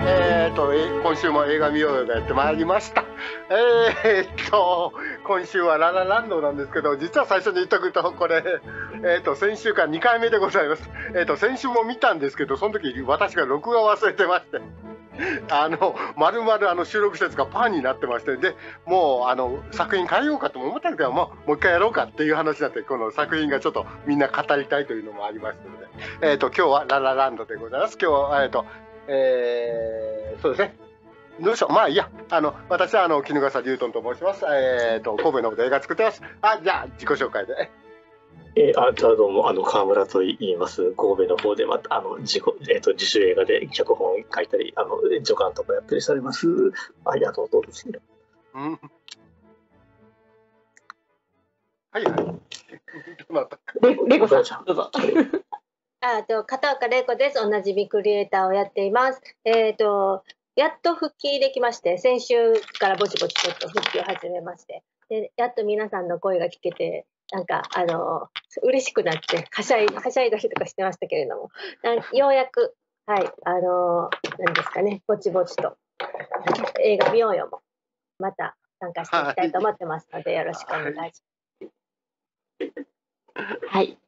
今週も映画見ようよがやってまいりました。今週はララランドなんですけど、実は最初に言っとくと、これ、先週から2回目でございます。先週も見たんですけど、その時私が録画忘れてまして。まるまる収録施設がパンになってまして、でもう作品変えようかとも思ったけど、もう一回やろうかっていう話になって、この作品がちょっとみんな語りたいというのもありましたので、今日は「ララランド」でございます。今日はそうですね、どうしよう、まあいいや、私は衣笠龍斗と申します。神戸の方で映画作ってます。じゃあ自己紹介で。どうも、川村と言います。神戸の方で、また、自主映画で脚本書いたり、助監とかやったりされます。ありがとうございます。うん。はいはい。玲子さん、どうぞ。片岡玲子です。おなじみクリエイターをやっています。やっと復帰できまして、先週からぼちぼちちょっと復帰を始めまして。で、やっと皆さんの声が聞けて。なんか嬉しくなってはしゃいだりとかしてましたけれども、ようやく、はい、何ですかね、ぼちぼちと映画見ようよもまた参加していきたいと思ってますので、よろしくお願いします。はい、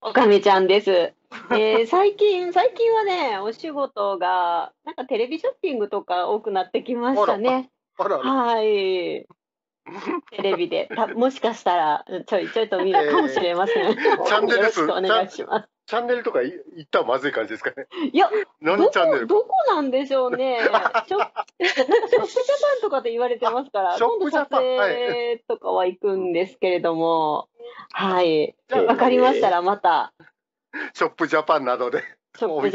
おかめちゃんです。最近はね、お仕事がなんかテレビショッピングとか多くなってきましたね。はい。テレビでもしかしたらちょいちょいと見るかもしれません。チャンネルとかいったらまずい感じですかね。いや、何チャンネル、どこなんでしょうね。ショップジャパンとかで言われてますから、今度撮影とかは行くんですけれども、はい、わかりましたらまたショップジャパンなどで。多分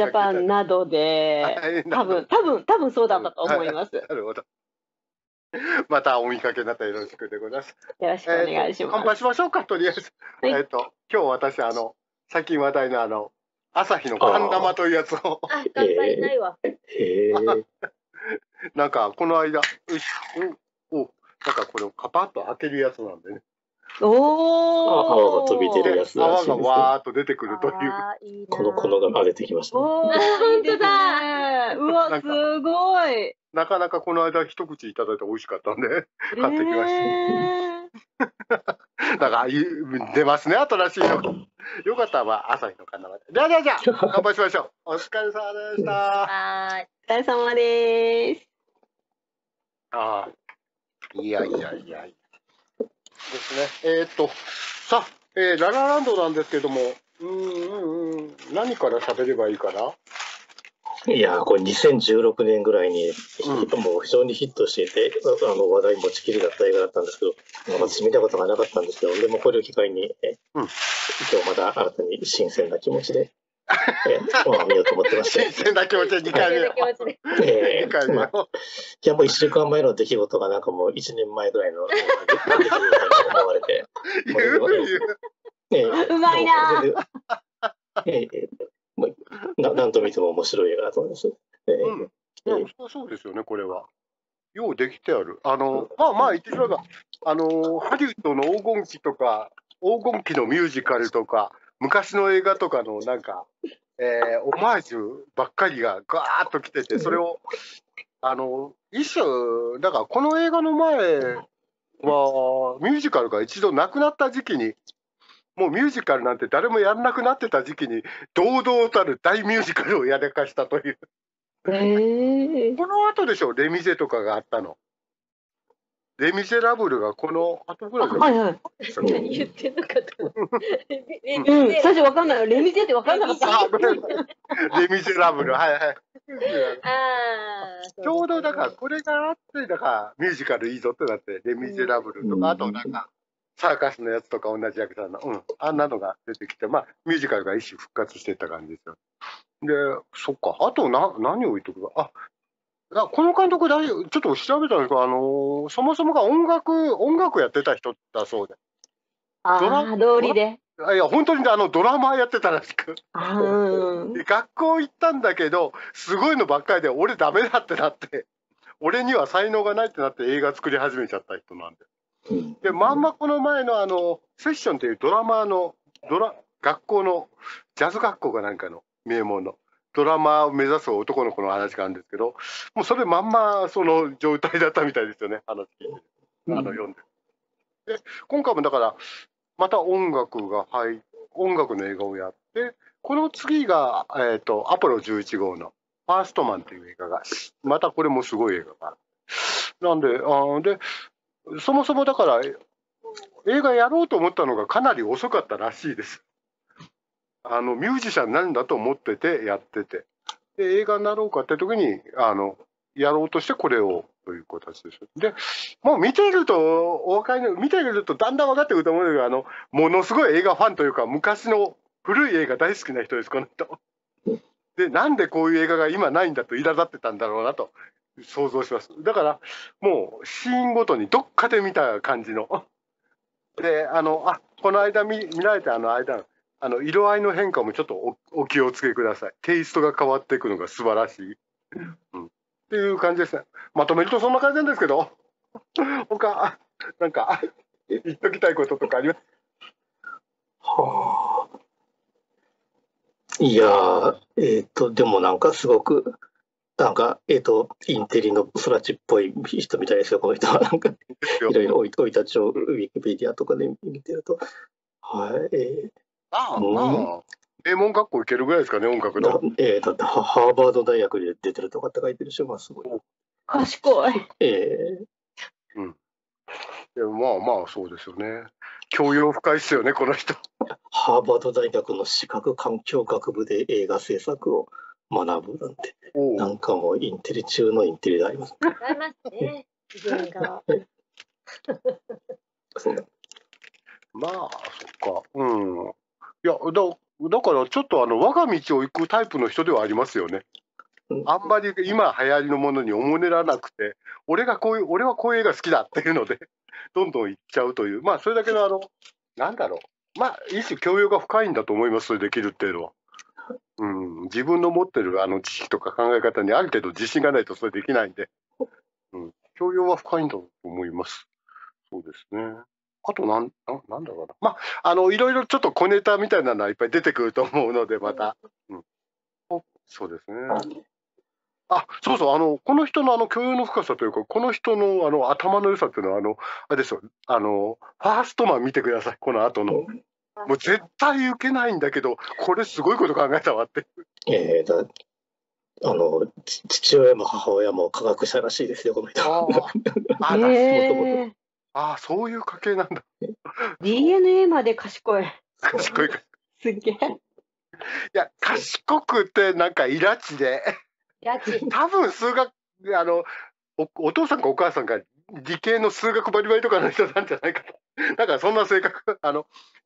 そうだったと思います。なるほど。またお見かけになったらよろしくでございます。よろしくお願いします。乾杯しましょうか、とりあえず。はい、今日私最近話題の朝日のパン玉というやつを。あ、乾杯ないわ。なんかこの間、なんかこれをカパッと開けるやつなんでね。泡が飛び出るやつらしいですね。泡がわーっと出てくるという。この粉が出てきましたね。本当だ。うわ、すごい。なかなかこの間一口いただいて美味しかったんで買ってきました。だから出ますね、新しいの。よかったら朝日のパン玉で。じゃあ乾杯しましょう。お疲れ様でした。はい、お疲れ様です。いや。ですね。さあ、ララランドなんですけども、何から喋ればいいかな。いやー、これ2016年ぐらいに、もう非常にヒットしていて、話題持ちきりだった映画だったんですけど、私見たことがなかったんですけど、でもこれを機会に、今日また新たに新鮮な気持ちで。見ようと思ってまして。新鮮な気持ちで2回目。いや、もう1週間前の出来事がなんかもう1年前ぐらいの出来事に思われて。うまいなぁ。なんと見ても面白い映画だと思います。そうですよね、これは。ようできてある。まあ言ってしまえば、ハリウッドの黄金期とか、黄金期のミュージカルとか、昔の映画とかのなんか、オマージュばっかりがガーッと来てて、それを一種だから、この映画の前はミュージカルが一度なくなった時期に、もうミュージカルなんて誰もやんなくなってた時期に堂々たる大ミュージカルをやらかしたというこの後でしょ、レ・ミゼとかがあったの。レ・ミゼラブルがこの後ぐらいで。何言ってんのかと。最初わかんない。レ・ミゼってわかんなかった。レ・ミゼラブル、ちょうどだから、これがあって、だからミュージカルいいぞってなって、レ・ミゼラブルとか、あとなんか、サーカスのやつとか同じ役さんの、あんなのが出てきて、まあ、ミュージカルが一種復活していった感じですよ。で、そっか、あと何を言っとくか。この監督、ちょっと調べたんですけど、そもそもが音楽やってた人だそうで。道理で。いや、本当にドラマやってたらしく。学校行ったんだけど、すごいのばっかりで、俺ダメだってなって、俺には才能がないってなって映画作り始めちゃった人なんで。で、まんまこの前のセッションっていうドラマの、学校の、ジャズ学校かなんかの名門の。ドラマを目指す男の子の話があるんですけど、もうそれまんまその状態だったみたいですよね、話聞いて、読んで。で今回もだからまた音楽の映画をやって、この次が、アポロ11号の「ファーストマン」という映画が、またこれもすごい映画がある。なんでそもそもだから映画やろうと思ったのがかなり遅かったらしいです。ミュージシャンなんだと思っててやってて、で映画になろうかって時にやろうとしてこれをという形です。でもう見ていると見ているとだんだん分かってくると思うんだけど、ものすごい映画ファンというか昔の古い映画大好きな人です、この人。でなんでこういう映画が今ないんだと苛立ってたんだろうなと想像します。だからもうシーンごとにどっかで見た感じの。でこの間見られた間色合いの変化もちょっとお気をつけください。テイストが変わっていくのが素晴らしい。うんっていう感じですね。まとめるとそんな感じなんですけど、他なんか言っときたいこととかあります？はあ、いやー、でもなんかすごくインテリの空知っぽい人みたいですよ、この人は。なんかいろいろ生い立ちをウィキペディアとかで見てると、はい、名門学校行けるぐらいですかね、音楽の。だってハーバード大学で出てるとかって書いてるし、まあすごい賢い。うん。でもまあまあそうですよね。教養深いですよね、この人。ハーバード大学の視覚環境学部で映画制作を学ぶなんて、なんかもうインテリ中のインテリであります。ありますね。自分が。まあそっか。うん。いやだからちょっと我が道を行くタイプの人ではありますよね。あんまり今流行りのものにおもねらなくて、俺はこういう映画好きだっていうのでどんどん行っちゃうという、まあそれだけのなんだろう、まあ一種教養が深いんだと思います。それできるっていうのは、うん、自分の持ってる知識とか考え方にある程度自信がないとそれできないんで、うん、教養は深いんだと思います。そうですね。あとなんだろうな、まあいろいろちょっと小ネタみたいなのはいっぱい出てくると思うので、また、うん、そうですね。あ、そうそう、この人の教養の深さというか、この人の頭の良さっていうのはあれですよ、ファーストマン見てください、この後の。もう絶対受けないんだけど、これすごいこと考えたわって。父親も母親も科学者らしいですよ、この人。ああ、そういう家系なんだ。DNA まで賢い。賢い。すげえ。いや、賢くてなんかイラチで。多分数学お父さんかお母さんか理系の数学バリバリとかの人なんじゃないかと。だからそんな性格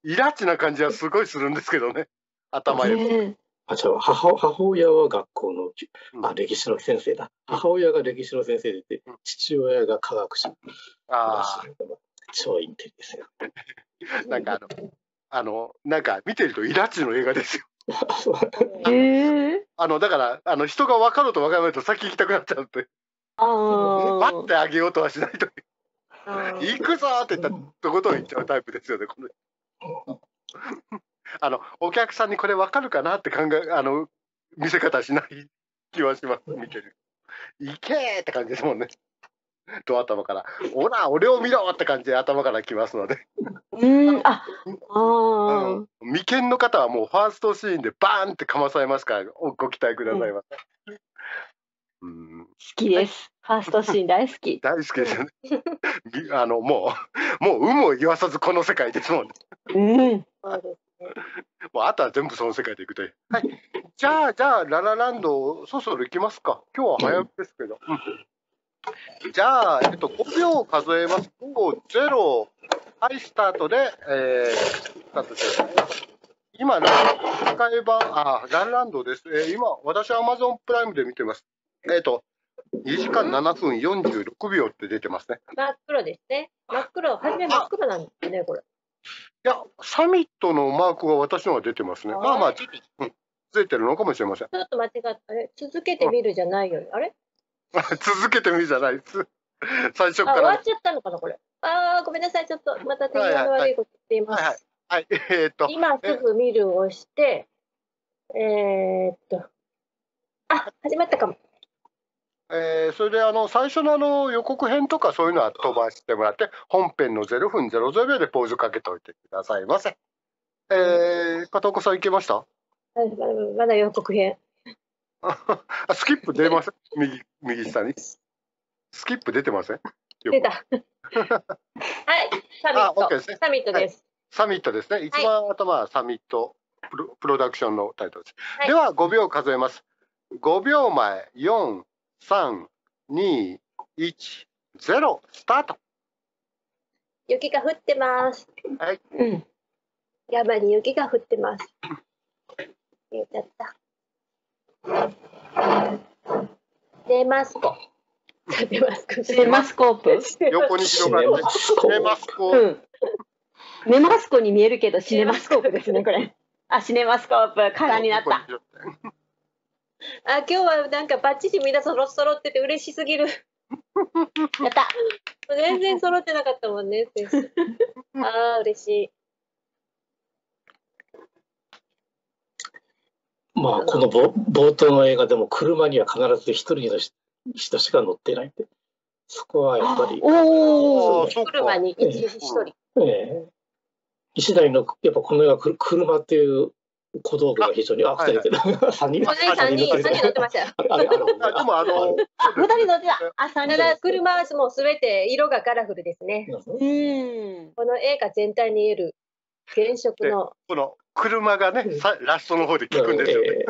イラチな感じはすごいするんですけどね、頭よく。母親は学校の歴史の先生だ。母親が歴史の先生で父親が科学者。ああ、超インテリですよ。なんかなんか見てるとイラチの映画ですよ。だから人が分かろうと分からないと先行きたくなっちゃうという。待ってあげようとはしないという。行くぞーって言ったとことん行っちゃうタイプですよね、この人。お客さんにこれ分かるかなって見せ方しない気はします、見てる。行けーって感じですもんね。と頭から「ほら俺を見ろ!」って感じで頭から来ますので未見の方はもうファーストシーンでバーンってかまされますからご期待くださいませ。好きです、はい、ファーストシーン大好き。大好きですよね。もう有無を言わさずこの世界ですもんね。もうあとは全部その世界でいくという。はい、じゃあララランドそろそろ行きますか。今日は早めですけど。じゃあ、5秒数えます。5、0、はい、スタートで、スタートしてください。今、ランランドです。今、私は Amazon プライムで見てます。2時間7分46秒って出てますね。真っ黒ですね。真っ黒、初め真っ黒なんですね、これ。いや、サミットのマークが私のは出てますね。まあまあ、ちょっとずれてるのかもしれません。ちょっと間違った。続けてみるじゃないよね。あれ続けてみるじゃないです。最初から。終わっちゃったのかな、これ。ああ、ごめんなさい、ちょっと、また手際の悪いこと言っています。今すぐ見るを押して、あ、始まったかも。それで最初の予告編とかそういうのは飛ばしてもらって、本編の0分00秒でポーズかけておいてくださいませ。片岡さんいけました？まだ予告編スキップ出ません？右下にスキップ出てません？出たはい、サミットです。サミットですね。一番頭はサミットプロダクションのタイトルです。はい、では5秒数えます。5秒前、4、3、2、1、0、スタート。雪が降ってます。はい。うん。山に雪が降ってます。言っちゃった。ネマスコープ。横に広がるネマスコープ。ネマスコに見えるけどシネマスコープですねこれ。あ、シネマスコープカラーになった。あ、今日はなんかバッチリみんな揃ってて嬉しすぎる。やった。全然揃ってなかったもんね。ああ、嬉しい。まあこの冒頭の映画でも車には必ず一人の人しか乗ってないって。そこはやっぱり。おお。車に一人。石田のやっぱこの映画車っていう。小道具が非常に、あ、二人で、三人乗ってましたよ。二人乗ってた。あ、三人。車はもうすべて色がカラフルですね。この映画全体に言える原色の。この車がね、ラストの方で聞くんですよね。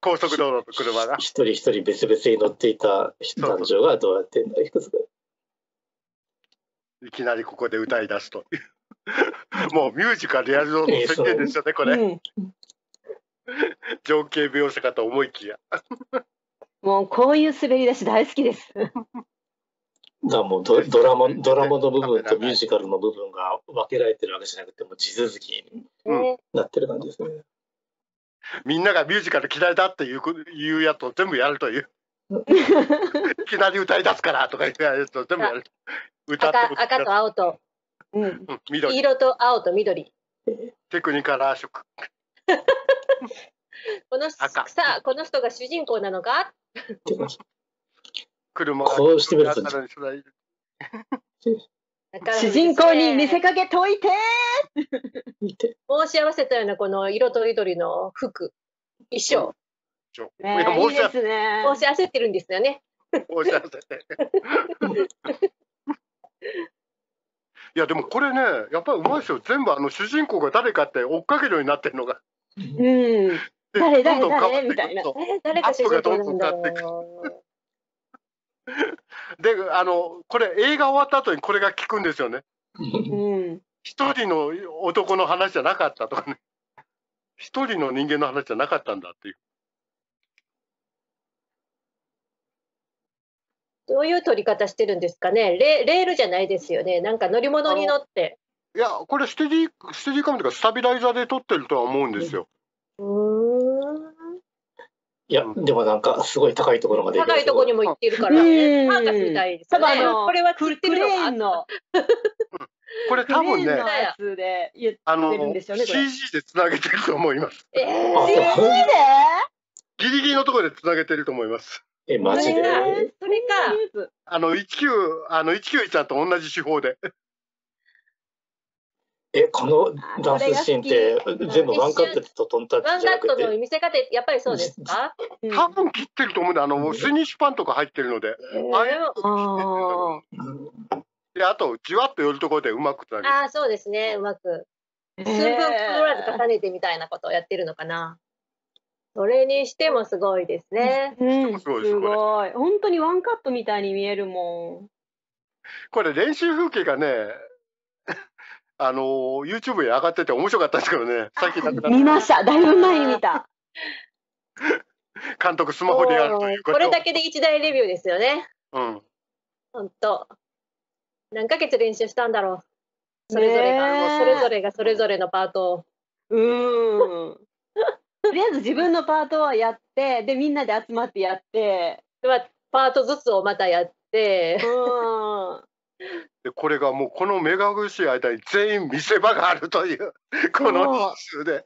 高速道路と車が。一人一人別々に乗っていた男女がどうやって。いきなりここで歌い出すと。もうミュージカルやるぞの宣言ですよね、これ。情景描写かと思いきやもうこういう滑り出し大好きですだもうドラマの部分とミュージカルの部分が分けられてるわけじゃなくて、もう地続きになってる感じですね。みんながミュージカル嫌いだっていうやつを全部やるといういきなり歌い出すからとか言ってやるやつを全部やる赤と青と、緑、色と青と緑、テクニカルアー色この人が主人公なのかこうしてみると主人公に見せかけといて申し合わせたようなこの色とりどりの服衣装、いいですね。申し合わせてるんですよね。いやでもこれね、やっぱりうまいですよ。全部主人公が誰かって追っかけるようになってるのが。誰みたいな。誰か主人公なんだろう。で、これ映画終わった後にこれが効くんですよね。一人の男の話じゃなかったとかね。一人の人間の話じゃなかったんだっていう。どういう取り方してるんですかね。レールじゃないですよね。なんか乗り物に乗って。いや、これステディカムというかスタビライザーで撮ってるとは思うんですよ。いやでもなんかすごい高いところまで行って、高いところにも行ってるからね。サーカスみたいですね。これは釣ってるの。これ多分ね、CG でつなげてると思います。CG で？ギリギリのところでつなげてると思います。マジで？それか191と同じ手法で。このダンスシーンって全部ワンカットでワンカットの見せ方やっぱりそうですか？多分切ってると思うんで、スニッシュパンとか入ってるので、であとじわっと寄るところでうまくつなげる。ああそうですね、うまく寸分取らず重ねてみたいなことをやってるのかな。それにしてもすごいですね。すごい、本当にワンカットみたいに見えるもん。これ練習風景がね。YouTube に上がってて面白かったですけどね。見ました。だいぶ前に見た。監督スマホでやるということ。これだけで一大レビューですよね。本当。何ヶ月練習したんだろう。それぞれのパートを。とりあえず自分のパートはやって、でみんなで集まってやって、パートずつをまたやって。でこれがもうこの目隠し間に全員見せ場があるというこの練習で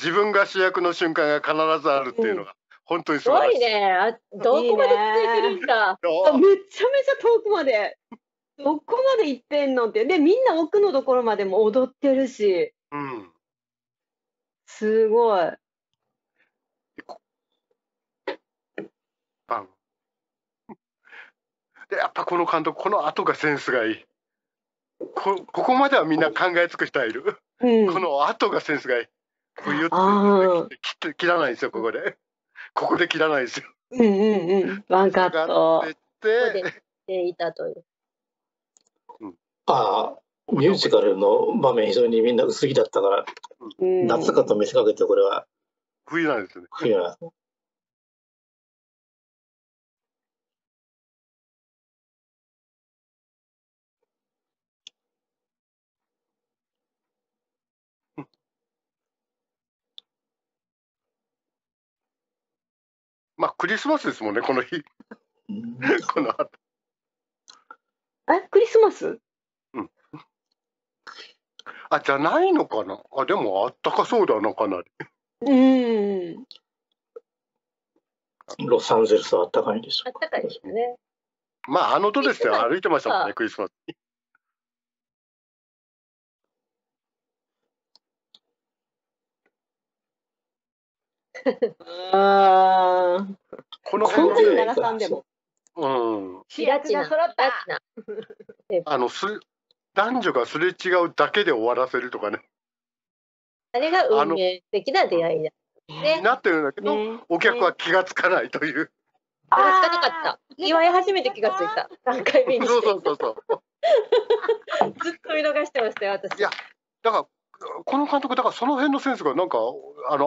自分が主役の瞬間が必ずあるっていうのが本当にすごいね。あ、どこまで続いてるんだ。めちゃめちゃ遠くまで。どこまで行ってんのって。で、みんな奥のところまでも踊ってるし。うん。すごい。パン。で、やっぱこの監督、この後がセンスがいい。ここまではみんな考え尽くしている。うん、この後がセンスがいい。こう言って切らないんですよ、ここで。ここで切らないですよ。うんうんうん。ワンカット。でいたという。うん、ああ、ミュージカルの場面、非常にみんな薄着だったから、うん、夏かと見せかけて、これは冬なんですよね。冬なんですね。まあクリスマスですもんね、この日。この後。え、クリスマス？うん。あ、じゃないのかな。あ、でもあったかそうだな、かなり。ロサンゼルスはあったかいんでしょう。あったかいですね。まああのドレスで歩いてましたもんね、クリスマスに。この辺で鳴らさんでも、うん、気立ちが揃った。男女がすれ違うだけで終わらせるとかね。あれが運命的な出会いだ。ね、なってるんだけど、ね、お客は気がつかないという。気がつかなかった。祝い始めて気がついた。何回目にして。そうそうそうそう。ずっと見逃してましたよ、私。いや、だから。この監督だからその辺のセンスがなんか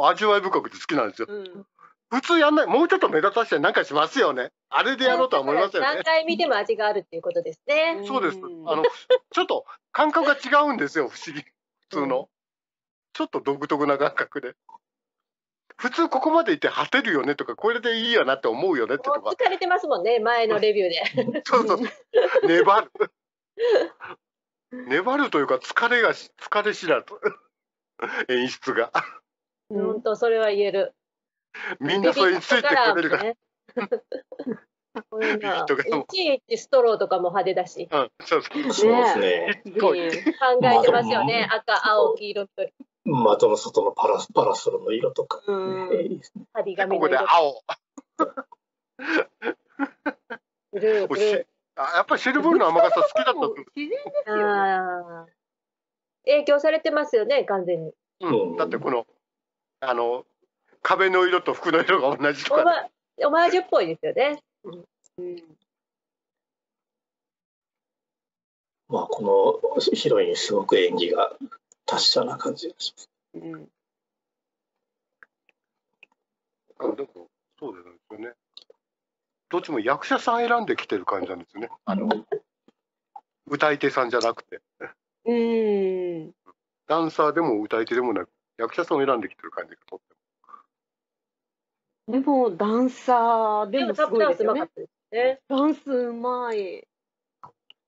味わい深くて好きなんですよ。うん、普通やんない、もうちょっと目立たせてなんかしますよね。あれでやろうとは思いませんね。何回見ても味があるっていうことですね。そうです。ちょっと感覚が違うんですよ、不思議。普通の、うん、ちょっと独特な感覚で。普通ここまでいって果てるよねとか、これでいいよなって思うよねってとか。疲れてますもんね、前のレビューで。そうそう。粘る。粘るというか疲れ知らず演出が本当それは言える。みんなそれについてくれるからいちいちストローとかも派手だし、そうですね、考えてますよね。赤青黄色と窓の外のパラソルの色とか、ここで青ブルーブルー、やっぱりシルブールの甘傘好きだった。自然ですよ。影響されてますよね、完全に。うん、だってこの壁の色と服の色が同じとか、オマージュっぽいですよね。まあこのヒロインすごく演技が達者な感じがします。うん。あ、でもそうですよね。どっちも役者さん選んできてる感じなんですよね。歌い手さんじゃなくて、ダンサーでも歌い手でもなく、役者さんを選んできてる感じがとっても。でもダンサーでもすごいですよね。ダンスうまい。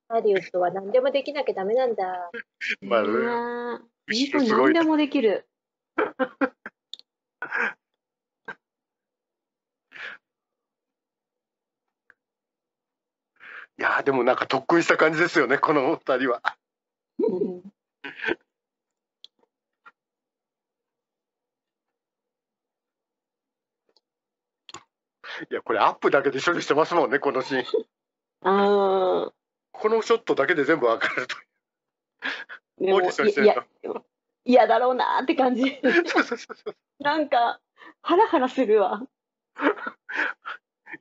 ハリウッドは何でもできなきゃダメなんだ。まあ、いい子何でもできる。いやーでもなんか特訓した感じですよね、この2人は。いやこれアップだけで処理してますもんね、このシーン。このショットだけで全部わかるという。オーディションしてるの。いやだろうなーって感じ。なんかハラハラするわ。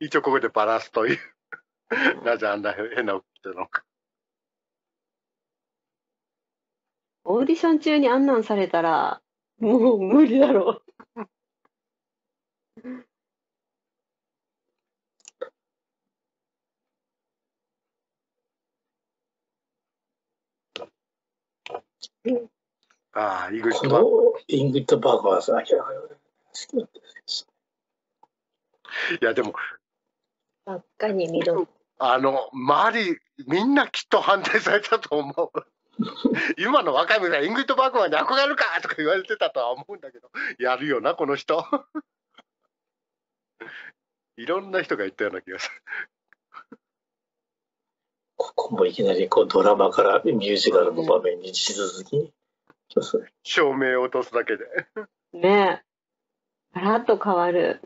一応ここでバラすという。なぜあんな変なことなのか。オーディション中にあんなんされたらもう無理だろう。ああ、イングリッドバーガー。このイングリッドバーガーはさ、いやでも真っ赤に緑。周りみんなきっと反対されたと思う。今の若いみんなイングリッド・バーガーに憧れるかとか言われてたとは思うんだけど、やるよなこの人。いろんな人が言ったような気がする。ここもいきなりこうドラマからミュージカルの場面に続き、照明を落とすだけでねえ、ガラッと変わる。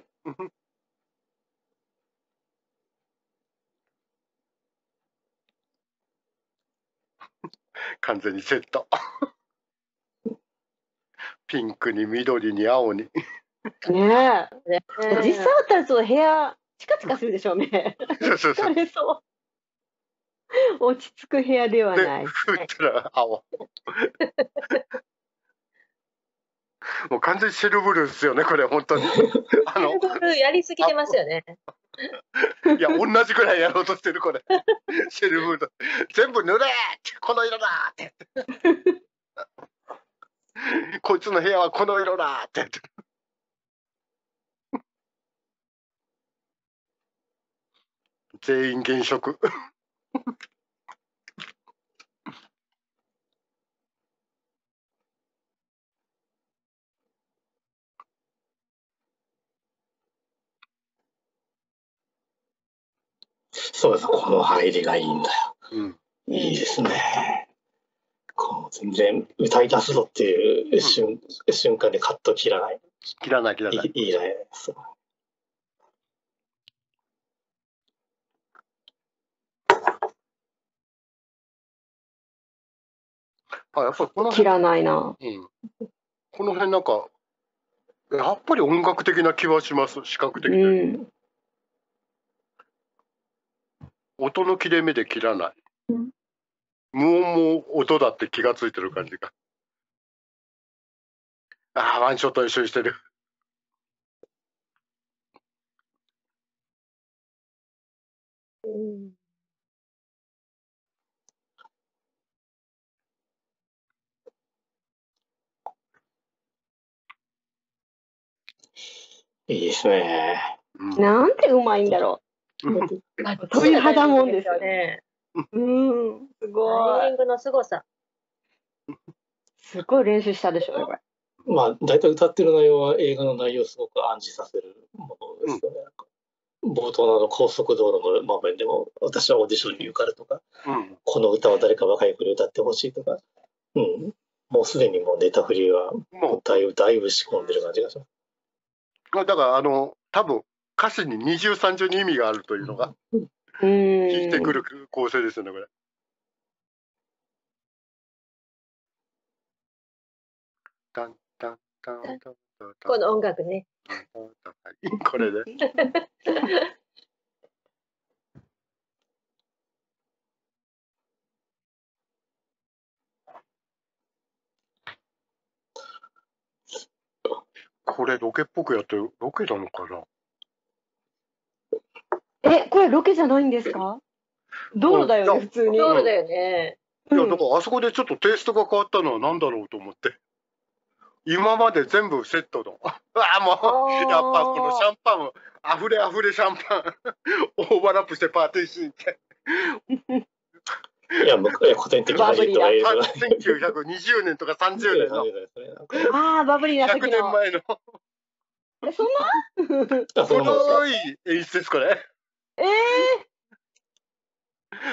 完全にセット。ピンクに緑に青に。ねえ、おじさんたちの部屋チカチカするでしょうね。疲れそう。落ち着く部屋ではない。ふったら青。もう完全にシルブルーですよね、これ本当に。シルブルーやりすぎてますよね。いや、同じくらいやろうとしてるこれ。シルブルー全部塗れーってこの色だーって。こいつの部屋はこの色だーって。全員現職。そうです、この入りがいいんだよ。うん、いいですね。こう全然歌い出すぞっていう瞬間でカット切らない。切らない。いいね。そう。あ、やっぱりこの辺切らないな。うん。この辺なんかやっぱり音楽的な気はします。視覚的に。音の切れ目で切らない、うん、無音も音だって気がついてる感じが、ああワンショット一緒にしてる。うん、いいですね、うん、なんてうまいんだろう。そういう肌もんですよね。うん、すごい。タイミングのすごさ。すごい練習したでしょ、これ。まあ、大体歌ってる内容は映画の内容をすごく暗示させるものですよね。うん、冒頭の高速道路の場面でも、私はオーディションに受かるとか、うん、この歌は誰か若い子に歌ってほしいとか、うん、もうすでにもうネタ振りはだいぶ仕込んでる感じがします。だから、多分歌詞に二重三重に意味があるというのが聞いてくる構成ですよね、これ。この音楽ね。これで。これロケっぽくやってる、ロケなのかな。え、これロケじゃないんですか？道路だよね、普通に。道路だよね。いや、だからあそこでちょっとテイストが変わったのは何だろうと思って。今まで全部セットの。ああ、もう、やっぱこのシャンパン、あふれシャンパン、オーバーラップしてパーティーシーンって。いや、僕は古典的な人がいる。1920年とか30年の。ああ、バブリーな時の。100年前の。え、そんな？古い演出です、これ。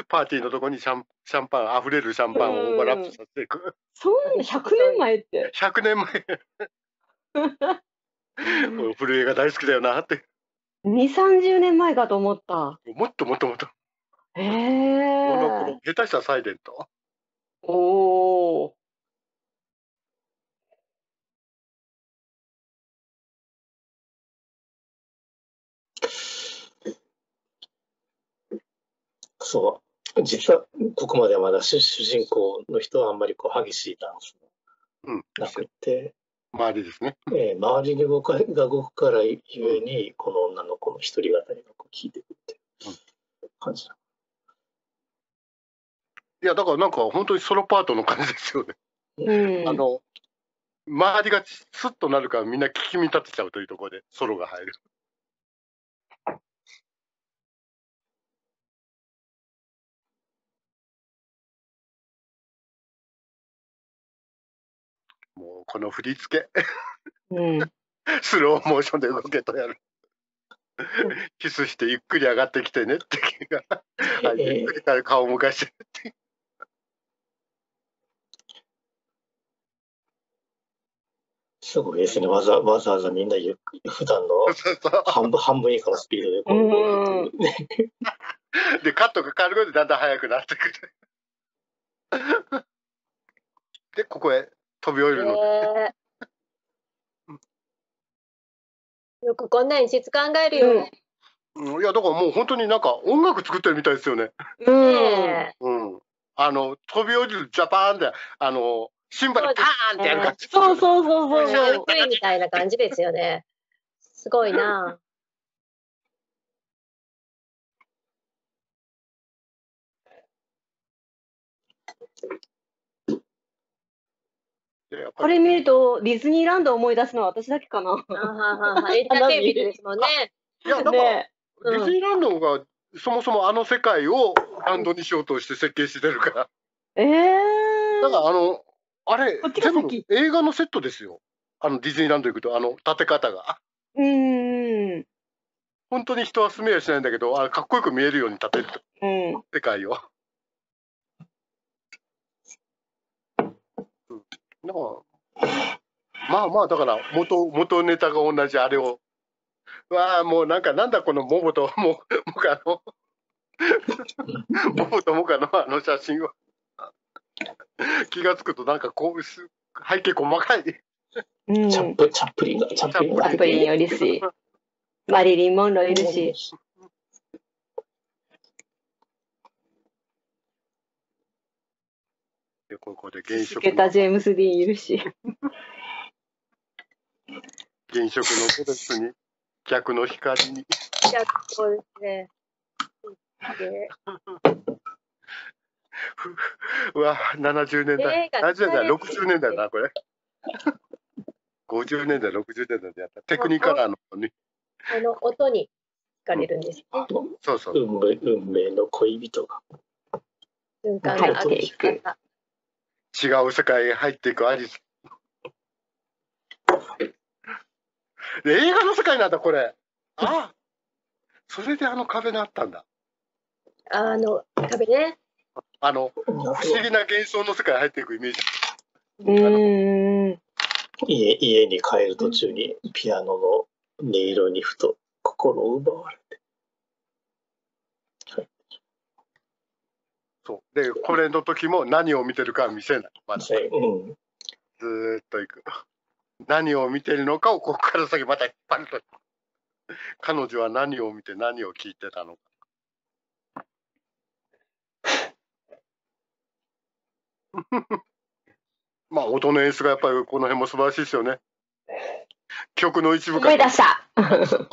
パーティーのとこにシャンパン、あふれるシャンパンをオーバーラップさせていく。そんな100年前って。100年前。古い映画大好きだよなって。2、30年前かと思った。もっと。この下手したらサイレント。おー。そう、実はここまではまだ主人公の人はあんまりこう激しいダンスもなくて、うん、周りですね、周りが動くからゆえに、この女の子の一人語りがこう聞いてくるっていう感じだ、うん、いやだからなんか本当にソロパートの感じですよね、うん、周りがスッとなるからみんな聞き見立てちゃうというところでソロが入る。もうこの振り付け、うん、スローモーションで動けとやる。キスしてゆっくり上がってきてねってゆっくりから顔を向かしてるって。すごいですね、わざわざみんなゆっくり普段の半分以下のスピードでこうでカットが変わることでだんだん速くなってくる。でここへ飛び降りるので。よくこんな演出考えるよね。いやだからもう本当になんか音楽作ってるみたいですよね。うん。飛び降りるジャパンでシンバルパーンってやる感じ。そう。プレイみたいな感じですよね。すごいな。これ見るとディズニーランドを思い出すのは私だけかな。エンターテイメントですもんね。いやだからディズニーランドがそもそもあの世界をランドにしようとして設計してるから。だからあれ全部映画のセットですよ。ディズニーランド行くと建て方が。本当に人は住めやしないんだけど、かっこよく見えるように建てる世界を。だからまあだから元ネタが同じあれをもうなんだこのモボとモカのあの写真は気がつくとなんかこう背景細かい。チャップリンよりしマリリン・モンローいるし。ここでジェームス・ディーンいるし現職のポテスに逆の光にそうですねうわ70年代60年代だなこれ50年代60年代でやったテクニカラーのね音に惹かれるんですね、そう運命の恋人が瞬間が明けいく違う世界へ入っていくアリス。映画の世界なんだこれ。それで壁になったんだ。壁ね。不思議な幻想の世界へ入っていくイメージ。家に帰る途中にピアノの音色にふと心を奪われて。そうでこれの時も何を見てるかは見せない、まだずーっといく何を見てるのかをここから先また引っ張ると彼女は何を見て何を聞いてたのか。まあ音の演出がやっぱりこの辺も素晴らしいですよね。曲の一部から思い出した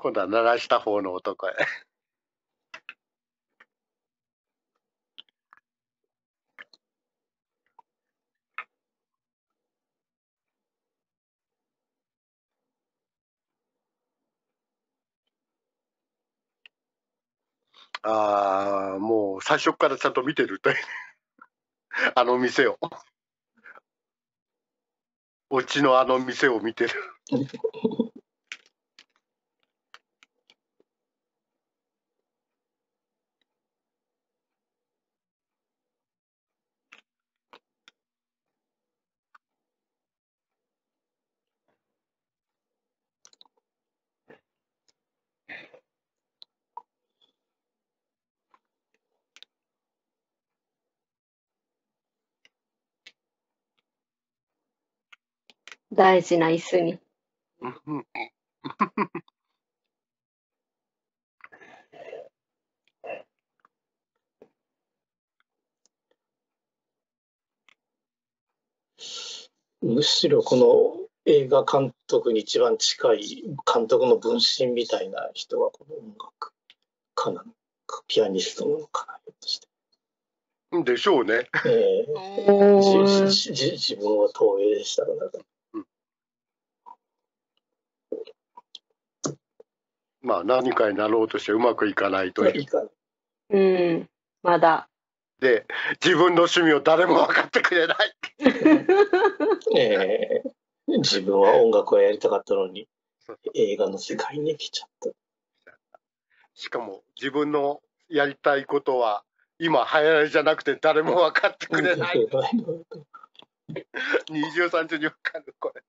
今度は鳴らした方の男へ。もう最初からちゃんと見てるという店をオチの店を見てる。大事な椅子に。むしろこの映画監督に一番近い監督の分身みたいな人がこの音楽家なのかピアニストなのかなとして。でしょうね。自分は投影したらなんか。まあ何かになろうとしてうまくいかないという。まだ。で自分の趣味を誰も分かってくれない。自分は音楽をやりたかったのに映画の世界に来ちゃった。しかも自分のやりたいことは今流行りじゃなくて誰も分かってくれない23中に分かるこれ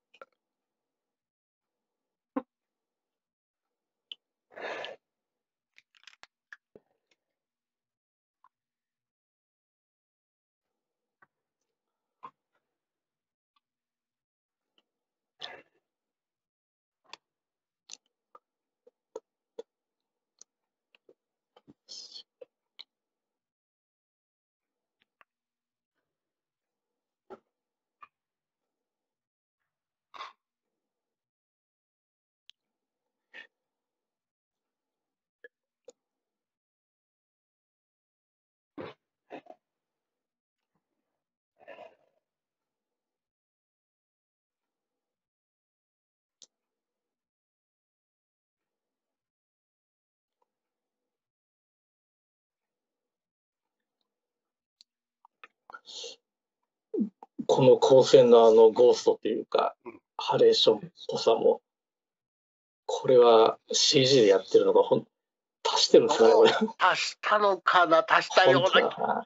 この光線のゴーストというか、ハレーションっぽさも、これは CG でやってるのか、足してるんですかね、これ。足したのかな、足したような。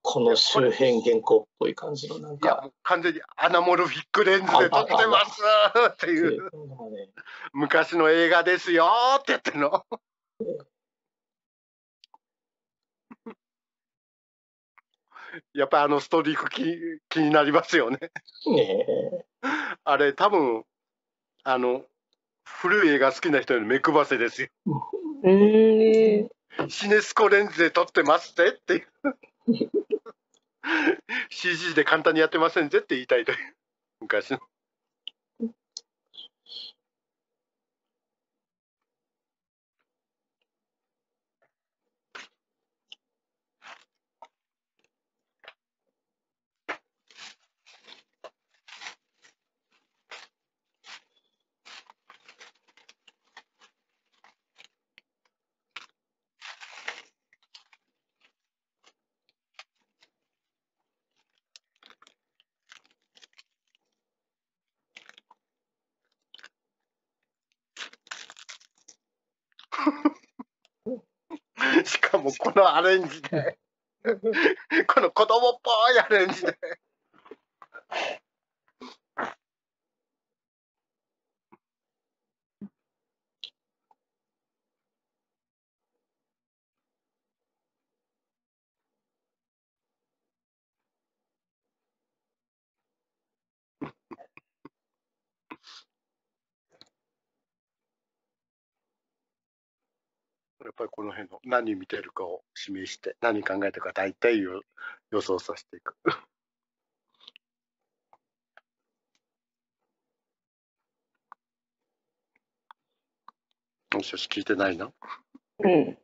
この周辺原稿っぽい感じのなんか。いや、もう完全にアナモルフィックレンズで撮ってますっていう、昔の映画ですよって言ってるの。やっぱりストリーク気になりますよねあれ多分古い映画好きな人より目配せですよシネスコレンズで撮ってますってっていうCG で簡単にやってませんぜって言いたいという昔の。しかもこのアレンジでこの子供っぽいアレンジでやっぱりこの辺の何見てるかを示して何考えてるか大体予想させていくもしかして聞いてないなうん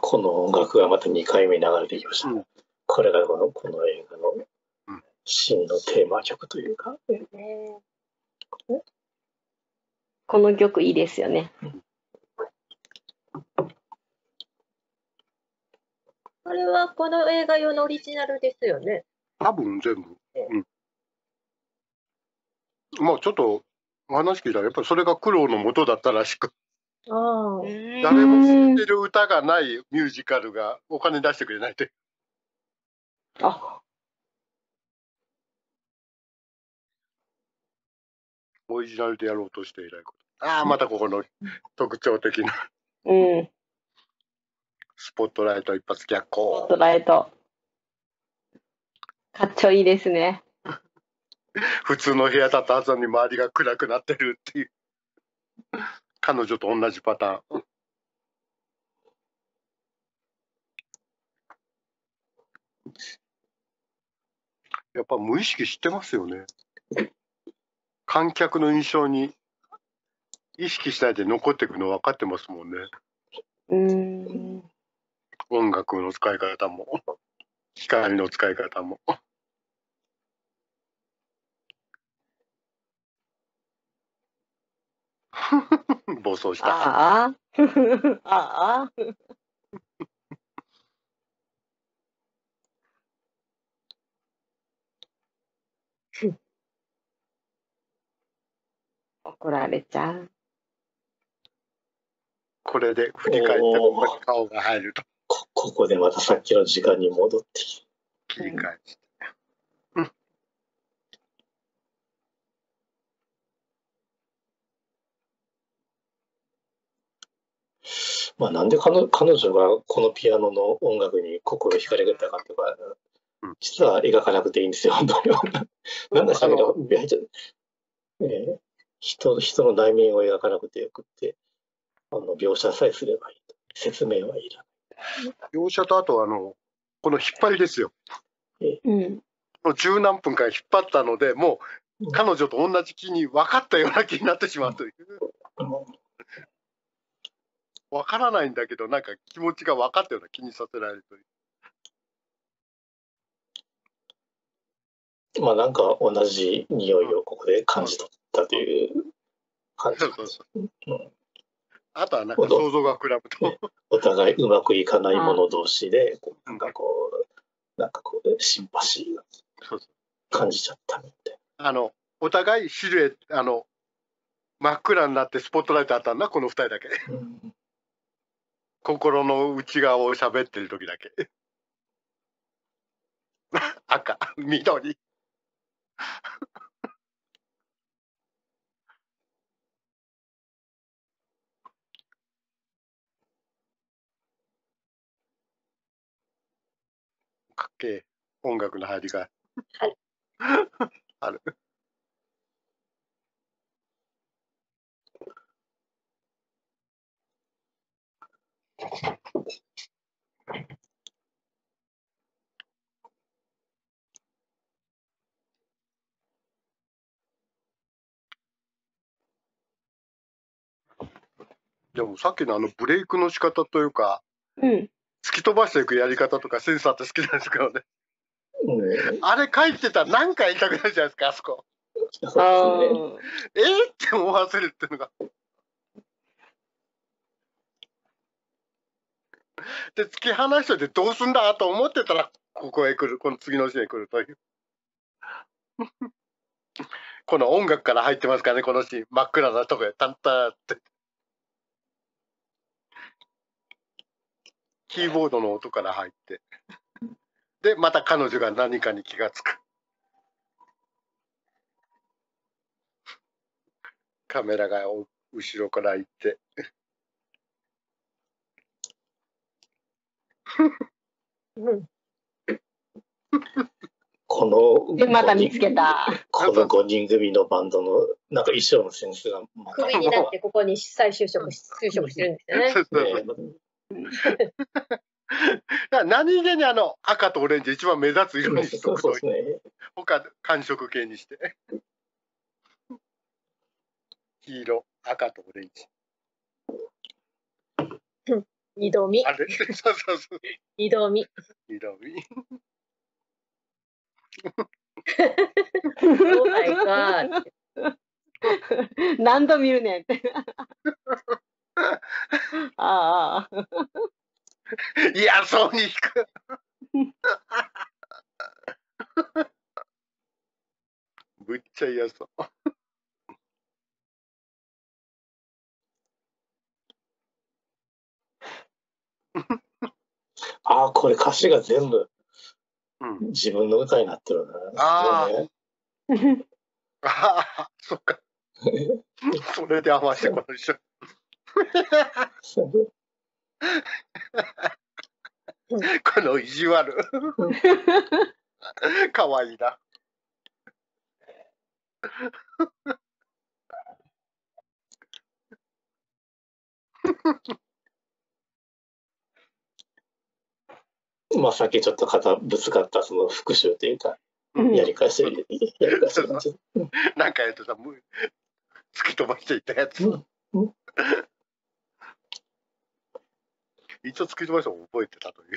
この音楽がまた2回目に流れてきました、ね。これがこの映画の真のテーマ曲というか、この曲いいですよね。これはこの映画用のオリジナルですよね。多分全部。まあちょっと話聞いたらやっぱりそれが苦労の元だったらしく。誰も知ってる歌がないミュージカルがお金出してくれないという。あ、オリジナルでやろうとしていないこと。ああ、またここの特徴的なスポットライト一発逆光。スポットライト。かっちょいいですね。普通の部屋だったはずに周りが暗くなってるっていう。彼女と同じパターン。やっぱ無意識知ってますよね。観客の印象に意識しないで残っていくの分かってますもんね。音楽の使い方も光の使い方も。暴走した。ああ。ああ。怒られちゃう。これで振り返って顔が入ると。ここでまたさっきの時間に戻って切り返して。まあなんで彼女がこのピアノの音楽に心惹かれたかとか、実は描かなくていいんですよ、本当に。なんだしら、人の内面を描かなくてよくって、描写さえすればいいと。説明はいらない。描写とあとこの引っ張りですよ。十何分間引っ張ったので、もう彼女と同じ気に分かったような気になってしまうという。わからないんだけど、なんか気持ちが分かったような気にさせられるという。まあなんか同じ匂いをここで感じ取ったという感じ。あとはなんか想像が膨らむと、お互いうまくいかない者同士でなんかこうシンパシーを感じちゃったみたいな。お互いシルエット真っ暗になってスポットライト当たんな、この2人だけ。心の内側を喋ってる時だけ。赤、緑。かっけえ、音楽の入りが。ある。でもさっきのブレイクの仕方というか、突き飛ばしていくやり方とかセンサーって好きなんですけどね。あれ書いてたら何回痛くなるじゃないですか、あそこ。って思わせるっていうのが。で突き放しててどうすんだと思ってたら、ここへ来る、この次のシーンへ来るという。この音楽から入ってますからね、このシーン。真っ暗なとこへタンタンってキーボードの音から入って、でまた彼女が何かに気がつく。カメラが後ろから行って。でまた見つけた。この5人組のバンドのなんか衣装のセンスがクビになって、ここに再就職してるんですよね。何気に赤とオレンジ一番目立つ色にして、他寒色系にして、黄色、赤とオレンジ。二度見。二度見。二度見。何度見るねんって。ああ。いや、そうに引く。ぶっちゃ嫌そう。ああ、これ歌詞が全部自分の歌になってるな。ああ、そっか。それで合わせてこの人。この意地悪。かわいいな。まあさっきちょっとぶつかったその復讐というか、やり返してる、なんかやってた、突き飛ばしていったやつ。一応作りましたも覚えてたという。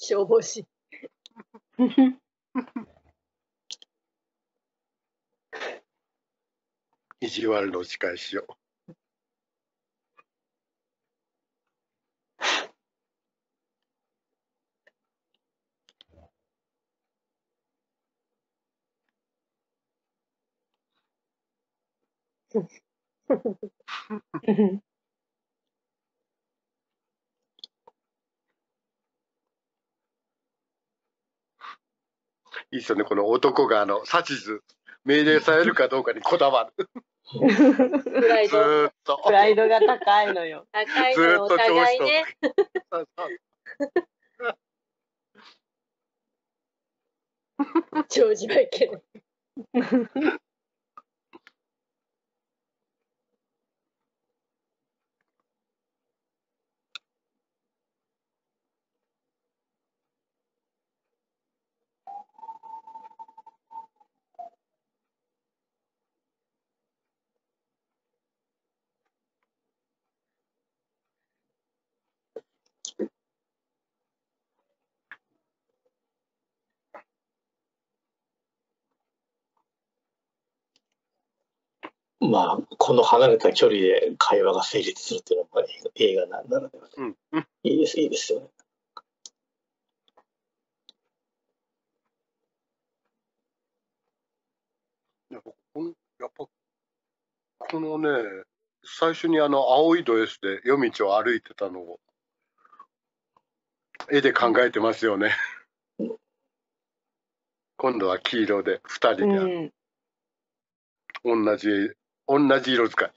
消防士。意地悪の仕返しを。いいですよね、この男が指図命令されるかどうかにこだわる。プライドが高いのよ。高いのよ、お互いね。ジョージ・マイケル。まあ、この離れた距離で会話が成立するっていうのは映画なんだろうね。いいです、いいですよね。やっぱこのね、最初に青いドレスで夜道を歩いてたのを絵で考えてますよね。今度は黄色で2人で、うん、同じ色使い。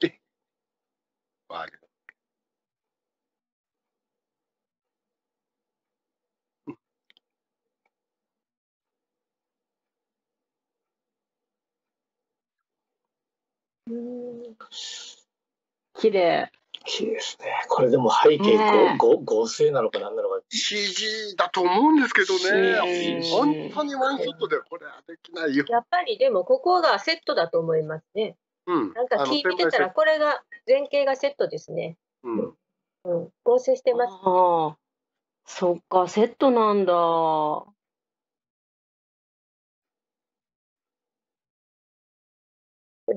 綺麗。綺麗ですね。これでも背景合成なのか何なのか CG だと思うんですけどね。本当にワンショットでこれはできないよ。やっぱりでもここがセットだと思いますね。なんか聞いてたらこれが前景がセットですね。合成してます。ああ、そっか、セットなんだ。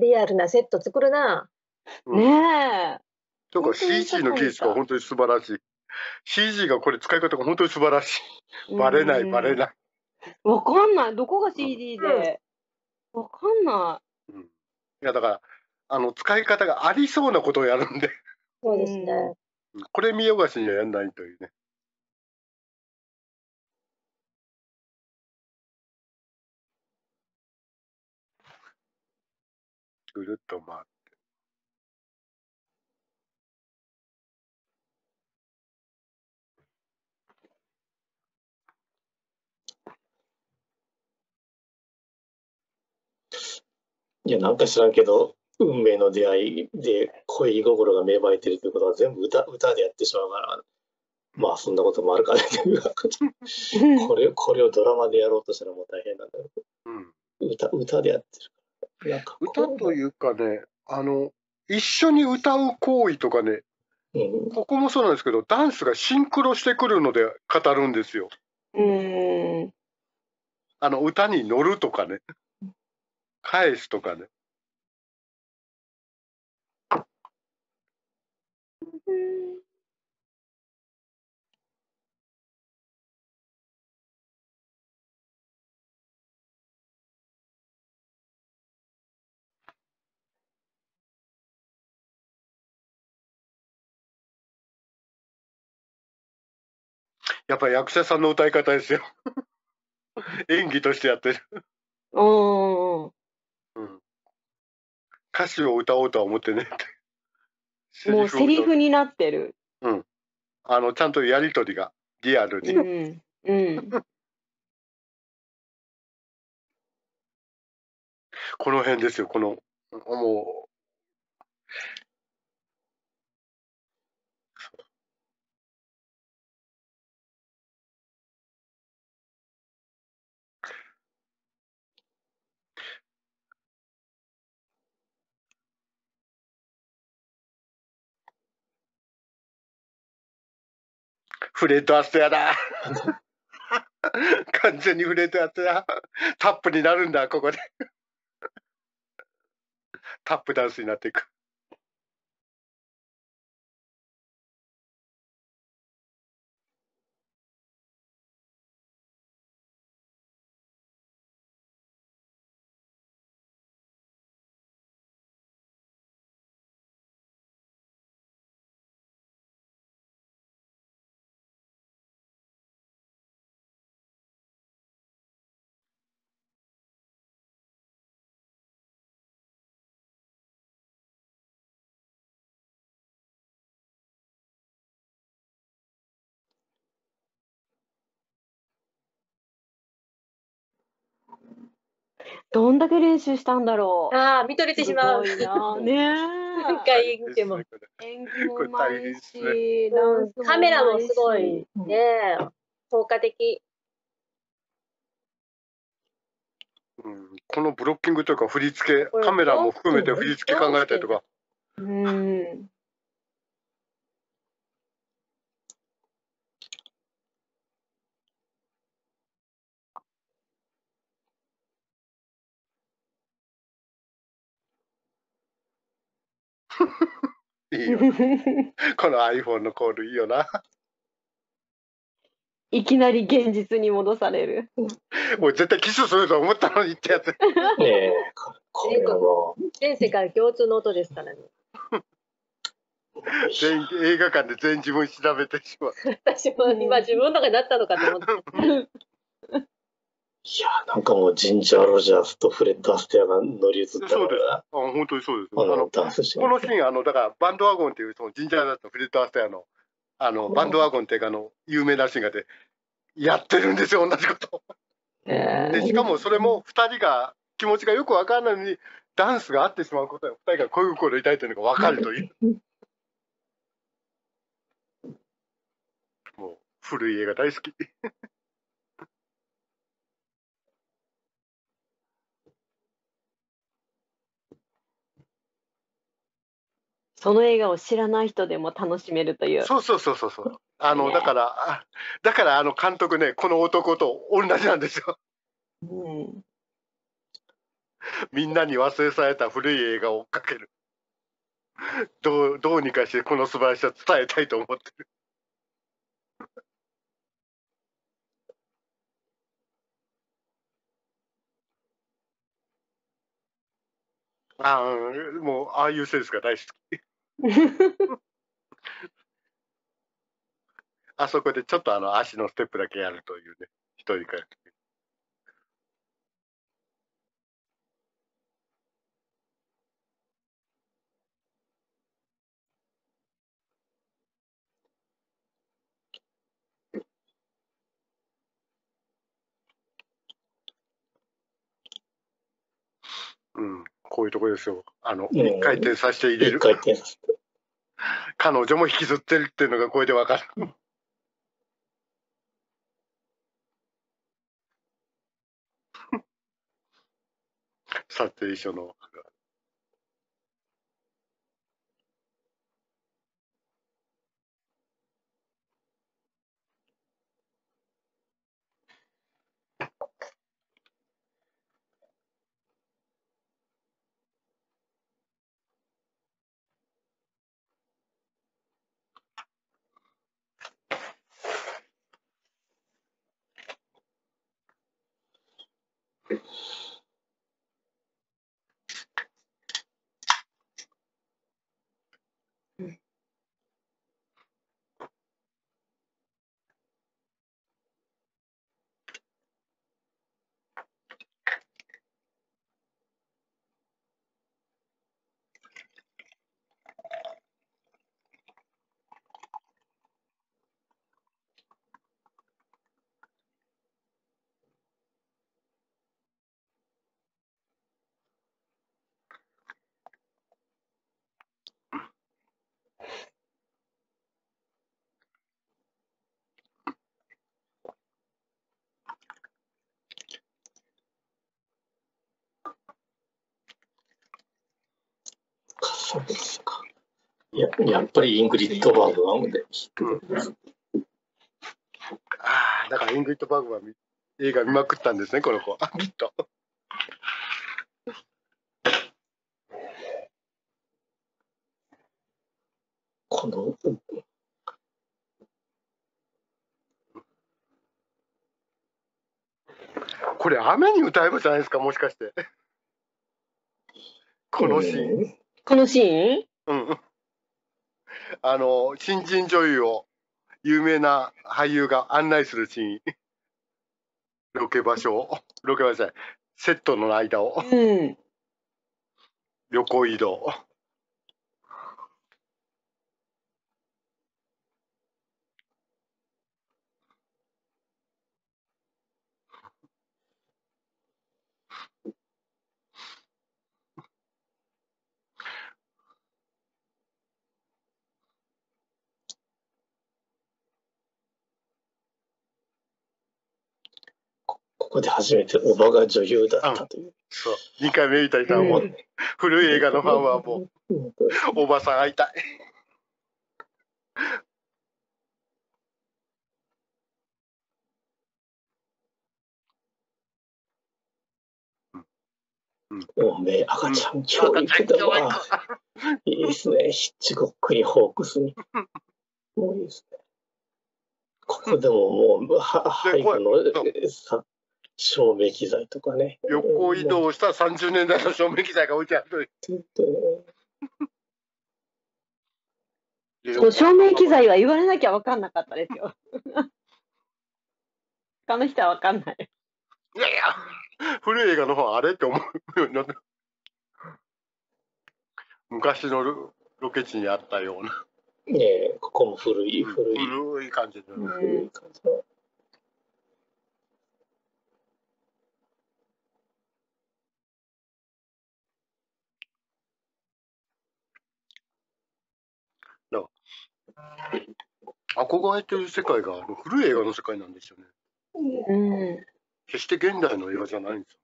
リアルなセット作るな。ねえ。なんか CG の技術が本当に素晴らしい。CG がこれ使い方が本当に素晴らしい。バレない、バレない。わかんない。どこが CG で。わかんない。いやだから使い方がありそうなことをやるんで。そうですね。これ見よがしにはやんないというね。ぐるっと回って。いや、なんか知らんけど運命の出会いで恋心が芽生えてるということは全部歌でやってしまうから、まあそんなこともあるかねというこれをドラマでやろうとしたらもう大変なんだろうけど、歌でやってる。なんか歌というかね、一緒に歌う行為とかね、ここもそうなんですけどダンスがシンクロしてくるので語るんですよ。歌に乗るとかね、返すとかね。やっぱり役者さんの歌い方ですよ。演技としてやってる。おー。歌詞を歌おうとは思ってね。もうセリフになってる。ちゃんとやりとりがリアルに。この辺ですよ、この、もう、フレートアットやだ。完全にフレートアットや。タップになるんだ、ここで。タップダンスになっていく。どんだけ練習したんだろう。ああ、見とれてしまう。ねえ。一回見ても。演技もうまいし、カメラもすごいね、効果的。このブロッキングとか振り付け、カメラも含めて振り付け考えたりとか。いいよ。この iPhone のコールいいよな。いきなり現実に戻される。もう絶対キスすると思ったのにってやつ。全世界共通の音ですからね。映画館で全自分調べてしまう。私も今自分の中になったのかと思って。いやなんかもうジンジャー・ロジャースとフレッド・アステアが乗り移ったのが本当にそうです。このシーンだからバンドワゴンっていうそのジンジャー・ロジャースとフレッド・アステアのバンドワゴンっていうか有名なシーンがでやってるんですよ同じこと。でしかもそれも2人が気持ちがよく分からないのにダンスが合ってしまうことで2人が恋心を抱いてるのが分かるというもう古い映画大好き。その映画を知らない人でも楽しめるという。そう。だから監督ね、この男と同じなんですよ。みんなに忘れされた古い映画を追っかける。どうにかしてこの素晴らしさを伝えたいと思ってる。もうああいうセンスが大好き。あそこでちょっと足のステップだけやるというね、一人から。こういうとこですよ。一回転させて入れる。彼女も引きずってるっていうのがこれでわかる。撮影所の。そうですか。やっぱりイングリッド・バーグマンで、だからイングリッド・バーグマン映画見まくったんですね、この子。きっと。このこれ雨に歌えばじゃないですか、もしかして。このシーン。このシーン？うん。新人女優を有名な俳優が案内するシーン。ロケ場所じゃない、セットの間を。うん、旅行移動。ここで初めておばが女優だったという。そう、2回目みたいなもん、古い映画のファンはもう、おばさん会いたい。おめえ、赤ちゃん教育だわ。いいですね、ヒッチコックにホークスに。もういいですね。ここでももう、背後の照明機材とかね。旅行移動した30年代の照明機材が置いてある。照明機材は言われなきゃ分かんなかったですよ。他の人は分かんない。いやいや、古い映画の方はあれって思うようになった。昔のロケ地にあったような。ねえ、ここも古い。古い感じだね。古い感じだ。憧れという世界が古い映画の世界なんですよね。決して現代の映画じゃないんですよ。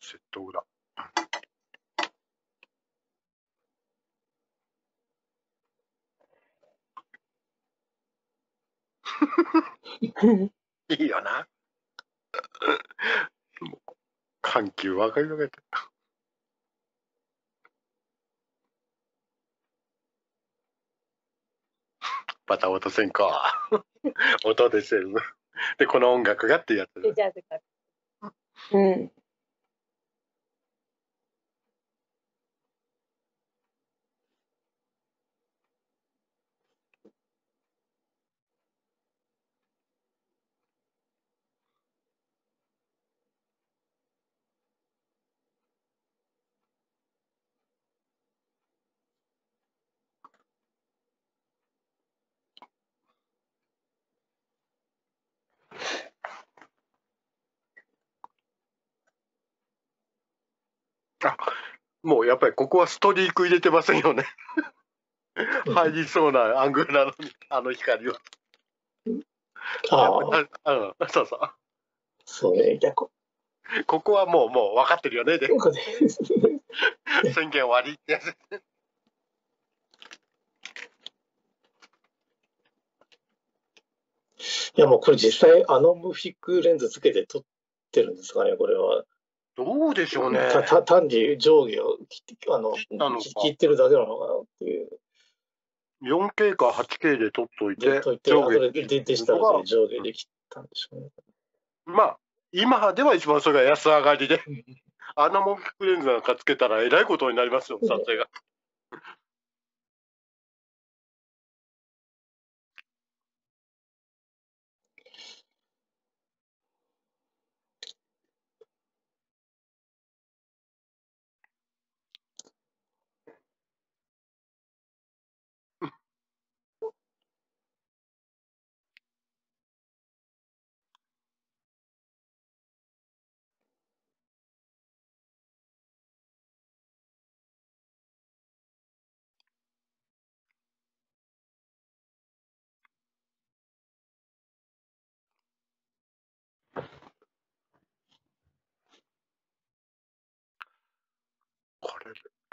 セット裏。いいよな。緩急分かりかけて。バタバタせんか。音でせる。で、この音楽がってやつ。うん。もうやっぱりここはストリーク入れてませんよね。入りそうなアングルなのに、あの光は。そうそう。そうね、ここはもう分かってるよね。で宣言終わりってやつ。いやもうこれ実際ムフィックレンズつけて撮ってるんですかね、これは。どうでしょうね。単に上下を切ってるだけなのかなっていう。4K か 8K で撮っといて、上下で切ったんでしょうね。まあ、今では一番それが安上がりで、モフィックレンズなんかつけたらえらいことになりますよ、撮影が。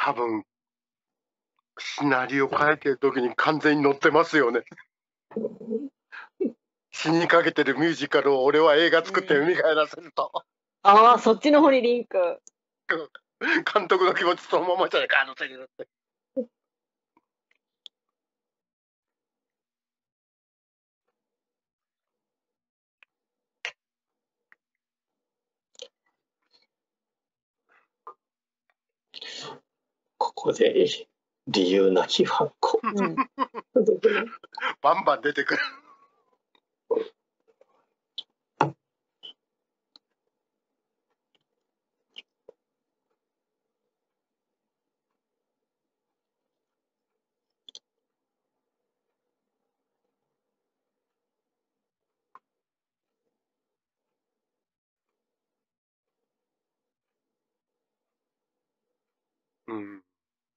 多分シナリオ書いてる時に完全に乗ってますよね。死にかけてるミュージカルを俺は映画作って見返らせると、ああ、そっちの方にリンク。監督の気持ちそのままじゃないか、あのセリフって。ここで理由なき反抗、うん、バンバン出てくる。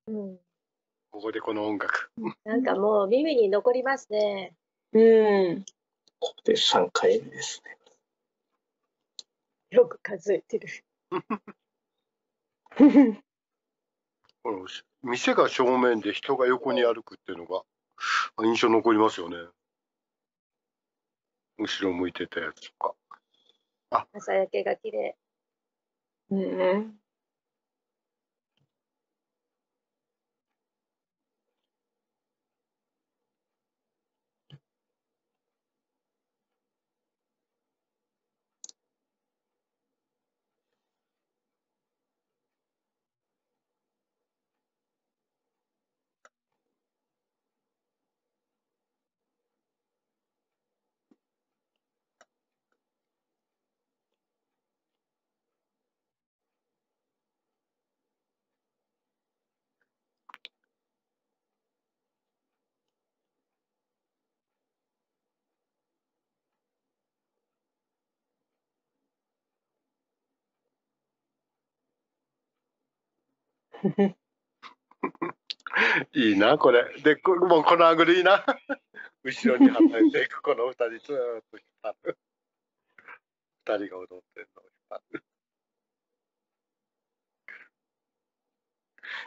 うん、ここでこの音楽なんかもう耳に残りますね。うん、ここで3回目ですね。よく数えてる。店が正面で人が横に歩くっていうのが印象残りますよね。後ろ向いてたやつとか。あ、朝焼けが綺麗。うん。いいなこれで、もうこのアングルいいな。後ろに離れていくこの2人ずっと引っ張る、2人が踊ってるのを引っ張る。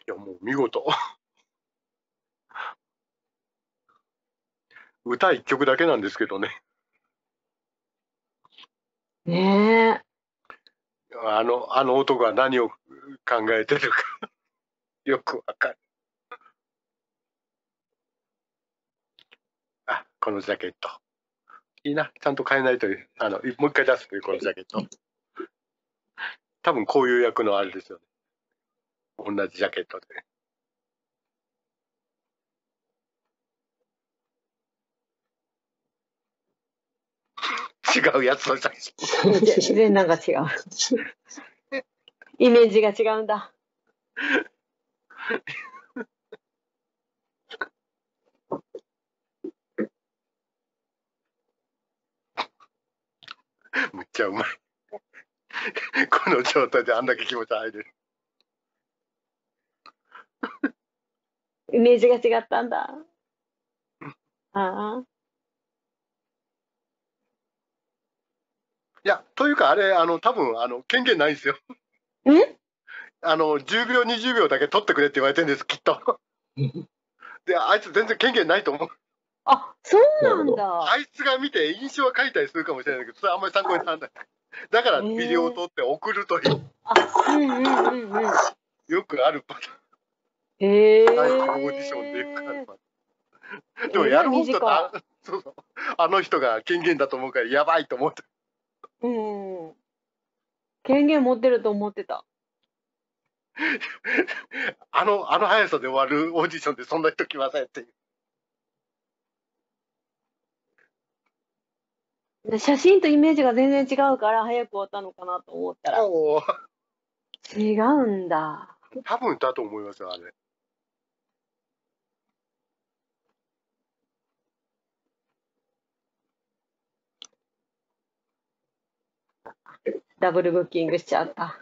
いやもう見事。歌1曲だけなんですけどね。ねえ、あの男は何を考えてるか。よくわかる。あ、このジャケットいいな、ちゃんと変えないという、もう一回出すというこのジャケット。多分こういう役のあれですよね、同じジャケットで。違うやつの写真。自然なんか違う。イメージが違うんだ。むっちゃうまい。この状態であんだけ気持ち入る。イメージが違ったんだ。ああ、いや、というかあれ、多分権限ないんですよ。ん？10秒20秒だけ取ってくれって言われてるんです、きっと。で、あいつ全然権限ないと思う。あ、そうなんだ。あいつが見て印象は書いたりするかもしれないけど、それあんまり参考にならない。だからビデオを撮って送るといい。よくあるパターン。へえ。大学オーディションでよくあるパターン。でもやる方だとそうそう、あの人が権限だと思うからやばいと思って。うん。権限持ってると思ってた。あの速さで終わるオーディションでそんな人来ませんっていう。写真とイメージが全然違うから早く終わったのかなと思ったら違うんだ。多分だと思いますよ、あれ。ダブルブッキングしちゃった。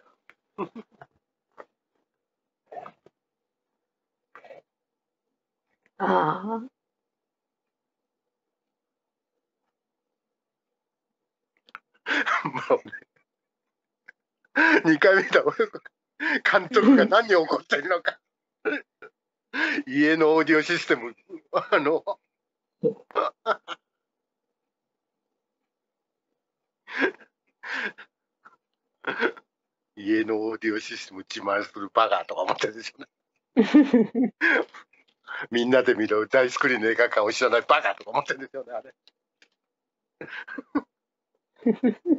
ああ、2回見た監督が何に怒ってるのか。家のオーディオシステム、家のオーディオシステム自慢するバカとか思ってるでしょうね。みんなで見る大スクリーンの映画館を知らないバカとか思ってるんですよね、あれ。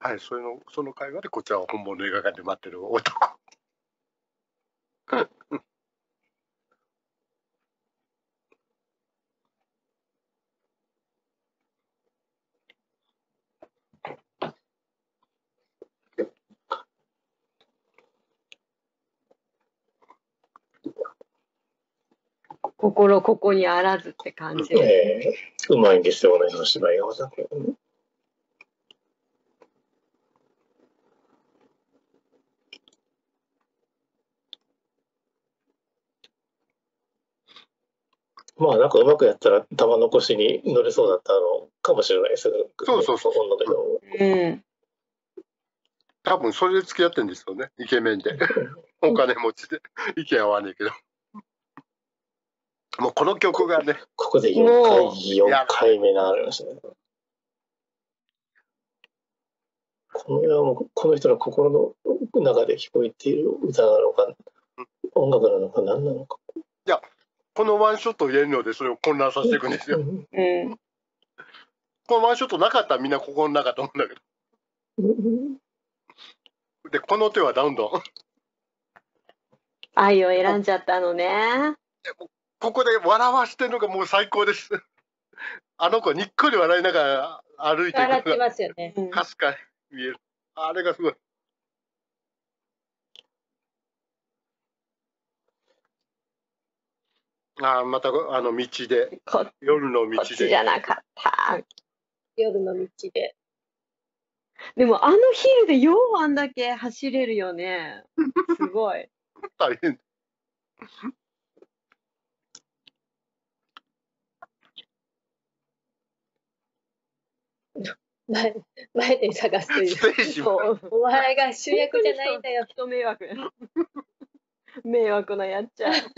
はい、その会話でこちらは本物の映画館で待ってる男。心ここにあらずって感じで、うまいんですよね、その芝居が。まあなんかうまくやったら玉の腰に乗れそうだったのかもしれないですけど、そうそうそう、多分それで付き合ってんですよね、イケメンでお金持ちで意見合わねえけど。もうこの曲がね、ここで4回目になりましたね。これはもうこの人の心の中で聞こえている歌なのか、音楽なのか何なのか。いや、このワンショットを入れるのでそれを混乱させていくんですよ。このワンショットなかったらみんな心の中と思うんだけど。で、この手はどんどん愛を選んじゃったのね。ここで笑わしてるのがもう最高です。あの子にっこり笑いながら歩いてるのが笑ってますよね。かすかに見える。あれがすごい。あ、またあの道で、夜の道で。こっちじゃなかった。夜の道で。でもあのヒールで4番だけ走れるよね。すごい。大変。前で探すという。お前が主役じゃないんだよ。人迷惑。迷惑なやっちゃう。ジェ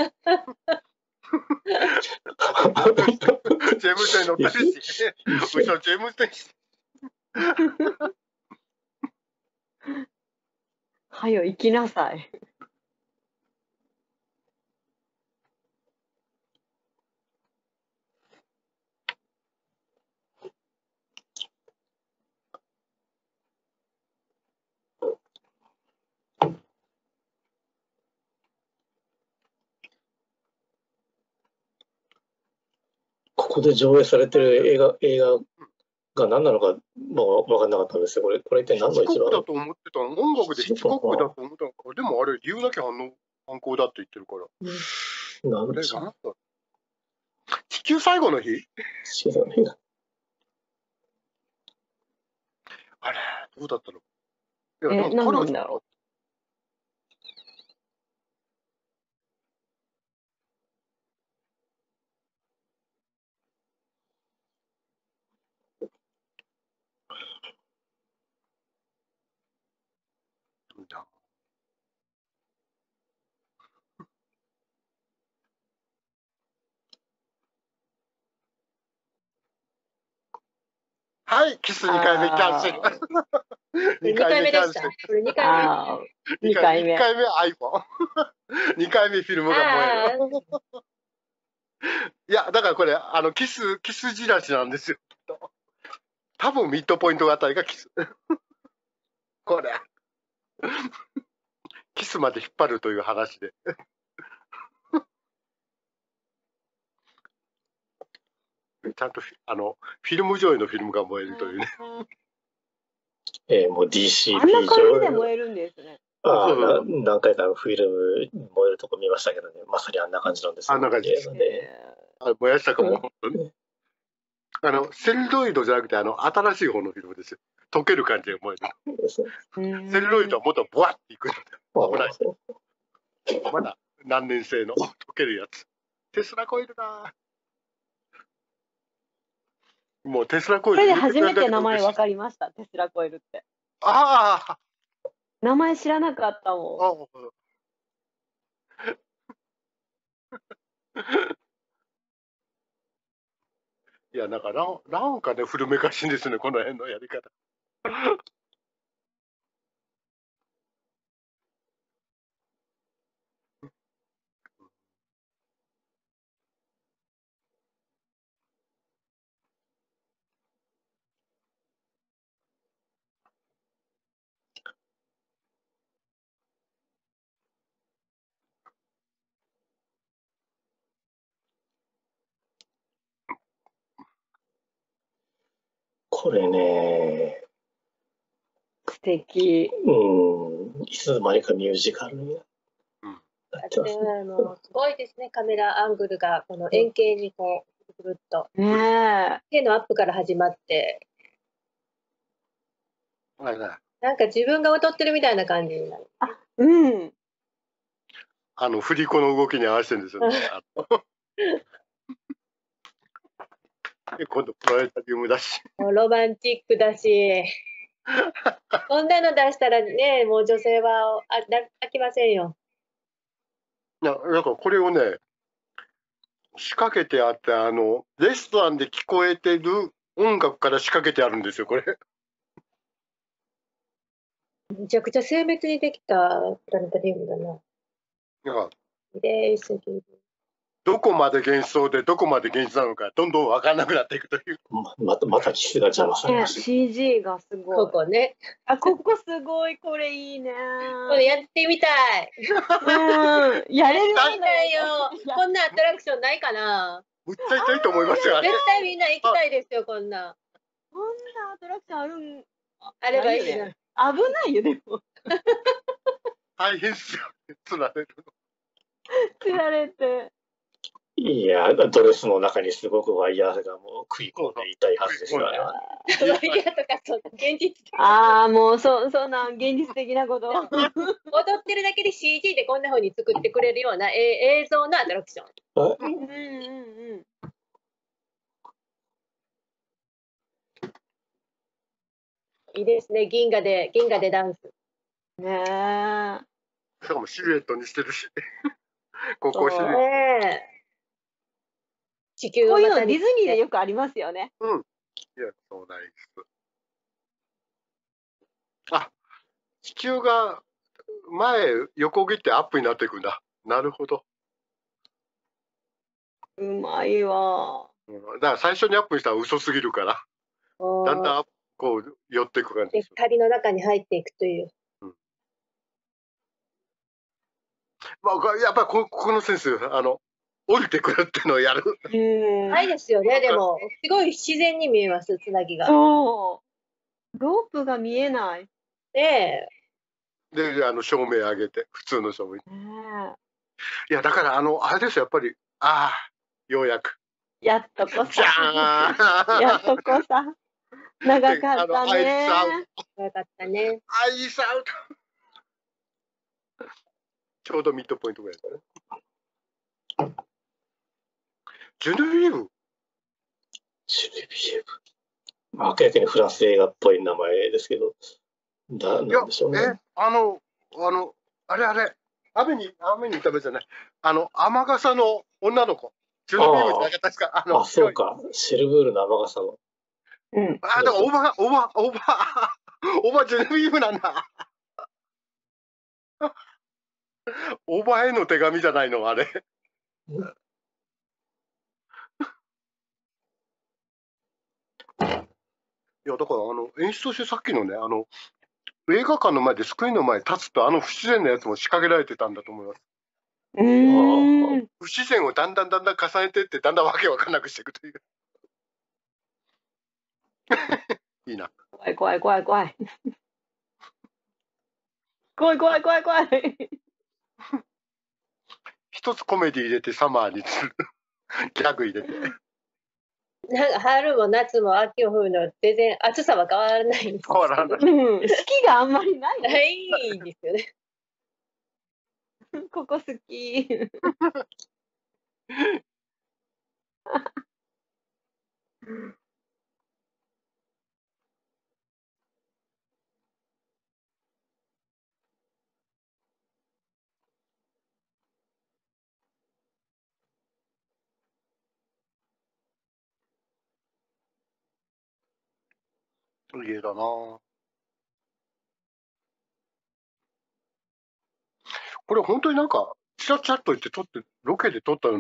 ームス・テン乗ったりして。後ろジェームス・テン。はよ、行きなさい。ここで上映されてる映画が何なのか分かんなかったんですよ。これ一体何の一番だと思ってたの。音楽でヒッチコックだと思ったのか。でもあれ理由なき犯行だって言ってるから。なんでだ。地球最後の日。あれどうだったの。いや何なんだろう。はい、キス2回目キャンセル。2回目でした。これ2回目。1回目は iPhone。2回目フィルムが燃える。いや、だからこれ、キスじらしなんですよ。多分ミッドポイントあたりがキス。これ。キスまで引っ張るという話で。ちゃんとフィルム上映のフィルムが燃えるというね。もう DCP 上映。あんな感じで燃えるんですね。ああ、何回かフィルム燃えるとこ見ましたけどね、まさにあんな感じなんですよ。あんな感じですね。燃やしたかも、本当に。セルロイドじゃなくて、新しい方のフィルムですよ。溶ける感じで燃える。セルロイドはもっとボワッていくんで、危ない。まだ何年生の溶けるやつ。テスラコイルだ。もうテスラコイル。これで初めて名前わかりました。テスラコイルって。ああ。名前知らなかったもん。いや、なんかなんかね、古めかしいんですね、この辺のやり方。これね、素敵。いつの間にかミュージカルになってますね。すごいですね、カメラアングルがこの円形にこうぐるっと手のアップから始まって、なんか自分が踊ってるみたいな感じになる。あ、うん。振り子の動きに合わせてるんですよね。今度プラネタリウムだし、ロマンチックだし、こんなの出したらね、もう女性は飽きませんよ。なんかこれをね、仕掛けてあって、レストランで聞こえてる音楽から仕掛けてあるんですよ、これ。めちゃくちゃ精密にできたプラネタリウムだな。どこまで幻想でどこまで現実なのか、どんどん分からなくなっていくという。また岸田ちゃんがされました。CG がすごい。ここね。あ、ここすごい、これいいね。これやってみたい。やれるわけないよ。こんなアトラクションないかな。めっちゃ行きたいと思いますよ。絶対みんな行きたいですよ、こんな。こんなアトラクションあるん。あればいいね。危ないよ、でも。大変ですよ。釣られるの。釣られて。いや、ドレスの中にすごくワイヤーがもう食い込んでいたいはずですよね。ワイヤーとか、そんな現実的。ああ、もうそんな現実的なこと。踊ってるだけで CG でこんなふうに作ってくれるような映像のアトラクション。いいですね、銀河でダンス。ねえ。しかもシルエットにしてるし、ここシルエット。地球をこういうのディズニーでよくありますよね。うん。いや、そうないです。あ、地球が前横切ってアップになっていくんだ。なるほど。うまいわ。だから最初にアップにしたら嘘すぎるから、だんだんこう寄っていく感じ。光の中に入っていくという。まあやっぱりここのセンス、降りてくるっていうのをやる。はいですよね。でもすごい自然に見えます、つなぎが。そう。ロープが見えない。ねえ。で、照明上げて、普通の照明。いやだからあれですよ、やっぱりようやく。やっとこさ。やっとこさ。長かったね。長かったね。アイスアウト。ちょうどミッドポイントぐらいだね。ジュネビエーブ。明らかにフランス映画っぽい名前ですけど、なんでしょうね。あれ、雨に食べじゃない。雨傘の女の子。ジュネビエーブじゃなかったですか。あ、そうか。シルブールの雨傘の。あ、だからオーバージュネビエーブなんだ。オーバーへの手紙じゃないの、あれ。いやだから演出としてさっきのね、映画館の前でスクリーンの前に立つと不自然なやつも仕掛けられてたんだと思います。不自然をだんだん重ねていって、だんだんわけわかんなくしていくという。いいな。怖い。一つコメディ入れて、サマーにする、ギャグ入れて。なんか春も夏も秋も冬も全然暑さは変わらないんですけど、四季があんまりないんですよね。ここ好き。家だな。これ本当になんか、チラチラっと言って撮って、ロケで撮ったよ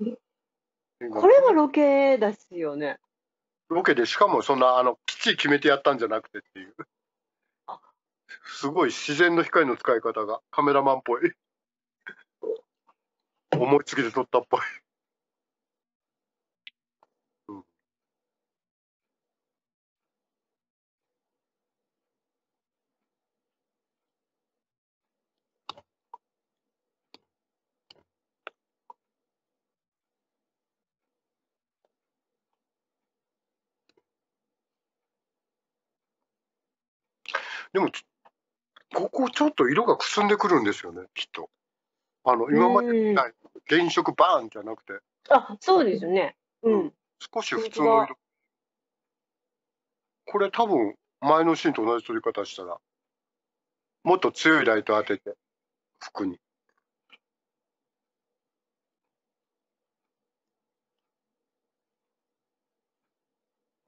うな。これもロケですよね。ロケで、しかもそんな、きっちり決めてやったんじゃなくてっていう。すごい自然の光の使い方がカメラマンっぽい。思いつきで撮ったっぽい。でもここちょっと色がくすんでくるんですよね、きっと。今までみたいに原色バーンじゃなくて。あ、そうですね。うん。少し普通の色。これ多分、前のシーンと同じ撮り方したら、もっと強いライト当てて、服に。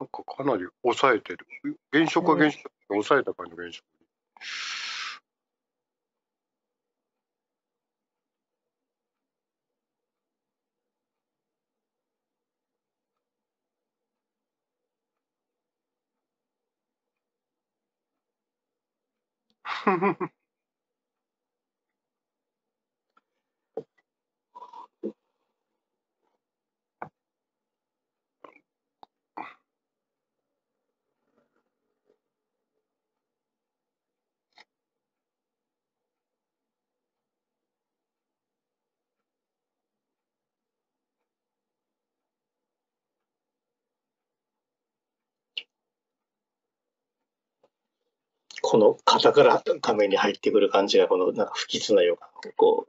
なんかかなり抑えてる。原色は原色。抑えた感じの現象。この肩から画面に入ってくる感じが、このなんか不吉な予感をこ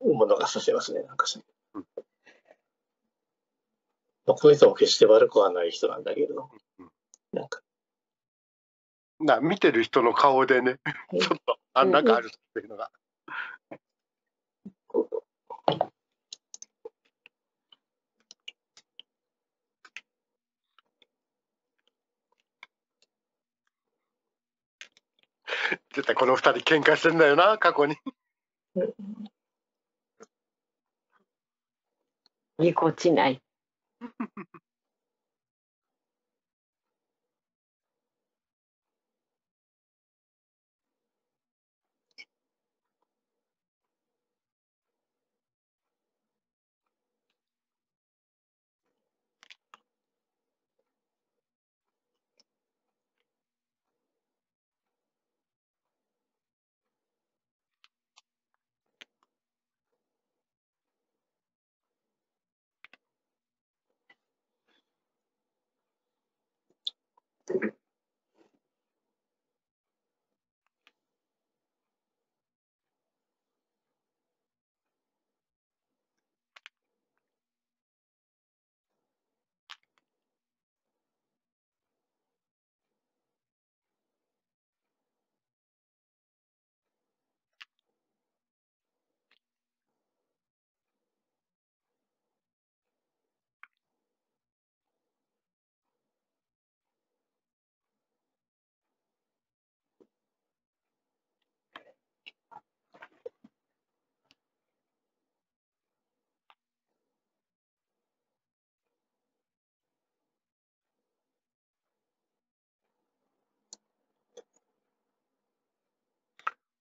うものがさせますね、なんかし、うん、この人も決して悪くはない人なんだけど、なんか見てる人の顔でね、ちょっとなんかあるっていうのが。絶対この2人喧嘩してんだよな、過去に。ぎこちない。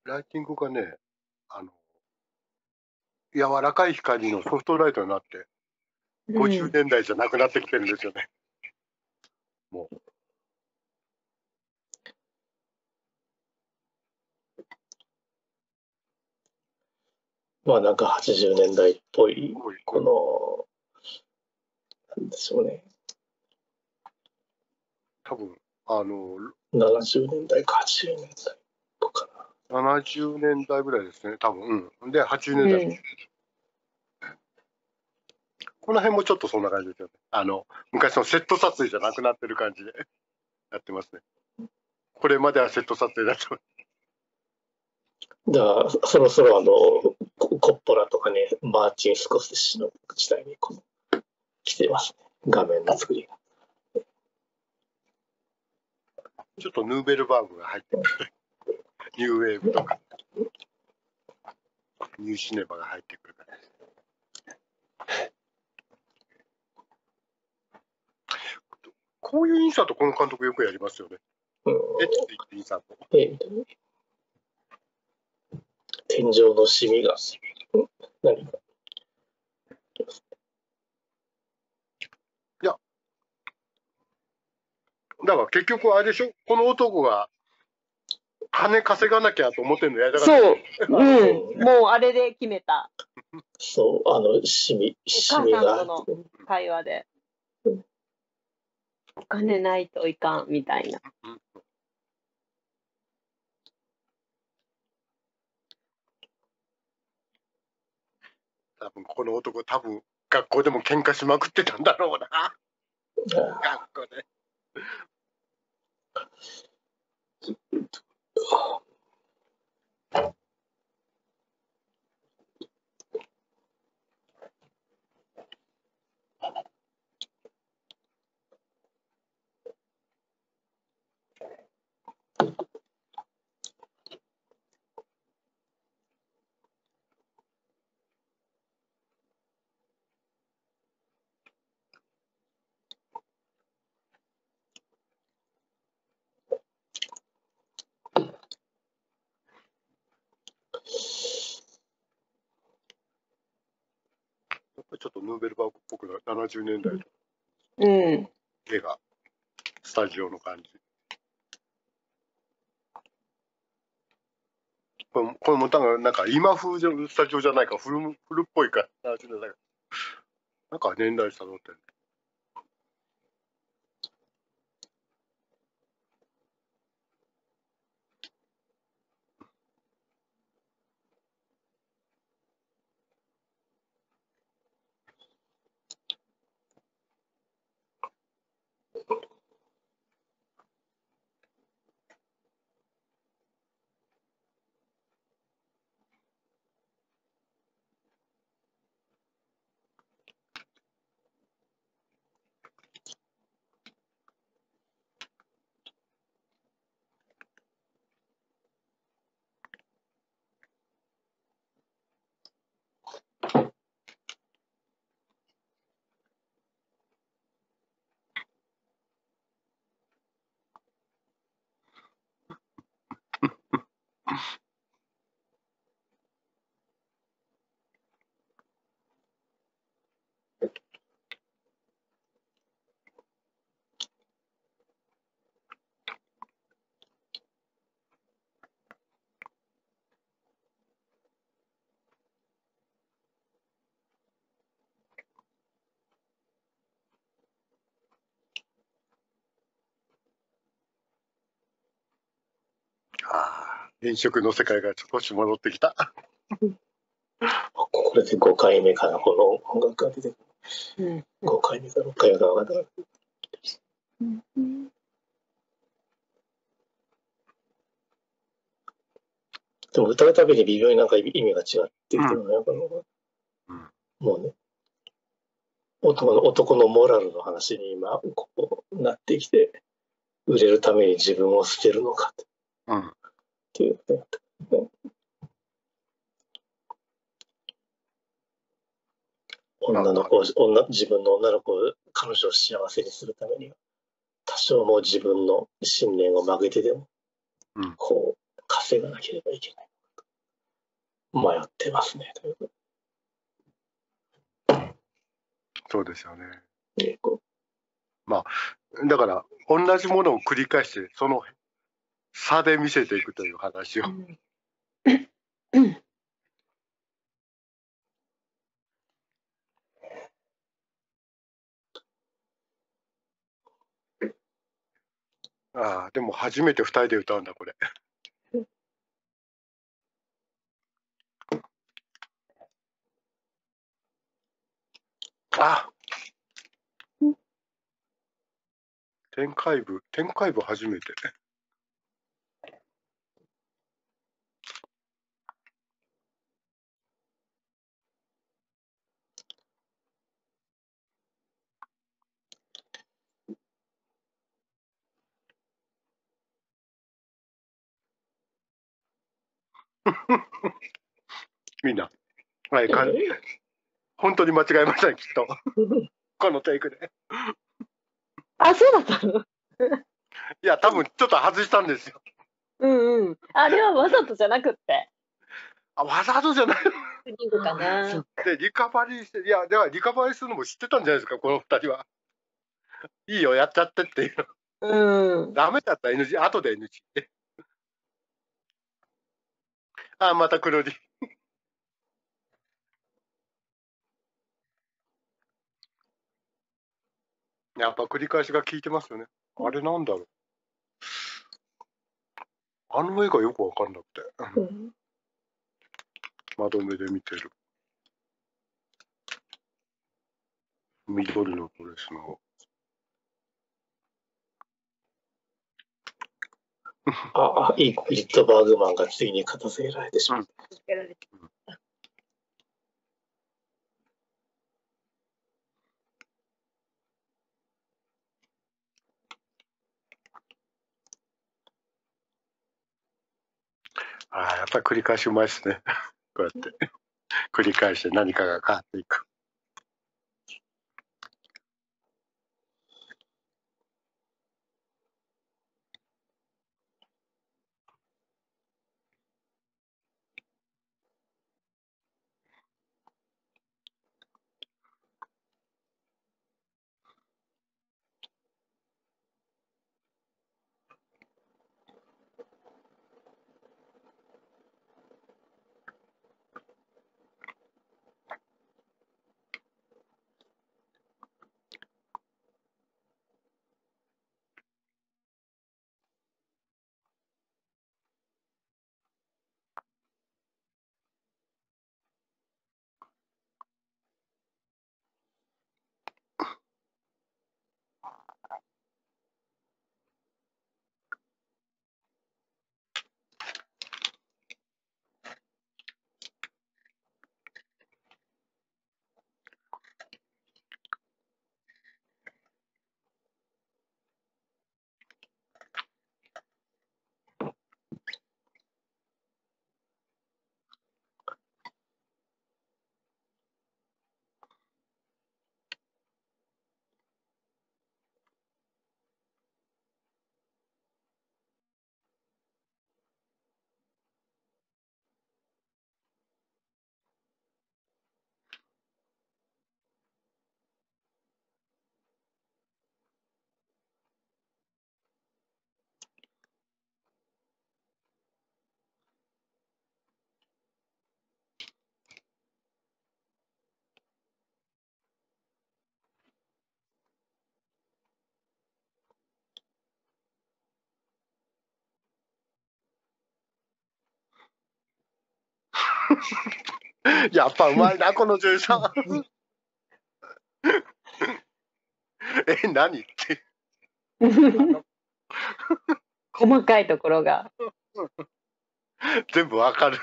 ライティングがね、柔らかい光のソフトライトになって、50年代じゃなくなってきてるんですよね。うん、もう。まあなんか80年代っぽい、この、なんでしょうね。多分、70年代か80年代とかな。70年代ぐらいですね、多分、うん、で、80年代、この辺もちょっとそんな感じですよね、昔のセット撮影じゃなくなってる感じでやってますね、これまではセット撮影だった。じゃあ、そろそろコッポラとかね、マーチン・スコセッシの時代に来てますね、画面の作りが。ちょっとヌーベルバーグが入ってくる、ニューウェーブとかニューシネマが入ってくるから、こういうインサート、この監督よくやりますよね。えって言ってインサート。天井のシミが。何か。いや。だから結局あれでしょ、この男が。金稼がなきゃと思ってんのやだから。そう。うん。もうあれで決めた。そう、シミが。お母さんとの会話で。お金ないといかんみたいな。多分この男、多分学校でも喧嘩しまくってたんだろうな。学校で。ちょっとヌーベルバーグっぽくな70年代の映画、スタジオの感じ。これもなんか今風のスタジオじゃないか、古っぽいか、70年代なんか年代差のってる。飲食の世界が少し戻ってきたこれで5回目かな、この音楽が出てくる、5回目か6回目か分からない。でも歌うたびに微妙になんか意味が違ってきてるのよ、もうね、男のモラルの話に今こうなってきて、売れるために自分を捨てるのかと。自分の女の子を、彼女を幸せにするためには、多少もう自分の信念を曲げてでも、こう稼がなければいけないと迷ってますね。そうですよね。まあだから同じものを繰り返して、その差で見せていくという話を。ああ、でも初めて2人で歌うんだこれ。あ、展開部初めて。みんな、はい、本当に間違えましたね、きっと。このテイクで。あ、そうだったの？いや、多分ちょっと外したんですよ。うんうん。あれはわざとじゃなくって。あ、わざとじゃない。かなで、リカバリーして、いや、ではリカバリーするのも知ってたんじゃないですか、この二人は。いいよ、やっちゃってっていう。うん。ダメだったら NG、後で NG って。あ、また黒字。やっぱ繰り返しが効いてますよね。あれなんだろう。あの絵がよくわかんなくて。うん、窓目で見てる。緑のドレスの。ああ、イットバーグマンがついに片付けられてしまった。うんああ、やっぱり繰り返しうまいですね。こうやって繰り返して何かが変わっていく。やっぱうまいなこの女優さん。え、何って細かいところが全部わかる。い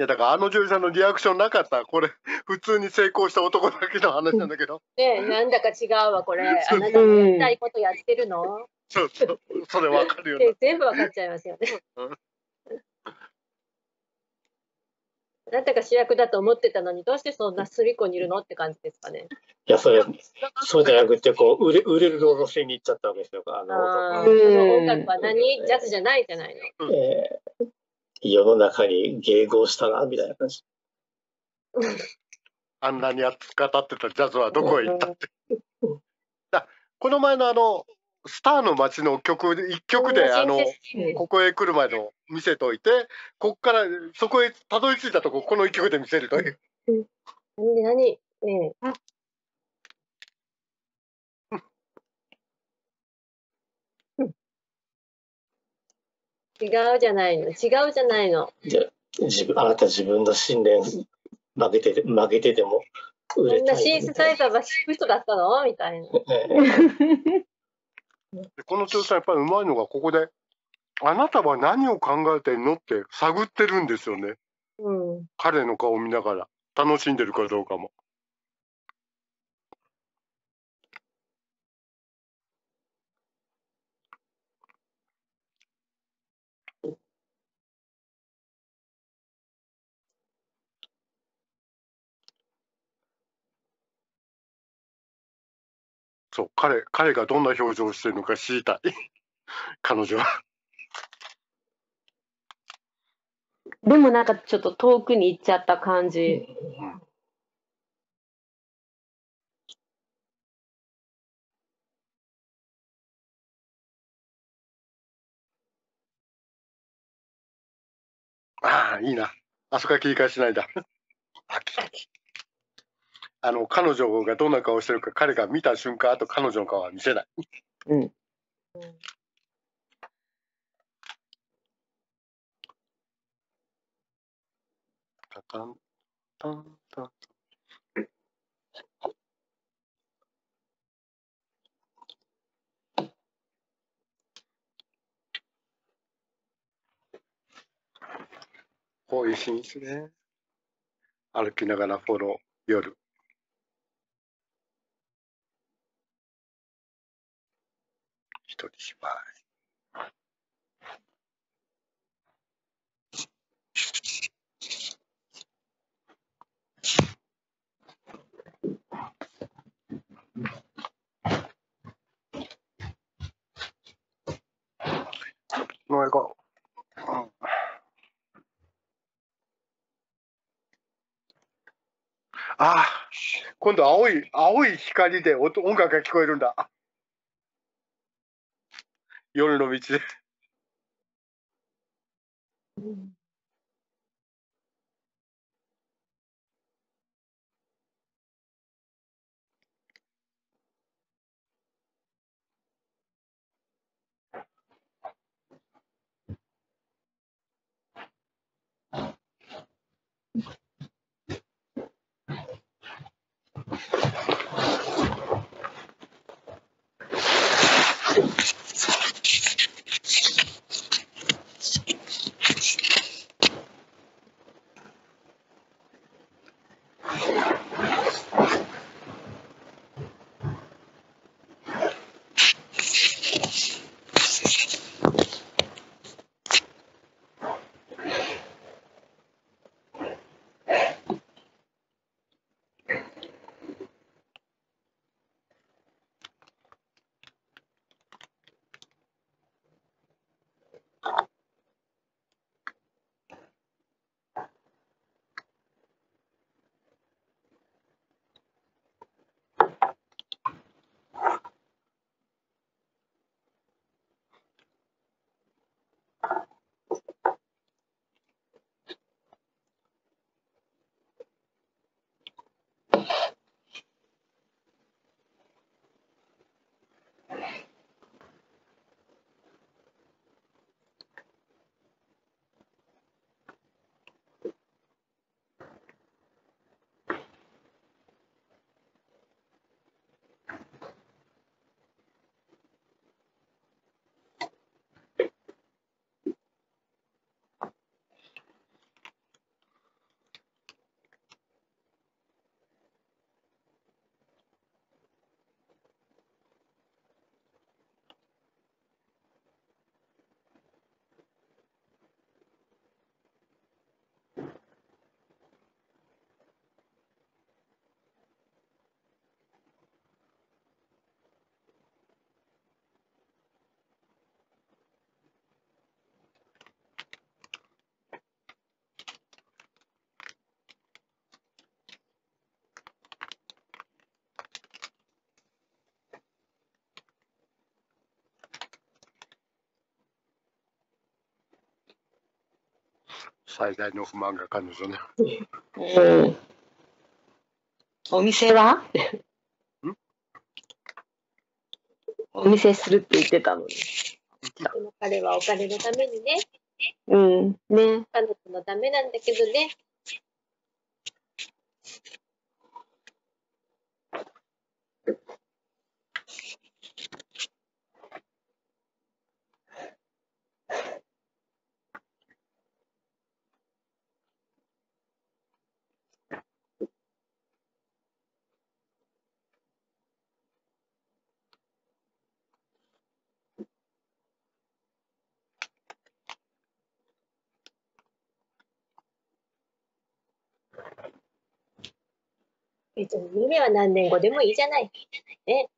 やだからあの女優さんのリアクションなかったらこれ普通に成功した男だけの話なんだけどねえ、なんだか違うわこれ。あなたのやりたいことやってるの？そうそう、それ分かるよね。全部分かっちゃいますよね。なんだか主役だと思ってたのにどうしてそんな隅っこにいるのって感じですかね。いやそうじゃなくてこう売れるロードしに行っちゃったわけですよ。音楽は何ジャズじゃないじゃないの。世の中に迎合したなみたいな感じ。あんなに熱く語ってたジャズはどこへ行ったって。この前のスターの街の曲で、一曲で、ここへ来る前の見せといて、ここから、そこへたどり着いたとこ、この一曲で見せるという。何、違うじゃないの、違うじゃないの。じゃあなた自分の信念、負けてても売れたいみたいな。こんなシンセサイザーが弾く人だったのみたいな。この調査やっぱりうまいのがここで「あなたは何を考えてんの?」って探ってるんですよね、うん、彼の顔を見ながら楽しんでるかどうかも。そう、彼がどんな表情をしているのか知りたい彼女は。でもなんかちょっと遠くに行っちゃった感じ。うん、ああ、いいな。あそこは切り替えしないだ。彼女がどんな顔してるか、彼が見た瞬間、あと彼女の顔は見せない。うん。タタンタンタン。多いシーンですね。歩きながらフォロー、夜。一人芝居。もう行こう。あ、今度青い光で音楽が聞こえるんだ。夜の道で。最大の不満が彼女ね。うん、お店はお店するって言ってたのに。彼はお金のためにね。うん。ね。彼女のためなんだけどね。別に夢は何年後でもいいじゃない。ね。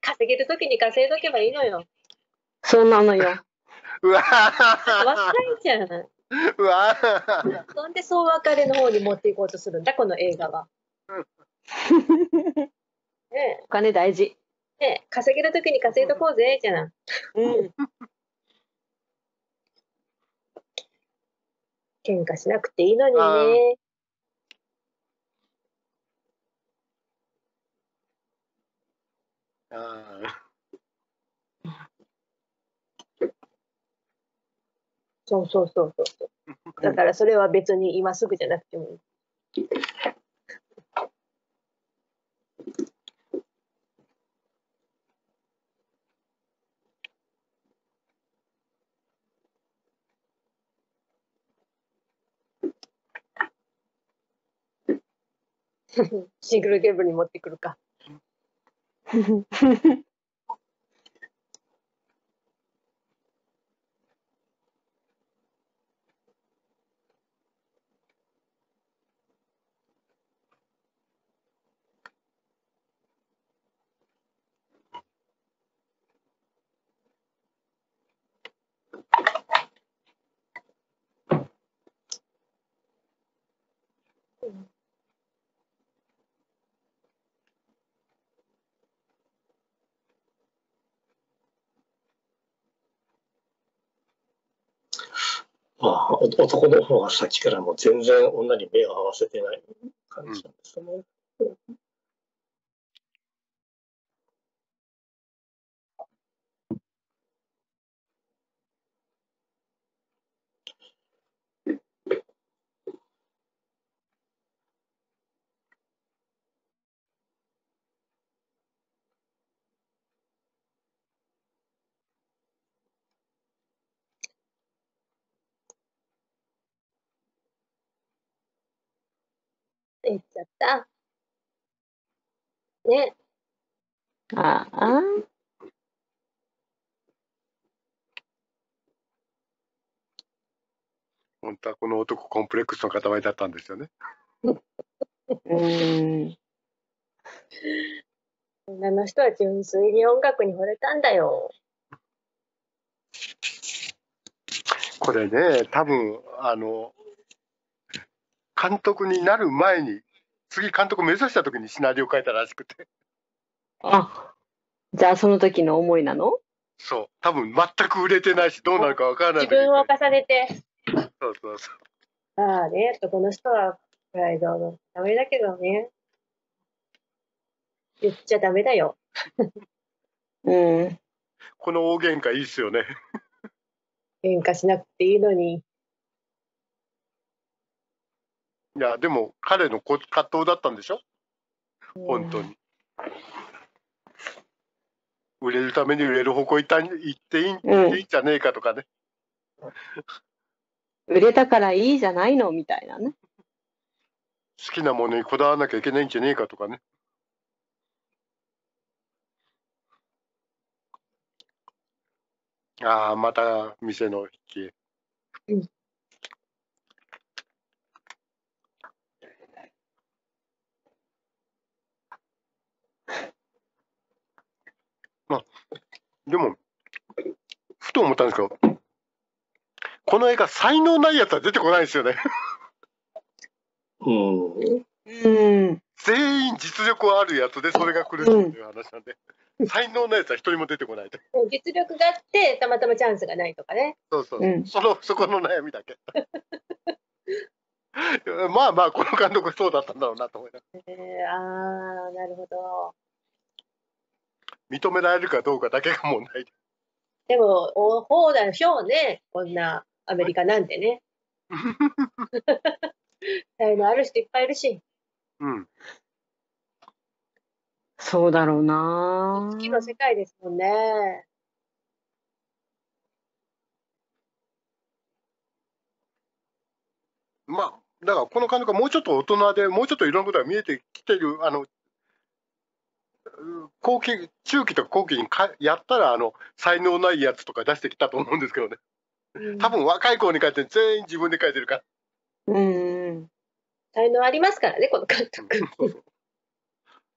稼げるときに稼いどけばいいのよ。そうなのよ。うわー。若いじゃん。うわー。なんでそう別れの方に持っていこうとするんだ、この映画は。ね、お金大事。ね、稼げるときに稼いどこうぜ、じゃん。うん。喧嘩しなくていいのにね。そうそうそうそう。だからそれは別に今すぐじゃなくてもいい。シングルゲームに持ってくるか。まあ、男の方がさっきからもう全然女に目を合わせてない感じなんですね。うん、言っちゃった。ね。ああ。本当はこの男コンプレックスの塊だったんですよね。女の人は純粋に音楽に惚れたんだよ。これね、多分監督になる前に、次監督目指した時にシナリオ書いたらしくて。あ、じゃあその時の思いなの？そう、多分全く売れてないし、どうなるかわからない。自分を重ねて。そうそうそう。ああね、この人はプライドのダメだけどね。言っちゃダメだよ。うん。この大喧嘩いいっすよね。喧嘩しなくていいのに。いやでも彼の葛藤だったんでしょ、本当に。売れるために売れる方向に行っていいんじゃねえかとかね。売れたからいいじゃないのみたいなね。好きなものにこだわらなきゃいけないんじゃねえかとかね。ああ、また店の引き。うん、まあ、でもふと思ったんですけど、この映画才能ないやつは出てこないですよね。うん、全員実力はあるやつでそれが苦しいという話なんで、才能ないやつは一人も出てこないと。実力があってたまたまチャンスがないとかね。そうそう、そこの悩みだけ。まあまあこの監督そうだったんだろうなと思いながら。ああ、なるほど。認められるかどうかだけが問題。でも、そうだよね、こんなアメリカなんてね。才能ある人いっぱいいるし。うん。そうだろうな。好きの世界ですもんね。まあ、だからこの監督はもうちょっと大人で、もうちょっといろんなことが見えてきてる。後期、中期とか後期にやったら才能ないやつとか出してきたと思うんですけどね。多分若い子に書いて全員自分で書いてるから。才能ありますからね、この監督。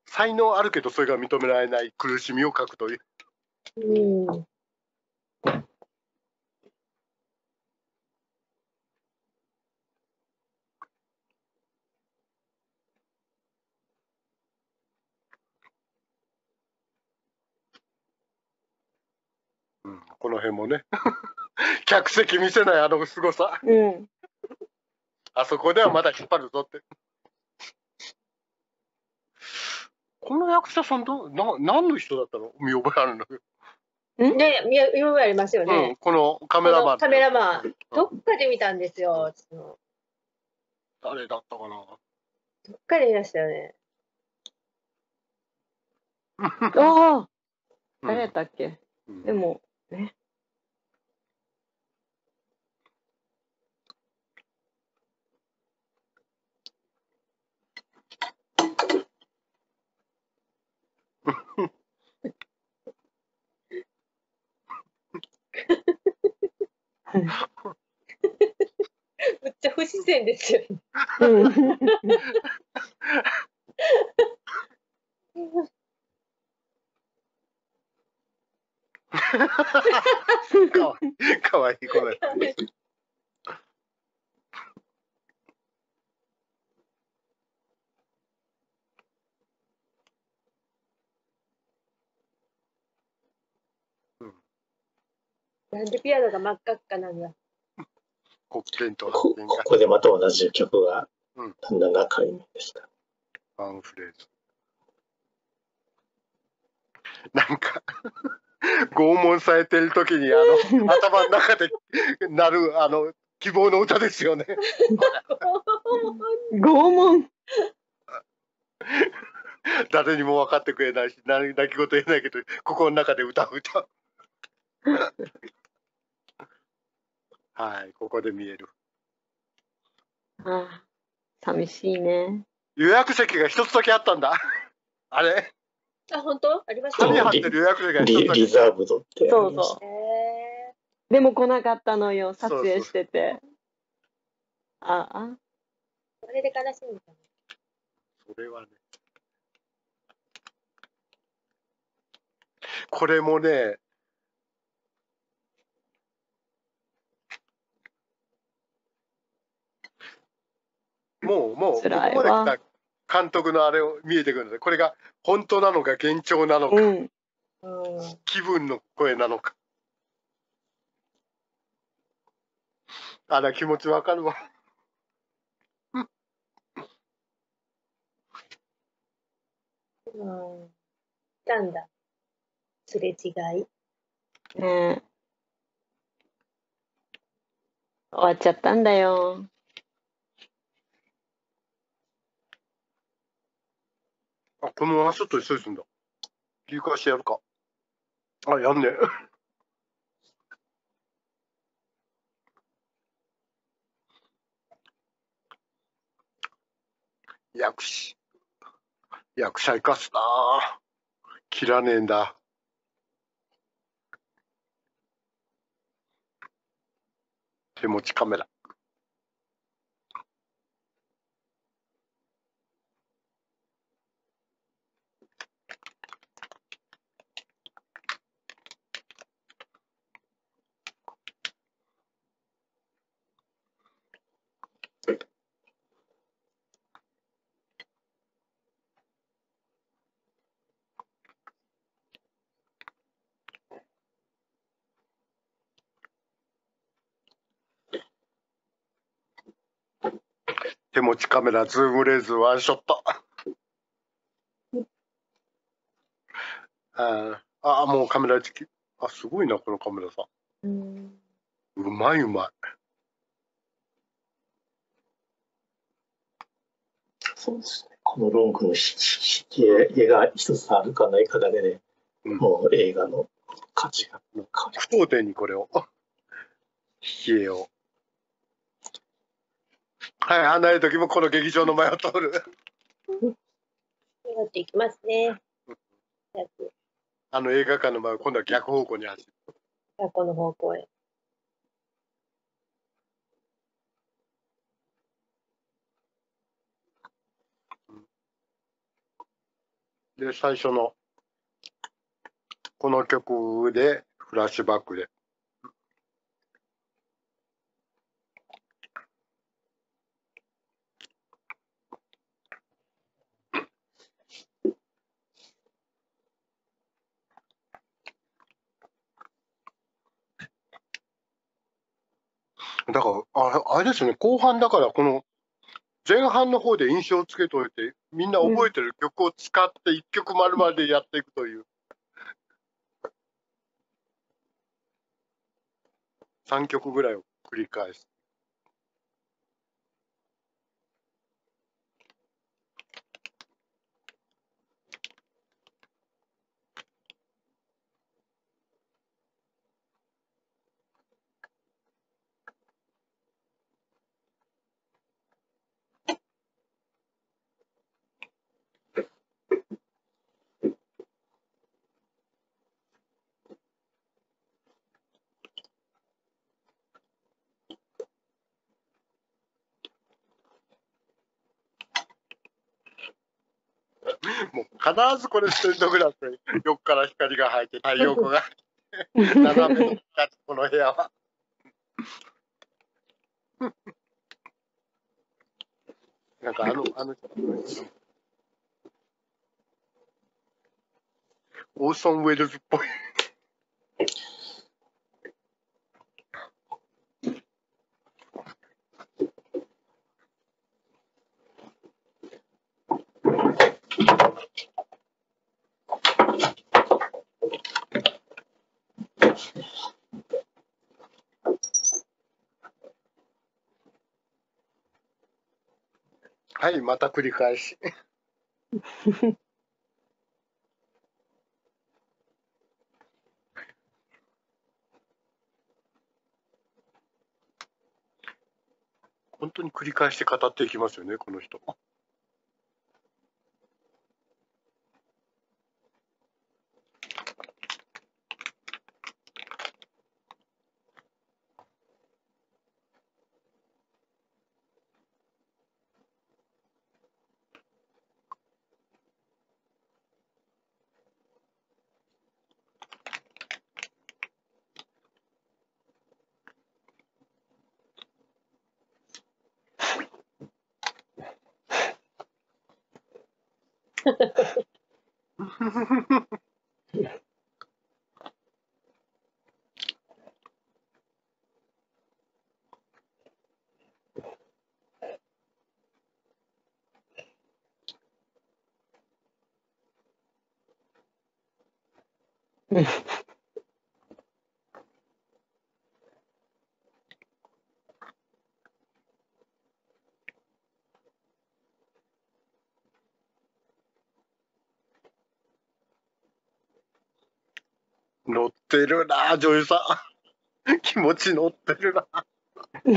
才能あるけどそれが認められない苦しみを書くという。うん。この辺もね客席見せないあのすごさ、うん、あそこではまだ引っ張るぞってこの役者さんと何の人だったの？見覚えあるんだけど、いやいや見覚えありますよね、うん、このカメラマン、どっかで見たんですよ、誰だったかな、どっかで見ましたよねああ誰だったっけ、うん、でもね、むっちゃ不自然ですよねかわいい、これ。なんでピアノが真っ赤っかなんだ。ここでまた同じ曲が、だんだんが解明でした。ワンフレーズ。なんか拷問されてる時に頭の中で鳴る希望の歌ですよね。拷問。誰にも分かってくれないし、泣き言言えないけど、心の中で歌う歌。はい、ここで見える。ああ、寂しいね。予約席が一つだけあったんだ。あれ？あ、本当？ありましたね。リザーブドって。そうそう。でも来なかったのよ、撮影してて。ああ。それで悲しみかな。それはね。これもね。もうここまで来た監督のあれを見えてくるので、これが本当なのか幻聴なのか、うん、気分の声なのか、あら気持ちわかるわなんだすれ違い、終わっちゃったんだよ。あ、このワンショットで処理するんだ。切り返してやるか。あ、やんね。役者生かすなぁ。切らねえんだ。手持ちカメラ。手持ちカメラ、ズームレンズ、ワンショット。ああ、もうカメラ付き。あ、すごいな、このカメラさん。うまいうまい。そうですね。このロングの絵が一つあるかないかだけで、もう映画の価値が変わる。不当点にこれを。絵を。はい、離れる時もこの劇場の前を通る。戻っていきますね。映画館の前を今度は逆方向に走る。逆の方向へ。で、最初のこの曲でフラッシュバックで。だからあれですね、後半だからこの前半の方で印象をつけておいて、みんな覚えてる曲を使って1曲丸々でやっていくという、3曲ぐらいを繰り返す。もう必ずこれステンドグラスで横から光が入って太陽光が斜めに光ってこの部屋はなんかオーソン・ウェルズっぽい。はい、また繰り返し。本当に繰り返して語っていきますよね、この人。乗ってるな、女優さん。気持ち乗ってるな。い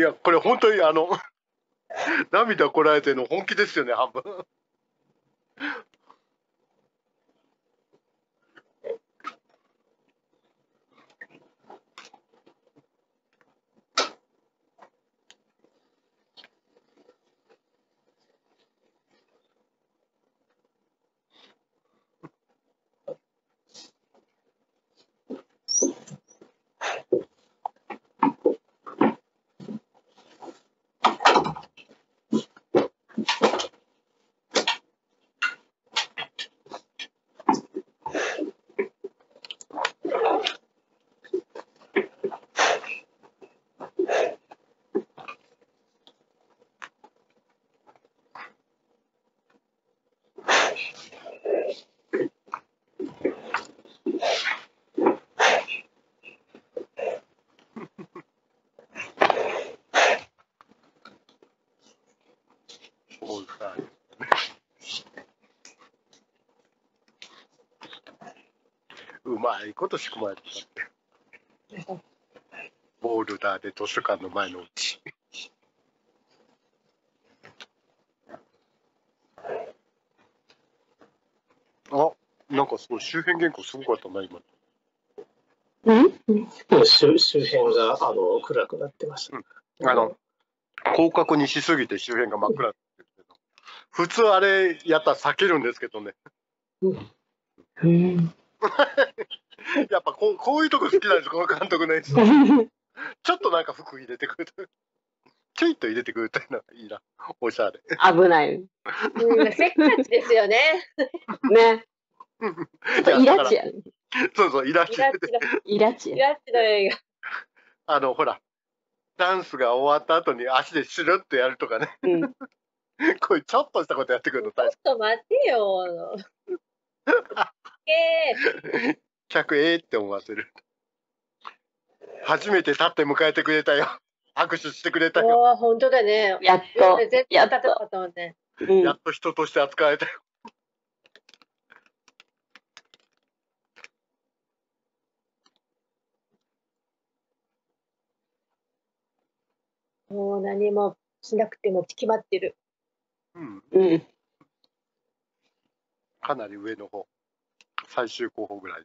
や、これ本当に涙こらえてるの本気ですよね、半分。うまいこと仕組まれてたって。ボールダーで図書館の前のうち。あ、なんかすごい周辺原稿すごかったな今。もう周辺が暗くなってました。広角にしすぎて周辺が真っ暗。普通あれやったら避けるんですけどね。やっぱこういうとこ好きなんです、この監督のやつ。ちょっとなんか服入れてくれた、ちょいと入れてくれたのがいいな、おしゃれ。危ない。せっかちですよね。ね。イラチやね。そうそう、イラチ。イラチ。イラチの映画。ほら、ダンスが終わった後に足でシュルッとやるとかね。こういうちょっとしたことやってくるの大変。ちょっと待てよ。客って思わせる。初めて立って迎えてくれたよ。握手してくれたよ。本当だね。やっと。絶対立てなかったもんね。やっと人として扱われたよ。もう何もしなくても決まってる。うん。かなり上の方。最終候補ぐらい。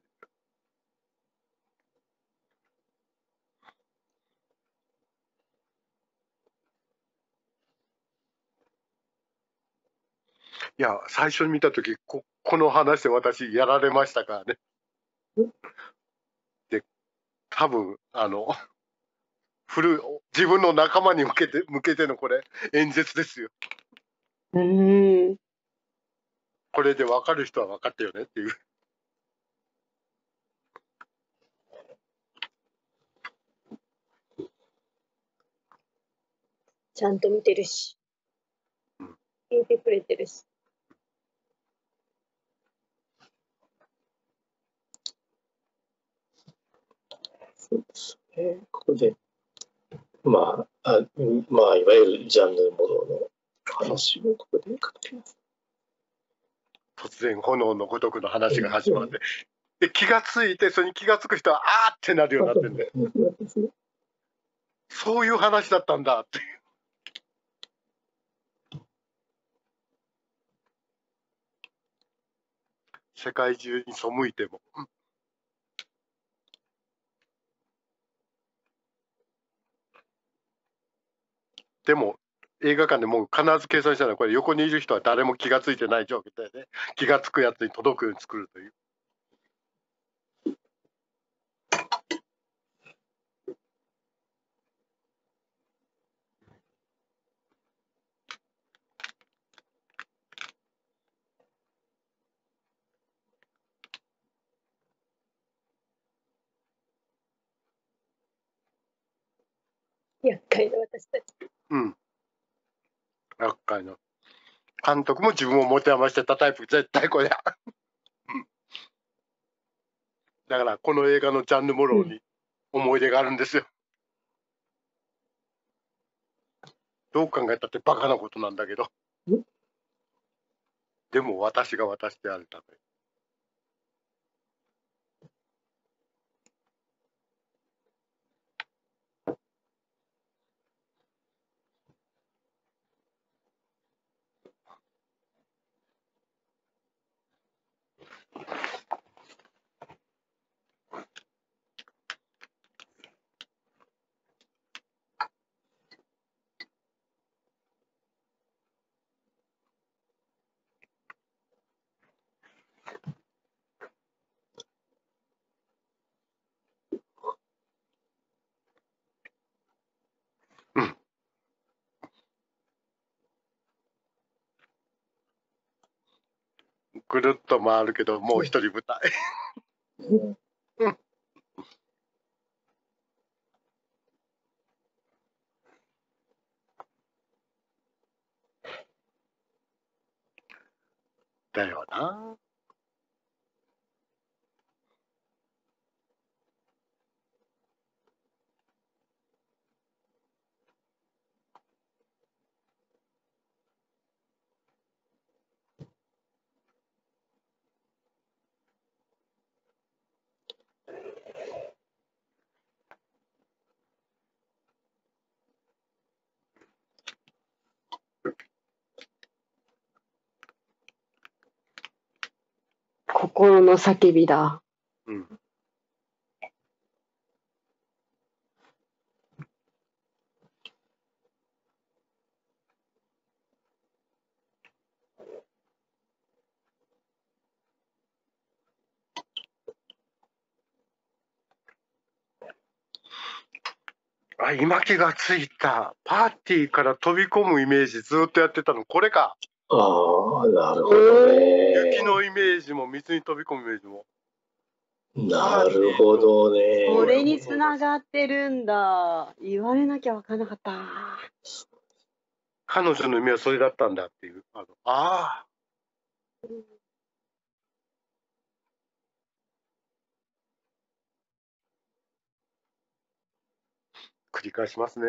いや、最初に見たとき、この話で私、やられましたからね。で、多分自分の仲間に向けてのこれ、演説ですよ。これで分かる人は分かったよねっていう。ちゃんと見てるし、聞いてくれてるし。ここで、まあ、いわゆるジャンルものの話をここで書きます。突然、炎のごとくの話が始まって、で気がついて、それに気がつく人は、あーってなるようになってんで、そういう話だったんだって。世界中に背いても。でも映画館でもう必ず計算したのは、これ横にいる人は誰も気が付いてない状況で、ね、気が付くやつに届くように作るという。厄介な私たち。厄介な。監督も自分を持て余してたタイプ、絶対これ。だからこの映画のジャンルもろに思い出があるんですよ。どう考えたってバカなことなんだけど。でも私が私であるため。ぐるっと回るけど、もう一人舞台。だよな。心の叫びだ。今気がついた、パーティーから飛び込むイメージずっとやってたのこれか。ああ、なるほどね。雪のイメージも水に飛び込むイメージも。なるほどね。これにつながってるんだ。言われなきゃ分からなかった。彼女の夢はそれだったんだっていう。ああ。繰り返しますね。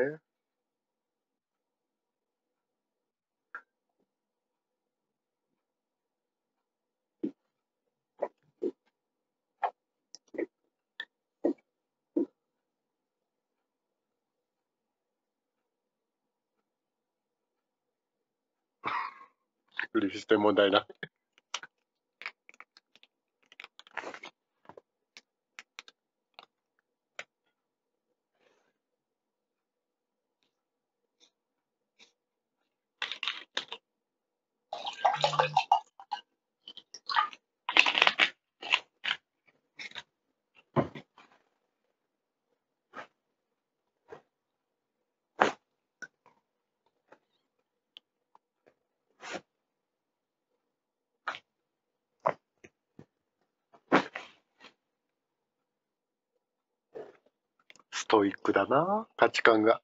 嬉しい問題だ。ストイックだな、価値観が。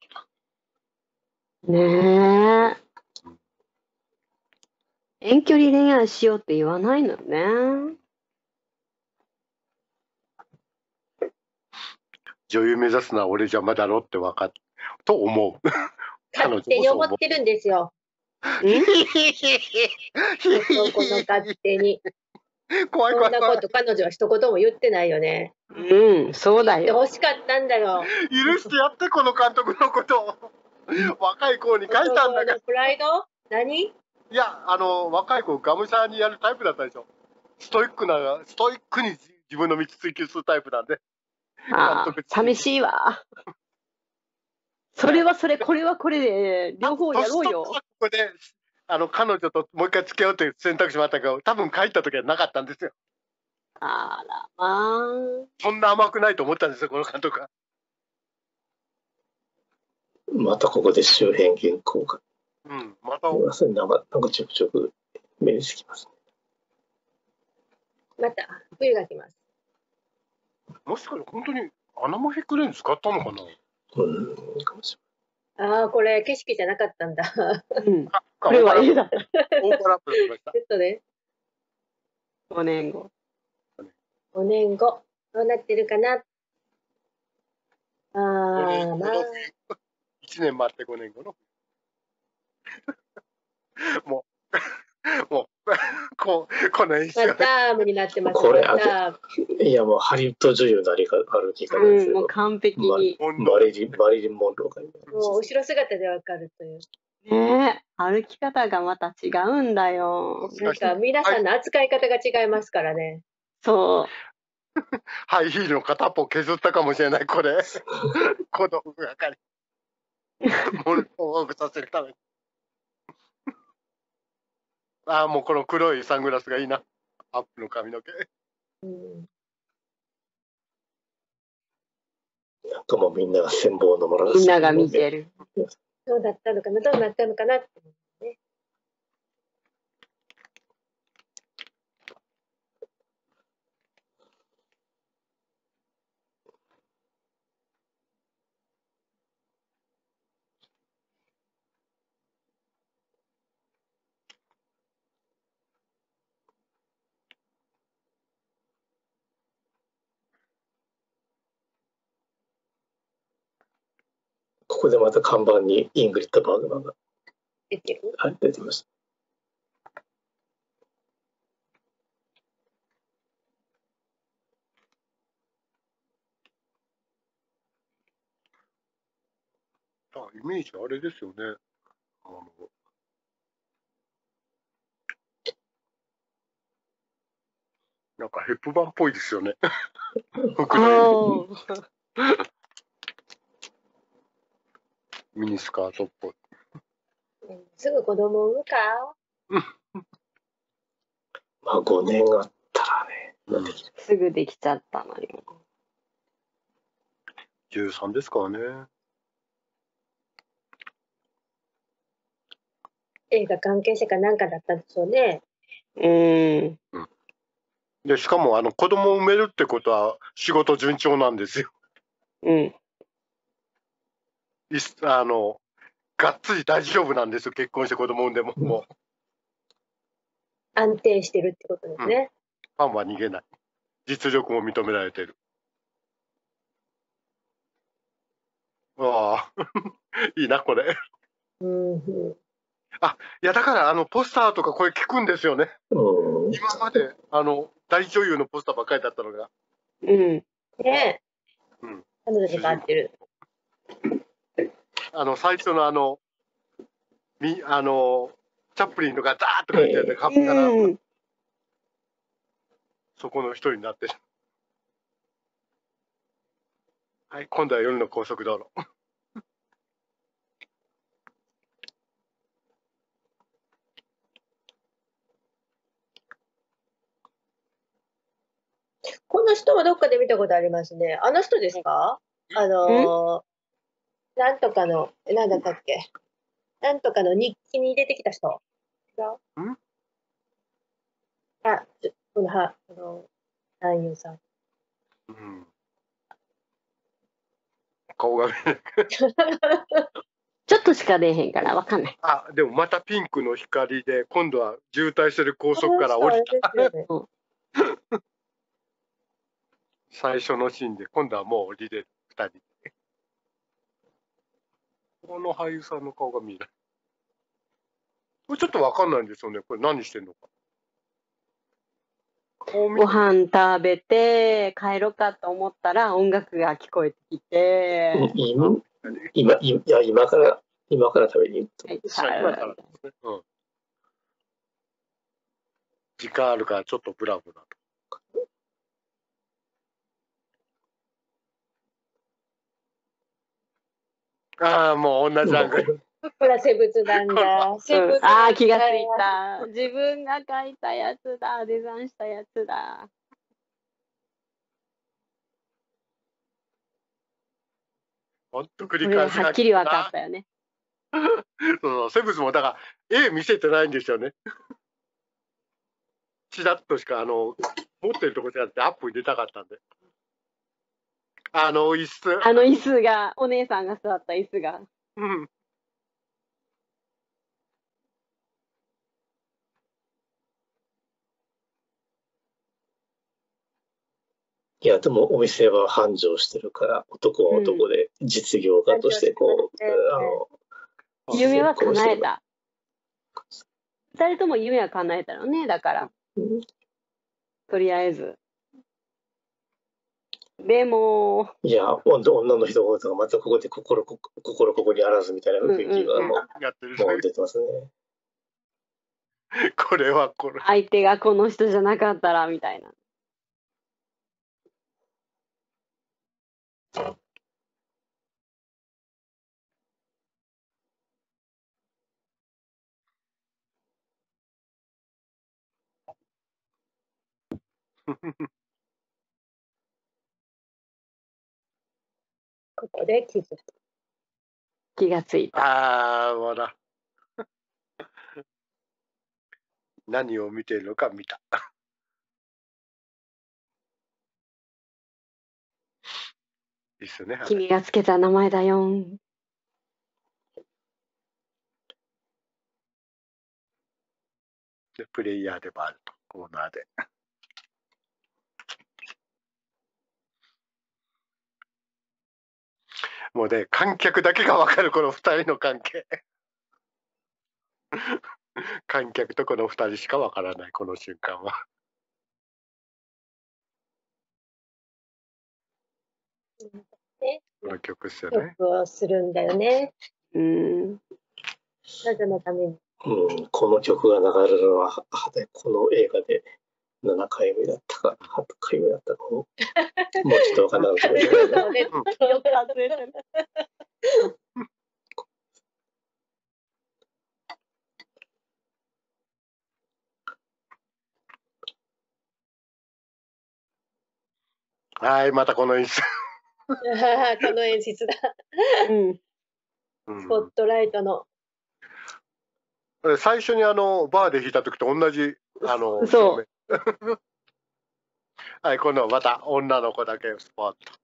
ねえ、遠距離恋愛しようって言わないのね。女優目指すのは俺邪魔だろって分かっと思う。勝手に思ってるんですよ。男の勝手に。怖い怖い怖い。そんなこと彼女は一言も言ってないよね。うん、そうだよ。言ってほしかったんだよ。許してやってこの監督のこと。若い子に書いたんだから。プライド？何？いや、若い子がむしゃらにやるタイプだったでしょ。ストイックに自分の道追求するタイプなんで。ああ、寂しいわ。それはそれ、これはこれで両方やろうよ。彼女ともう一回付き合うという選択肢もあったけど、多分帰った時はなかったんですよ。あらまあ、そんな甘くないと思ったんですよ、この監督は。またここで周辺銀行が、うん、またなんかちょくちょく目にしてきますね。また冬が来ます。もしかして本当にアナモフィックレンズ使ったのかな。うん、かもしれない。ああ、これ景色じゃなかったんだ。うん、これは絵だ。オーバーラップしました。ちょっとね。5年後。5年後どうなってるかな。ああ、まあ。1年待って5年後の。もうこの演出が。ダームになってます。これいやもうハリウッド女優の歩き方ですよ。もう完璧に。マリリンモンローが。もう後ろ姿でわかるという。ねえ、歩き方がまた違うんだよ。なんか皆さんの扱い方が違いますからね。そう。ハイヒールの片っぽ削ったかもしれない、これ。子供がかり。モルを多くさせるために。ああ、もうこの黒いサングラスがいいな。アップの髪の毛。うん。なんかもうみんなが羨望のものです。みんなが見てる。どうだったのかな、どうなったのかなって。ここでまた看板にイングリッド・バーグマンが出てました。あ、イメージあれですよね。なんかヘップバーンっぽいですよね。ミニスカートっぽい。すぐ子供産むか。まあ5年あったらね、うん、すぐできちゃったのよ。13ですからね。映画関係者かなんかだったんでしょうね。でしかも子供を産めるってことは仕事順調なんですよ。がっつり大丈夫なんですよ、結婚して子供産んでも。もう安定してるってことですね。ファンは逃げない、実力も認められてる。ああいいなこれ。あ、いやだからポスターとかこれ聞くんですよね。今まで大女優のポスターばっかりだったのが。ねえ、彼女に変わってる。最初のチャップリンとかダーッと書いてあってカップから、そこの一人になってる。はい、今度は夜の高速道路。この人はどっかで見たことありますね。あの人ですか？なんとかの、なんだったっけ？なんとかの日記に出てきた人。あ、この俳優さん。顔が見えないちょっとしか出えへんからわかんない。あ、でもまたピンクの光で今度は渋滞してる高速から降りた。最初のシーンで今度はもう降りれる2人。この俳優さんの顔が見えない。これちょっとわかんないんですよね。これ何してんのか。ご飯食べて帰ろうかと思ったら音楽が聞こえてきて、今から食べに行くと。時間あるからちょっとブラブラと。ああ、もう同じなんか。これは生物なんだ。ああ、気がついた。自分が描いたやつだ。デザインしたやつだ。ほんと繰り返しはっきり分かったよね。そう、生物もだから絵見せてないんですよね。ちらっとしか持ってるとこ違ってアップに出たかったんで。あの椅子が、お姉さんが座った椅子が。いや、でもお店は繁盛してるから、男は男で実業家としてこう、夢は叶えた。2人とも夢は叶えたのね、だから。とりあえず。でもいや、女の人がまたここで心ここにあらずみたいな雰囲気がもう出てますね。これはこれ。相手がこの人じゃなかったらみたいな。ここで気がついた。ああ、ほら。何を見ているのか見た。いいっすね。君がつけた名前だよん。で、プレイヤーでもあると、コーナーで。もうね、観客だけが分かるこの2人の関係。観客とこの2人しか分からないこの瞬間は。この曲っすよね。曲をするんだよね。なぜのために。この曲が流れるのはこの映画で7回目だったか8回目だったかもうちょっとわからないですけど、はい、またこの演出。この演出だ。スポットライトの。最初にバーで弾いた時と同じそうはい、今度はまた女の子だけスポッと。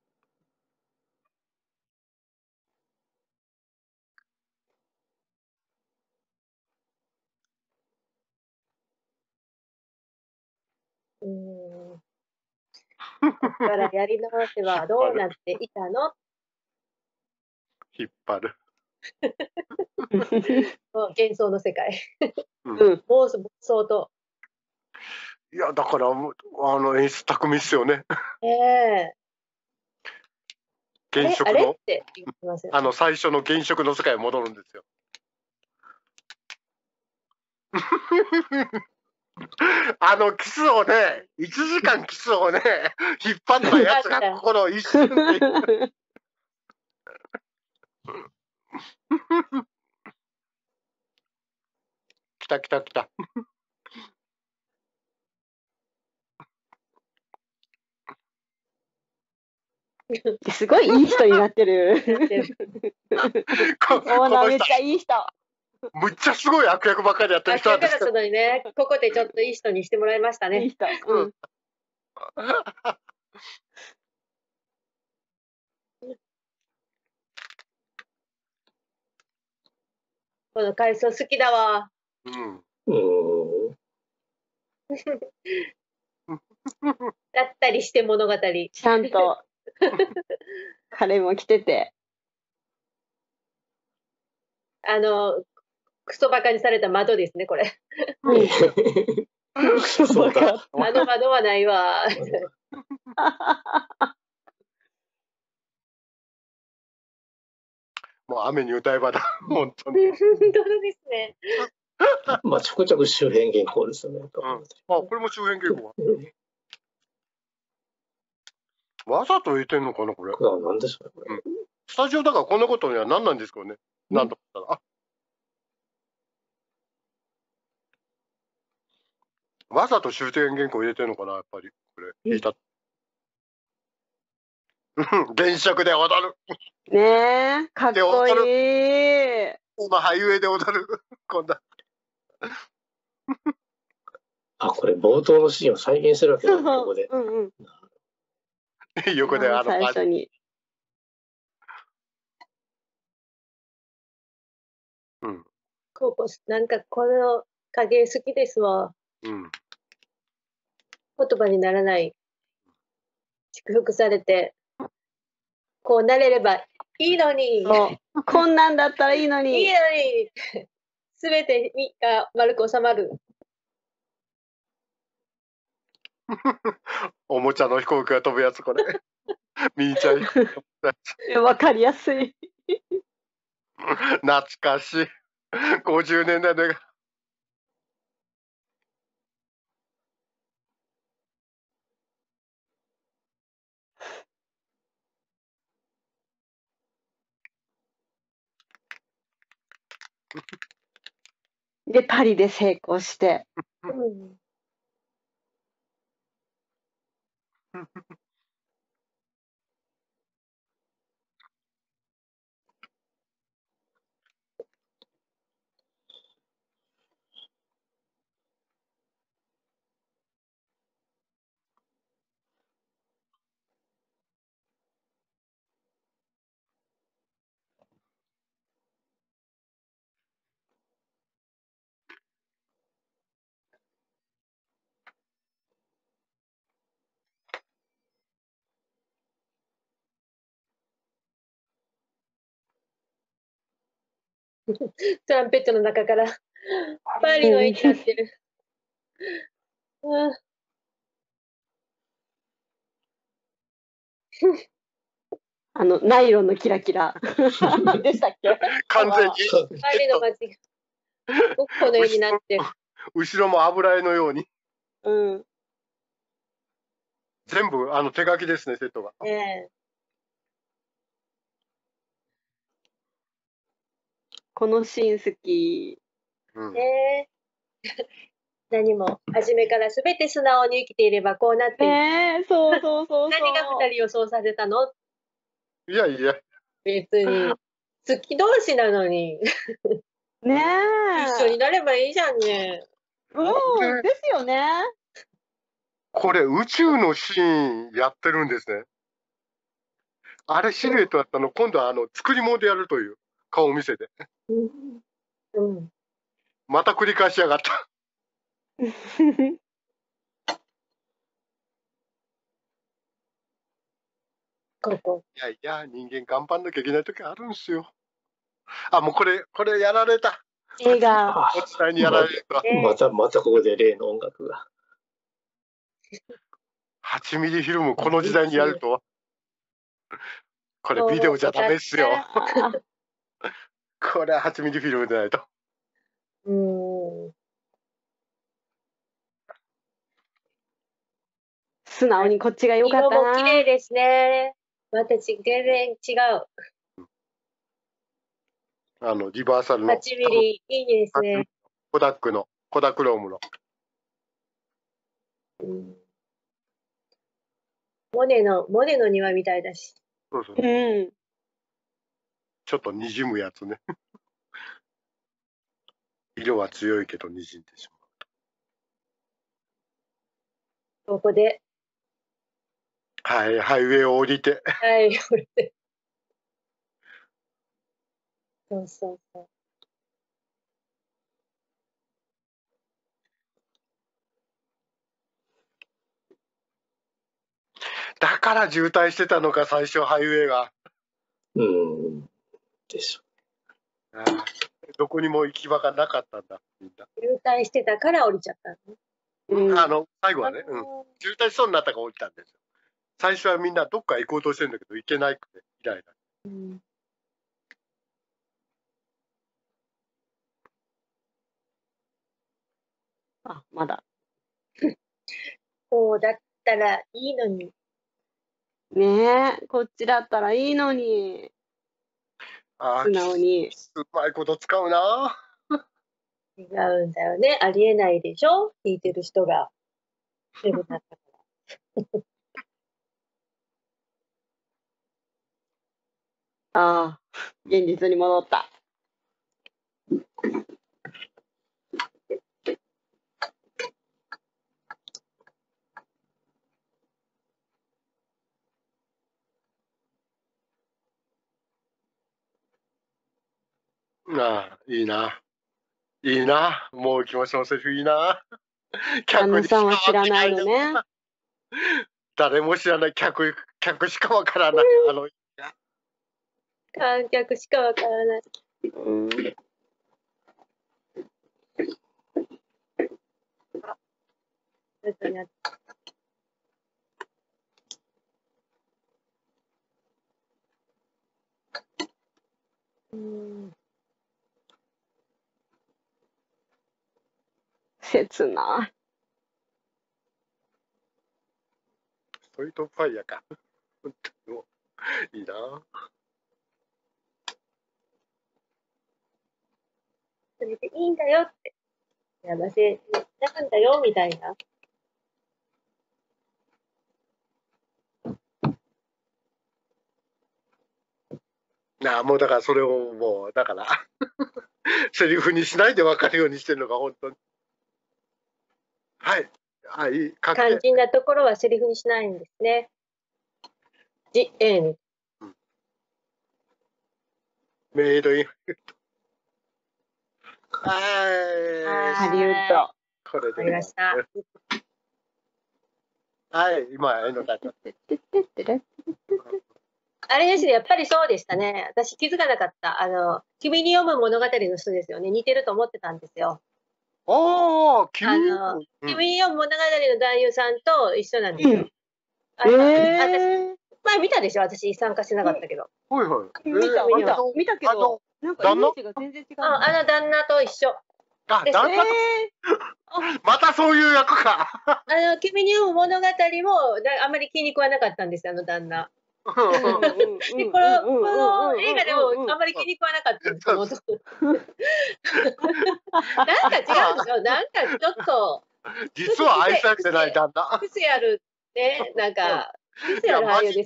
だからやり直せばどうなっていたの？引っ張る。幻想の世界。うん、妄想と。いやだから演出巧みっすよね。現職のって言いません。最初の現職の世界に戻るんですよ。キスをね、1時間キスをね、引っ張ったやつが心を一瞬で。来た来た来た。すごいいい人になってる。オーナーめっちゃいい人。むっちゃすごい悪役ばっかりやってる人なんですけどね。ここでちょっといい人にしてもらいましたね。いい人。うん。この海藻好きだわ。うん。だったりして物語。ちゃんと。彼も来ててクソバカにされた窓ですねこれ。クソバカ。窓はないわ。もう雨に歌えばだ本当に。本当ですね。まあちょこちょこ周辺原稿ですよね。あこれも周辺原稿。わざと言ってんのかなこれ。なんでしょうねこれ。スタジオだからこんなことにはなんなんですけどね。なんとかったら。わざと終点原稿入れてるのかなやっぱりこれ。言いた。原色で踊る。ねえ、かっこいい。今ハイウェイで踊る。こんな。あこれ冒頭のシーンを再現してるわけだここで。横で最初に、うん、ここなんかこの影好きですわ、うん、言葉にならない祝福されてこうなれればいいのにこんなんだったらいいのにいいのに全てが丸く収まる。おもちゃの飛行機が飛ぶやつこれ。ミニチュア。わかりやすい。懐かしい。50年代の映画。でパリで成功して。うんトランペットの中からパリの絵になってる。ナイロンのキラキラでしたっけ？完全にパリの街がゴッホの絵になってる。後ろも油絵のように。うん。全部手書きですねセットが。このシーン好き。何も初めからすべて素直に生きていればこうなっている。そうそうそう。何が二人をそうさせたの？いやいや。別に好き同士なのに。ねえ。一緒になればいいじゃんね。うん、ですよね。これ宇宙のシーンやってるんですね。あれシルエットだったの、今度は作り物でやるという顔を見せて。うん、また繰り返しやがった。いやいや、人間頑張んなきゃいけない時あるんですよ。あ、もうこれやられた。映画。お伝えにやられた。またここで例の音楽が。8ミリフィルムこの時代にやるとは。これビデオじゃダメっすよ。これは8ミリフィルムでないと。素直にこっちが良かったな。色も綺麗ですね。私全然違う。リバーサルの8ミリいいですね。コダクロームの。モネの庭みたいだし。そうそう。うん。ちょっとにじむやつね。色は強いけどにじんでしまう。ここで。はい、はい、上を降りて。はい、降りて。そうそうそう。だから渋滞してたのか、最初ハイウェイが。でしょ。ああ、どこにも行き場がなかったんだ。みんな渋滞してたから降りちゃったの。最後はね、渋滞しそうになったから降りたんですよ。最初はみんなどっか行こうとしてるんだけど行けないくてイライラ。あ、まだ。こうだったらいいのに。ねえ、こっちだったらいいのに。ああ、素直に。うまいこと使うな。違うんだよね。ありえないでしょ。聞いてる人が。ああ、現実に戻った。ああ、いいな。いいな。もう気持ちのセリフいいな。客しかわからないよね。誰も知らない客しかわからない。観客しかわからない。切ない。ストリートファイヤーか。いいな。それでいいんだよって、幸せになんだよみたいな。なあ、もうだからそれをもうだからセリフにしないで分かるようにしてるのが本当に。はい、はい、肝心なところはセリフにしないんですね。The end。メイドイン。ハリウッド。これで。わかりました。はい、今、あれですね、やっぱりそうでしたね。私気づかなかった。君に読む物語の人ですよね。似てると思ってたんですよ。ああ、君に読む物語の男優さんと一緒なんですよ。私、前見たでしょ、私参加してなかったけど。はいはい。見たけど。なんかイメージが全然違う。あの旦那と一緒。あ、旦那。またそういう役か。君に読む物語もあまり気に食わなかったんですよ、あの旦那。この映画でもあまり気に食わなかったんですよ。なんか違うでしょ。なんかちょっと。実は愛されてない旦那。癖あるね、なんかいや、真面目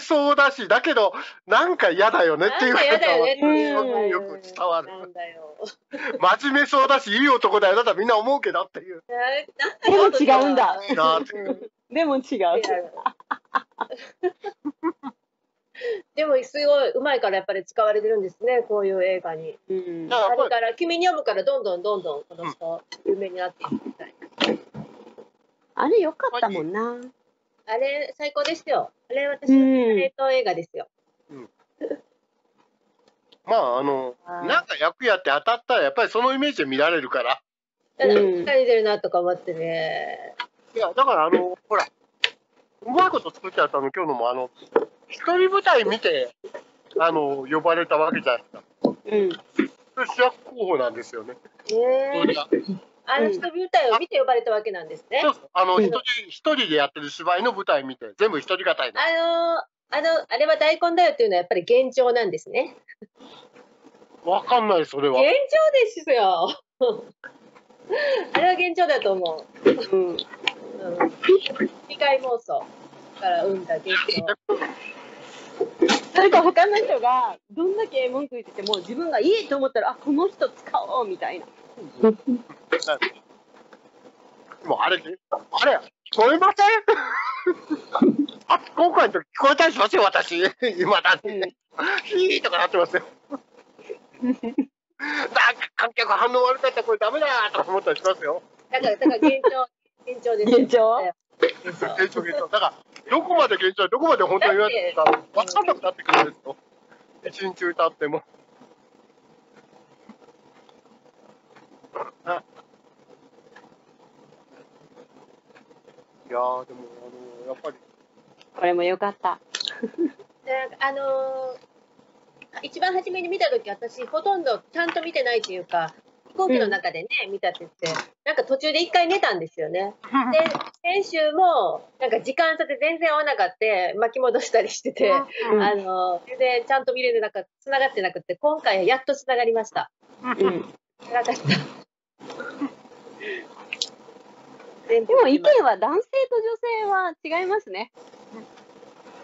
そうだし、だけどなんか嫌だよねっていうのがよく伝わる。真面目そうだしいい男だよだったらみんな思うけどっていう。でも違うんだ、でも違う。でもすごいうまいからやっぱり使われてるんですね、こういう映画に。あれから「君に読む」からどんどんどんどんこの人有名になっていくみたいな。あれ良かったもんな。あれ最高ですよ。あれ私の冷凍映画ですよ。まあなんか役やって当たったらやっぱりそのイメージで見られるから。疲れてるなとか思ってね。いやだからほらうまいこと作っちゃったの今日のも一人舞台見て呼ばれたわけじゃないですか。主役候補なんですよね。一人舞台を見て呼ばれたわけなんですね。そうそう。一人でやってる芝居の舞台見て、全部一人語り。あれは大根だよっていうのはやっぱり幻聴なんですね。わかんない、それは。幻聴ですよ。あれは幻聴だと思う。機械妄想から生んだ幻聴。なんか他の人がどんだけ文句言ってても自分がいいと思ったら、あ、この人使おうみたいな。もうあれ聞こえません？あ、今回の時聞こえたりしますよ、私。今だって、ヒーとかなってますよ。なんか観客反応悪かったらこれダメだとか思ったりしますよ。だから現状です。現状。だからどこまで現状、どこまで本当に言われてるか分かんなくなってくるんですよ。一日歌っても。いやーでもやっぱりこれも良かった。一番初めに見た時私ほとんどちゃんと見てないっていうか飛行機の中でね、見たって言ってなんか途中で一回寝たんですよね。で先週もなんか時間差で全然合わなかった巻き戻したりしてて全然ちゃんと見れてなかった、繋がってなくて今回はやっと繋がりました。辛かったでも意見は男性と女性は違いますね。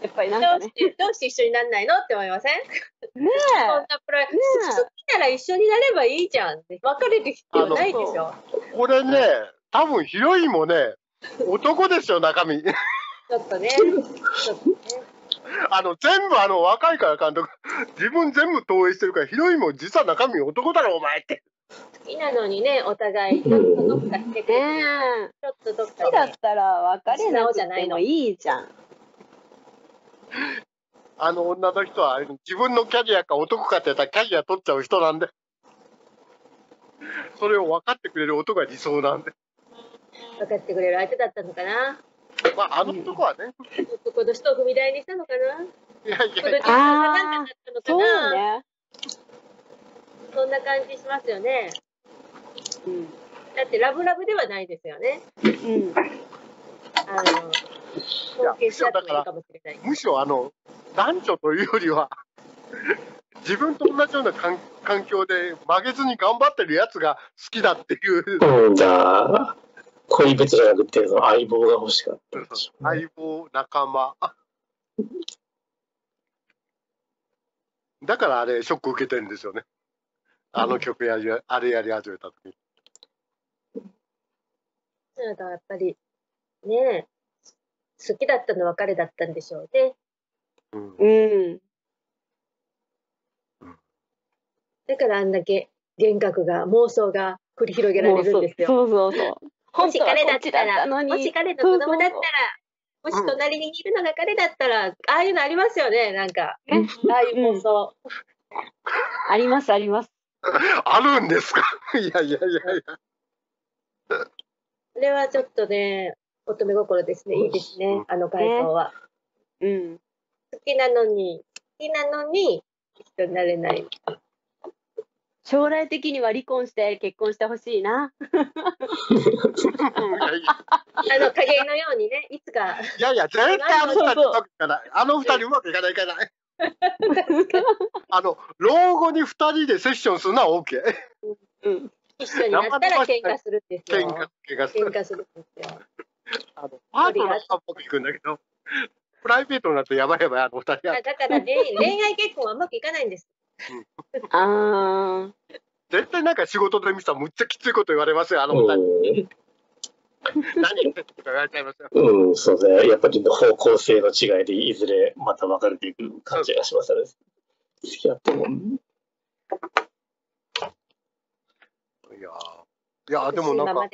やっぱりなんかね。どうして一緒になんないのって思いません？ねえ。そんなプライ好きなら一緒になればいいじゃん。別れる必要ないでしょ。これね、多分ヒロインもね、男ですよ中身。ちょっとね。全部若いから監督、自分全部投影してるからヒロインも実は中身男だろお前って。好きなのにね、お互いどっかしてくれて、好きだったら別れ直じゃないのいいじゃん。あの女の人は自分のキャリアか男かって言ったらキャリア取っちゃう人なんで、それを分かってくれる男が理想なんで。分かってくれる相手だったのかな。まあ男はね。男の人を踏み台にしたのかな。いや。ああ、そうね。そんな感じしますよね。だってラブラブではないですよね。むしろ男女というよりは自分と同じような環境で曲げずに頑張ってるやつが好きだっていう。じゃあ恋別じゃなくて相棒が欲しかった。相棒仲間。だからあれショック受けてるんですよね。曲やり始めた時。なんかやっぱりね好きだったの別れだったんでしょうね。だからあんだけ幻覚が妄想が繰り広げられるんですよ。もし彼だったら、もし彼の子供だったら、もし隣にいるのが彼だったら、ああいうのありますよね。なんかああいう妄想ありますあります。あるんですか？いや。これはちょっとね、乙女心ですね。いいですね。回答は。好きなのに人になれない。将来的には離婚して結婚してほしいな。加減のようにね、いつか。いや絶対あの二人うまくいかないから。老後に2人でセッションするのは OK。 一緒になったら喧嘩するんですよ。パートナーはうまくいくんだけどプライベートになるとやばいやばい、お互い。だから恋愛結婚はうまくいかないんです。ああ。絶対なんか仕事で見たらむっちゃきついこと言われますよ、あの二人。何言ってとか言われちゃいますよ。うん、そうですね。やっぱり方向性の違いでいずれまた別れていく感じがしますね。付き合っても。いやでもなんか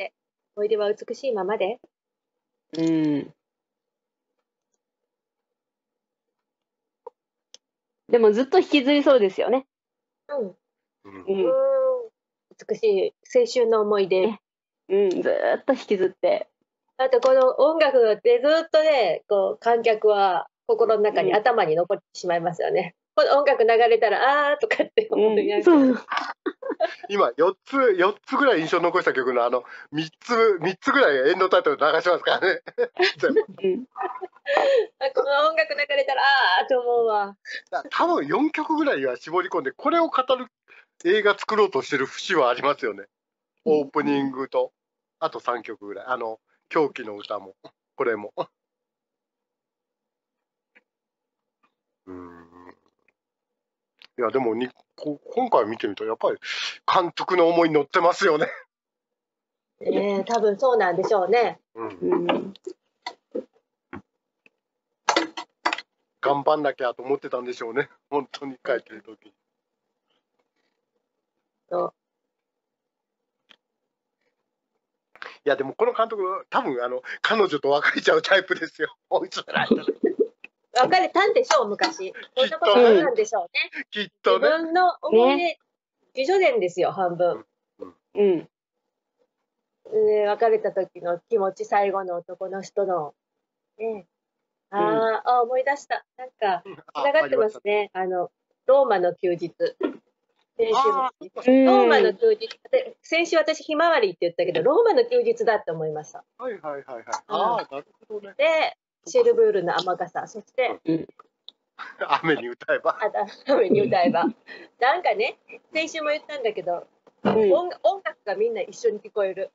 思い出は美しいままで。うん。でもずっと引きずりそうですよね。うん。うん、美しい青春の思い出、うん、ずっと引きずって、あとこの音楽でずっとね、こう観客は心の中に、うん、頭に残ってしまいますよね。この音楽流れたら「あー」とかって思いながら、うん、今4つぐらい印象残した曲のあの3つぐらいエンドタイトル流しますからね。うん、この音楽流れたら「あー」と思うわ。多分4曲ぐらいは絞り込んでこれを語る映画作ろうとしてる節はありますよね。オープニングと、あと3曲ぐらい。あの、狂気の歌も、これも。いや、でも今回見てみたら、やっぱり監督の思いに乗ってますよね。多分そうなんでしょうね。頑張んなきゃと思ってたんでしょうね。本当に書いてる時に。いやでもこの監督多分彼女と別れちゃうタイプですよ。別れたんでしょう昔。こんなことなんでしょうね。きっとね。自分の思い出自叙伝ですよ半分。うん。ね、別れた時の気持ち、最後の男の人のね、あ思い出した。なんか繋がってますね。ローマの休日。先週ローマの休日、先週私ひまわりって言ったけど、ローマの休日だって思いました。はいはいはいはい。ああ、なるほどね。で、シェルブールの雨傘、そして、雨に歌えば。雨に歌えば。なんかね、先週も言ったんだけど、音楽がみんな一緒に聞こえる。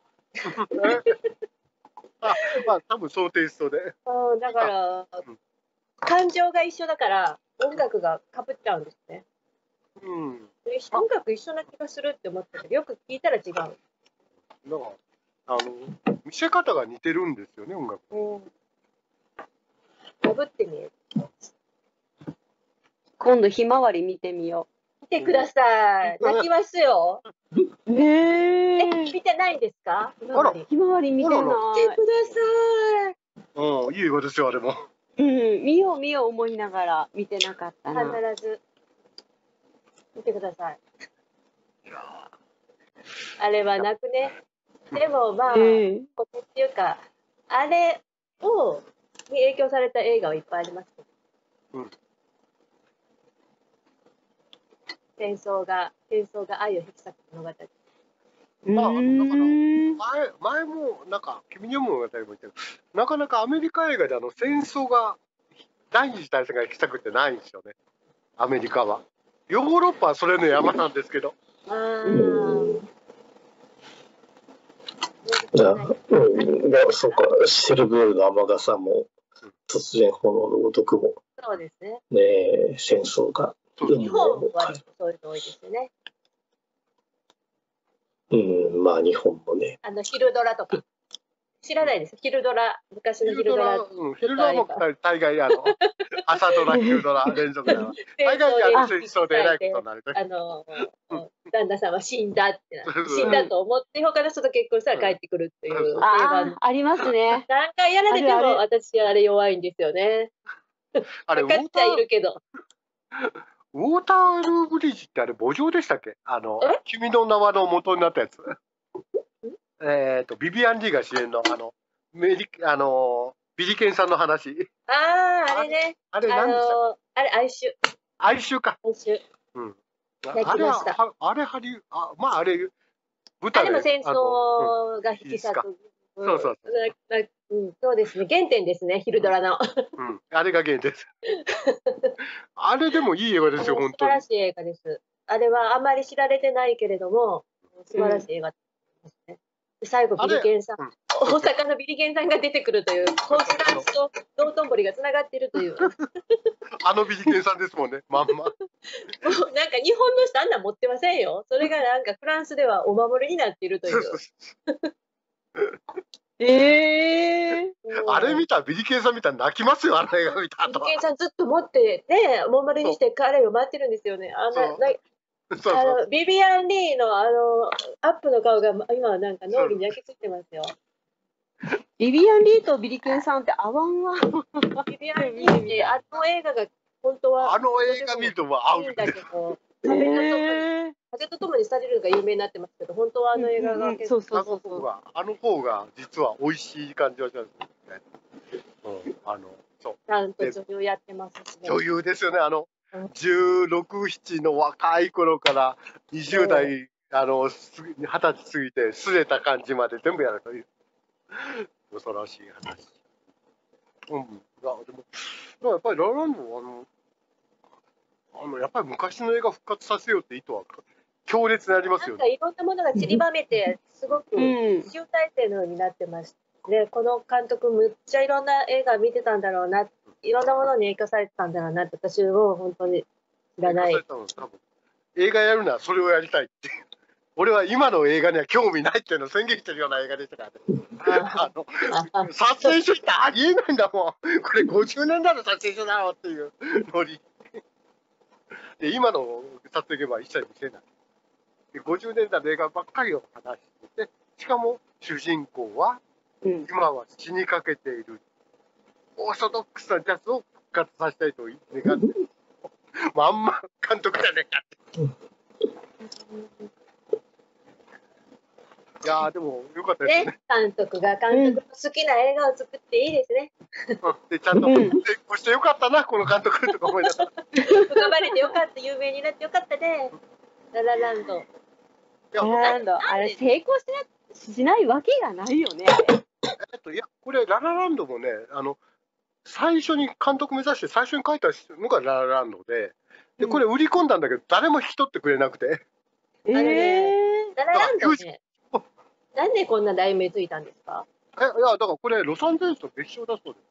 まあ多分そうテイストで。だから感情が一緒だから音楽がかぶっちゃうんですね。音楽一緒な気がするって思ったけど、よく聞いたら違う。なんか見せ方が似てるんですよね、音楽。かぶってみる。今度ひまわり見てみよう。見てください。泣きますよ。見てないんですか？ひまわり見てない。見てください。いいことですよあれも。見よう見よう思いながら見てなかったな。必ず。見てください。あれは泣くね。でもまあ、ここっていうか、あれに影響された映画はいっぱいありますけど。戦争が愛を引き裂く物語。まあ、前もなんか君に読む物語も言ってる。なかなかアメリカ映画で戦争が第二次大戦が引き裂くってないんですよね。アメリカは。ヨーロッパはそれの山なんですけど。そうか、シェルブールの雨傘も、突然炎のごとくも、そうですね。戦争が。日本はそういうの多いですよね。まあ日本もね。昼ドラとか。知らないです。昼ドラ、昔の昼ドラ。昼ドラも大概朝ドラ、昼ドラ連続だ。大概戦争でえらいことになる。旦那さんは死んだって、死んだと思って他の人と結婚したら帰ってくるっていう。ありますね。何回やられても私あれ弱いんですよね。分かっちゃいるけど。ウォータールーブリッジってあれ墓場でしたっけ？君の名はの元になったやつ。ビビアン・リーが主演のビリケンさんの話。あれね。あれ何でしたっけ？あれ哀愁。哀愁か。哀愁。泣きました。あれ舞台で。あれも戦争が引き裂く。そうですね。原点ですね。昼ドラの。あれが原点です。あれでもいい映画ですよ本当に。素晴らしい映画です。あれはあまり知られてないけれども素晴らしい映画ですね。最後ビリケンさん、大阪のビリゲンさんが出てくるという、コースダンスと道頓堀がつながっているという。あのビリゲンさんですもんね、まんま。もうなんか日本の人あんな持ってませんよ。それがなんかフランスではお守りになっているという。あれ見た、ビリケンさん見たら泣きますよ、あれが見た後は。ビリケンさんずっと持ってね、モンマルにして彼を待ってるんですよね。あのビビアン・リーのあのアップの顔が今なんか脳裏に焼き付いてますよ。ビビアン・リーとビリケンさんって合わんわ。ビビアン・リーってあの映画が本当はあの映画見ると合うんだけど。風と共にされるのが有名になってますけど、本当はあの映画が結構あの方が実は美味しい感じはしますね。うん、そうちゃんと女優やってますしね。女優ですよね。16、17の若い頃から20代20歳過ぎてすれた感じまで全部やるという恐ろしい話。うん、でもやっぱりラ・ランドはやっぱり昔の映画復活させようって意図は強烈にありますよね。なんかいろんなものが散りばめてすごく集大成のようになってましたね。この監督むっちゃいろんな映画見てたんだろうな、いろんなものに影響されてたんだろうなって、私も本当に知らない。映画やるならそれをやりたいっていう。俺は今の映画には興味ないっていうのを宣言してるような映画でしたからね。撮影所ってありえないんだもん。これ50年代の撮影所だろっていうノリ。で今の撮影現場は一切見せない。で50年代の映画ばっかりを話してて、しかも主人公は今は死にかけているオーソドックスなジャズを復活させたいと願ってまんま監督じゃねえかっていやーでもよかったですね。監督の好きな映画を作っていいですね。でちゃんと成功してよかったな、この監督とか思いながら。頑張れてよかった、有名になってよかったね。ララランド。あれ成功しないわけがないよね。いやこれララランドもね、最初に監督目指して最初に書いたのがララランドでこれ売り込んだんだけど誰も引き取ってくれなくて。ララランドね。なんでこんな題名ついたんですか？いやだからこれロサンゼルスの別称だそうです。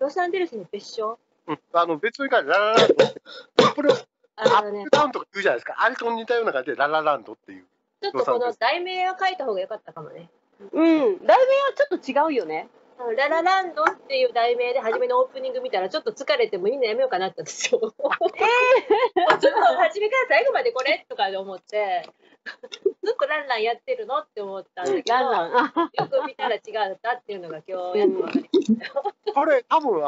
ロサンゼルスの別称？うん、別にララランド。これアップダウンとか言うじゃないですか。あれと似たような感じでララランドっていう。ちょっとこの題名を書いた方が良かったかもね。うん、題名はちょっと違うよね。ララランドっていう題名で初めのオープニング見たらちょっと疲れてもみんなやめようかなったんですよ。ちょっと初めから最後までこれとかで思って。ずっとランランやってるのって思ったんだけど、よく見たら違ったっていうのが今日やっと分かりましたよ。これ多分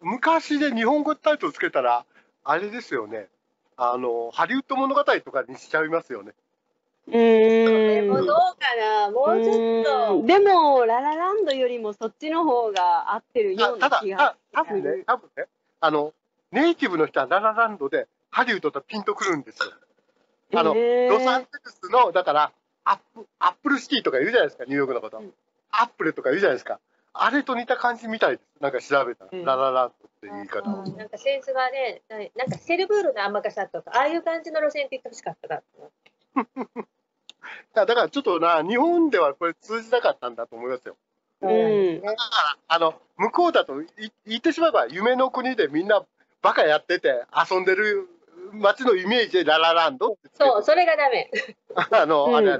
昔で日本語タイトルつけたらあれですよね。ハリウッド物語とかにしちゃいますよね。でもどうかな、もうちょっと。でもララランドよりもそっちの方が合ってるような気が。多分ね、ネイティブの人はララランドでハリウッドとピンとくるんですよ。ロサンゼルスのだからアップルシティとか言うじゃないですか、ニューヨークのこと、うん、アップルとか言うじゃないですか、あれと似た感じみたいです。なんか調べたら、うん、ララランドっていう言い方を、なんかセンスがね、なんかセルブールの甘かさとかああいう感じの路線って言ってほしかったなだからちょっとな、日本ではこれ通じなかったんだと思いますよ。うん、だから向こうだと言ってしまえば夢の国でみんなバカやってて遊んでる街のイメージでララランドってつけて、そう、それがダメ。いわゆ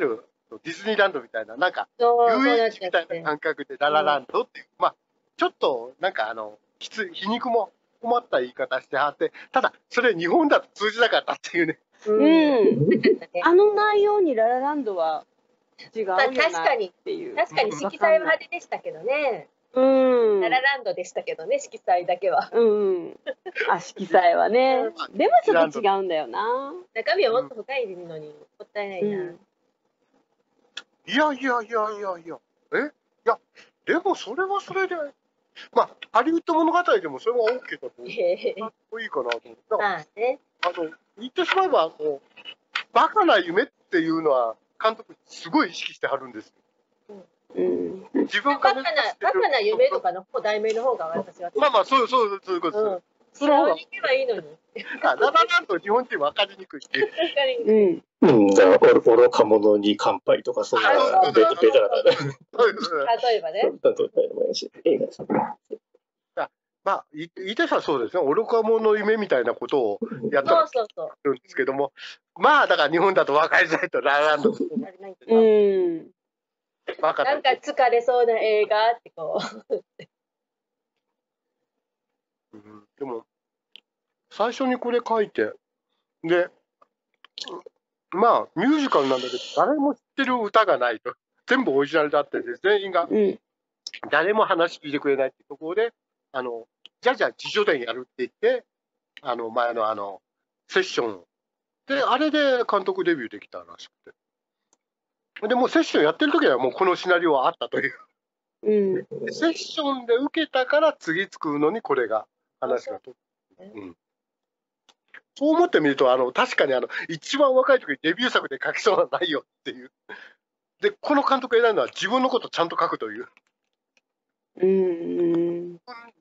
るディズニーランドみたいな、なんか遊園地みたいな感覚でララランドっていう、まあちょっとなんかきつい皮肉も困った言い方してはって、ただそれ日本だと通じなかったっていうね。あの内容にララランドは違うよなっていう。確かに色彩は派手でしたけどね。ララランドでしたけどね、色彩だけは。色彩はね、でもちょっと違うんだよな。中身はもっと深いのに、もったいないな。いや、でもそれはそれで、まあ、ハリウッド物語でもそれは OK だと思う。かっこいいかなと思った。言ってしまえば、バカな夢っていうのは、監督、すごい意識してはるんですよ。バカな夢とかの題名の方が私は。まあまあそういうことです。それを。ララランド日本人分かりにくいっていう。うん、じゃあ愚か者に乾杯とかそんなベタな。例えばね。まあ伊達さんそうですね、愚か者の夢みたいなことをやったんですけども、まあだから日本だと分かりづらいとララランド。うん。なんか疲れそうな映画ってこう。でも最初にこれ書いてで、まあミュージカルなんだけど誰も知ってる歌がないと、全部オリジナルだってですね、全員が誰も話聞いてくれないってところでじゃあ自叙伝やるって言って前のセッションであれで監督デビューできたらしくて、でもうセッションやってる時はもうこのシナリオはあったという、セッションで受けたから次作るのにこれが。話がと、そう思ってみると確かに一番若い時にデビュー作で書きそうな内容っていうで、この監督選んだのは自分のことちゃんと書くという、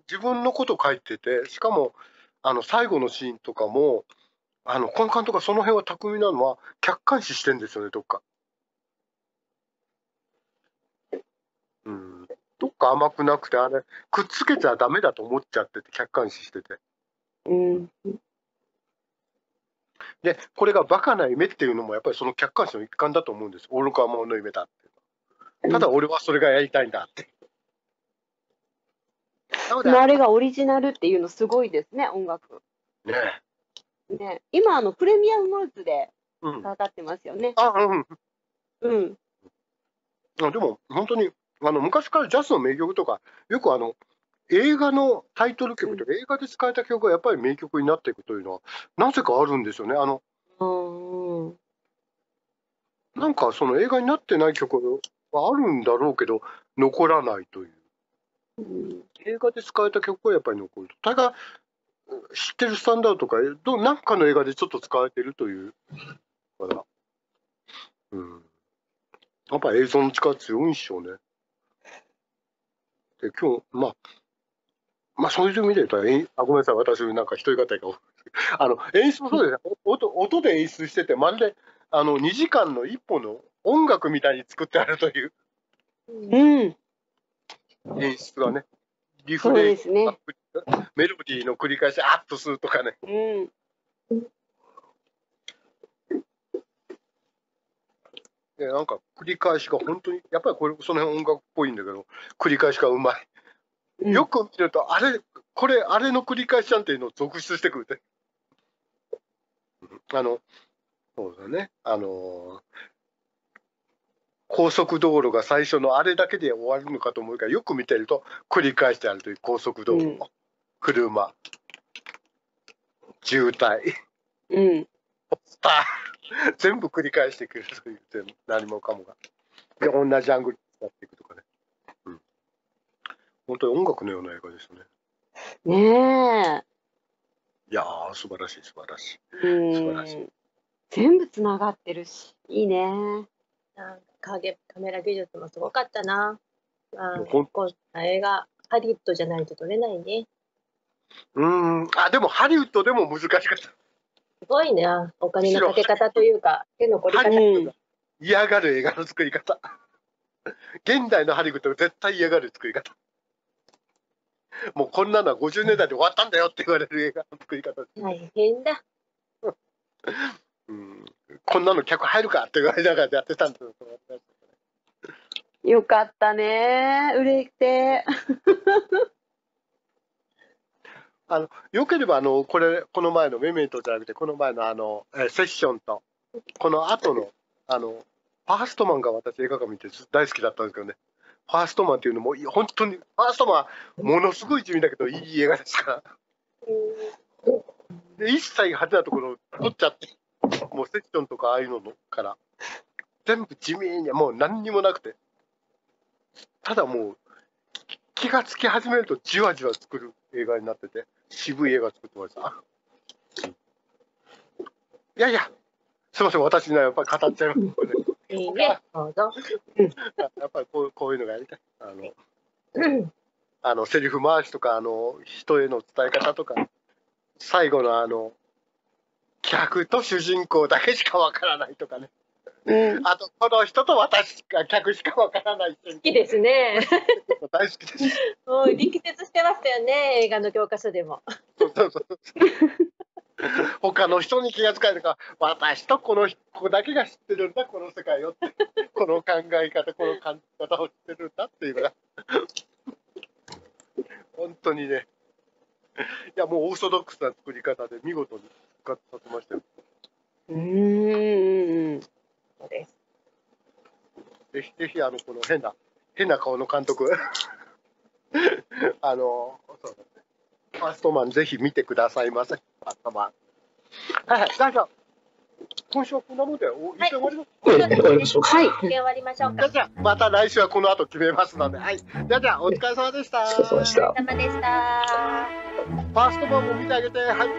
自分のこと書いてて、しかも最後のシーンとかもこの監督がその辺は巧みなのは客観視してんですよね、どっか。どっか甘くなくて、あれくっつけちゃダメだと思っちゃってて、客観視してて、でこれが「バカな夢」っていうのもやっぱりその客観視の一環だと思うんです。「愚か者の夢だ」ってただ俺はそれがやりたいんだって、あれがオリジナルっていうのすごいですね、音楽ね。ね、今プレミアムノイズでかかってますよね。でも本当に昔からジャズの名曲とか、よく映画のタイトル曲とか、映画で使えた曲がやっぱり名曲になっていくというのは、なぜかあるんですよね。なんかその映画になってない曲はあるんだろうけど、残らないという。映画で使えた曲はやっぱり残ると。大概知ってるスタンダードとか、なんかの映画でちょっと使われてるというから、やっぱ映像の力強いんでしょうね。で今日、まあそういう意味で言うと、ごめんなさい、私なんか一人語りが演出もそうですね、音で演出してて、まるで2時間の1本の音楽みたいに作ってあるという、演出がね、リフレイン、メロディーの繰り返し、アッとするとかね。なんか繰り返しが本当にやっぱりこれその辺音楽っぽいんだけど、繰り返しがうまい。よく見るとあれの繰り返しなんていうのを続出してくるって、そうだね、高速道路が最初のあれだけで終わるのかと思うから、よく見てると繰り返してあるという、高速道路、車、渋滞、ポスター全部繰り返してくれるという点、何もかもが。で、同じアングルになっていくとかね。本当に音楽のような映画ですね。ねえ。いやー、素晴らしい、素晴らしい。素晴らしい。全部つながってるし、いいね。なんかカメラ技術もすごかったな。こうした映画、ハリウッドじゃないと撮れないね。でもハリウッドでも難しかった。すごいね、お金のかけ方というか、手の凝り方というか。嫌がる映画の作り方。現代のハリウッドは絶対嫌がる作り方。もうこんなのは50年代で終わったんだよって言われる映画の作り方。大変だ。こんなの客入るかって言われながらやってたんですよ。よかったね、売れて。よければこの前のメメントじゃなくて、この前のセッションとこの後のファーストマンが、私映画館見て大好きだったんですけどね、ファーストマンっていうのも本当に、ファーストマンものすごい地味だけどいい映画ですから、一切派手なところを取っちゃって、もうセッションとかああいうのから全部地味に、もう何にもなくて、ただもう気がつき始めるとじわじわ作る映画になってて。渋い映画作ってました。いやいや、すみません、私にはやっぱり語っちゃいます。いいね、やっぱりこういうのがやりたい。セリフ回しとか、人への伝え方とか、最後のあの客と主人公だけしかわからないとかね、うん、あとこの人と私が客しかわからないって好きですね大好きですもう力説してましたよね、映画の教科書でも他の人に気が付かないか、私とここだけが知ってるんだこの世界をってこの考え方この感じ方を知ってるんだっていうのが本当にね、いやもうオーソドックスな作り方で見事に復活させましたよ。そうです。ぜひこの変な顔の監督そうですね、ファーストマンぜひ見てくださいませ。はい、大将。今週はこんなもんで一応終わります。終わりましょうか。じゃあまた来週はこの後決めますので、はい。じゃあお疲れ様でした。お疲れ様でした。ファーストマンも見てあげて、はい。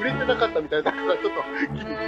売れてなかったみたいだからちょっと。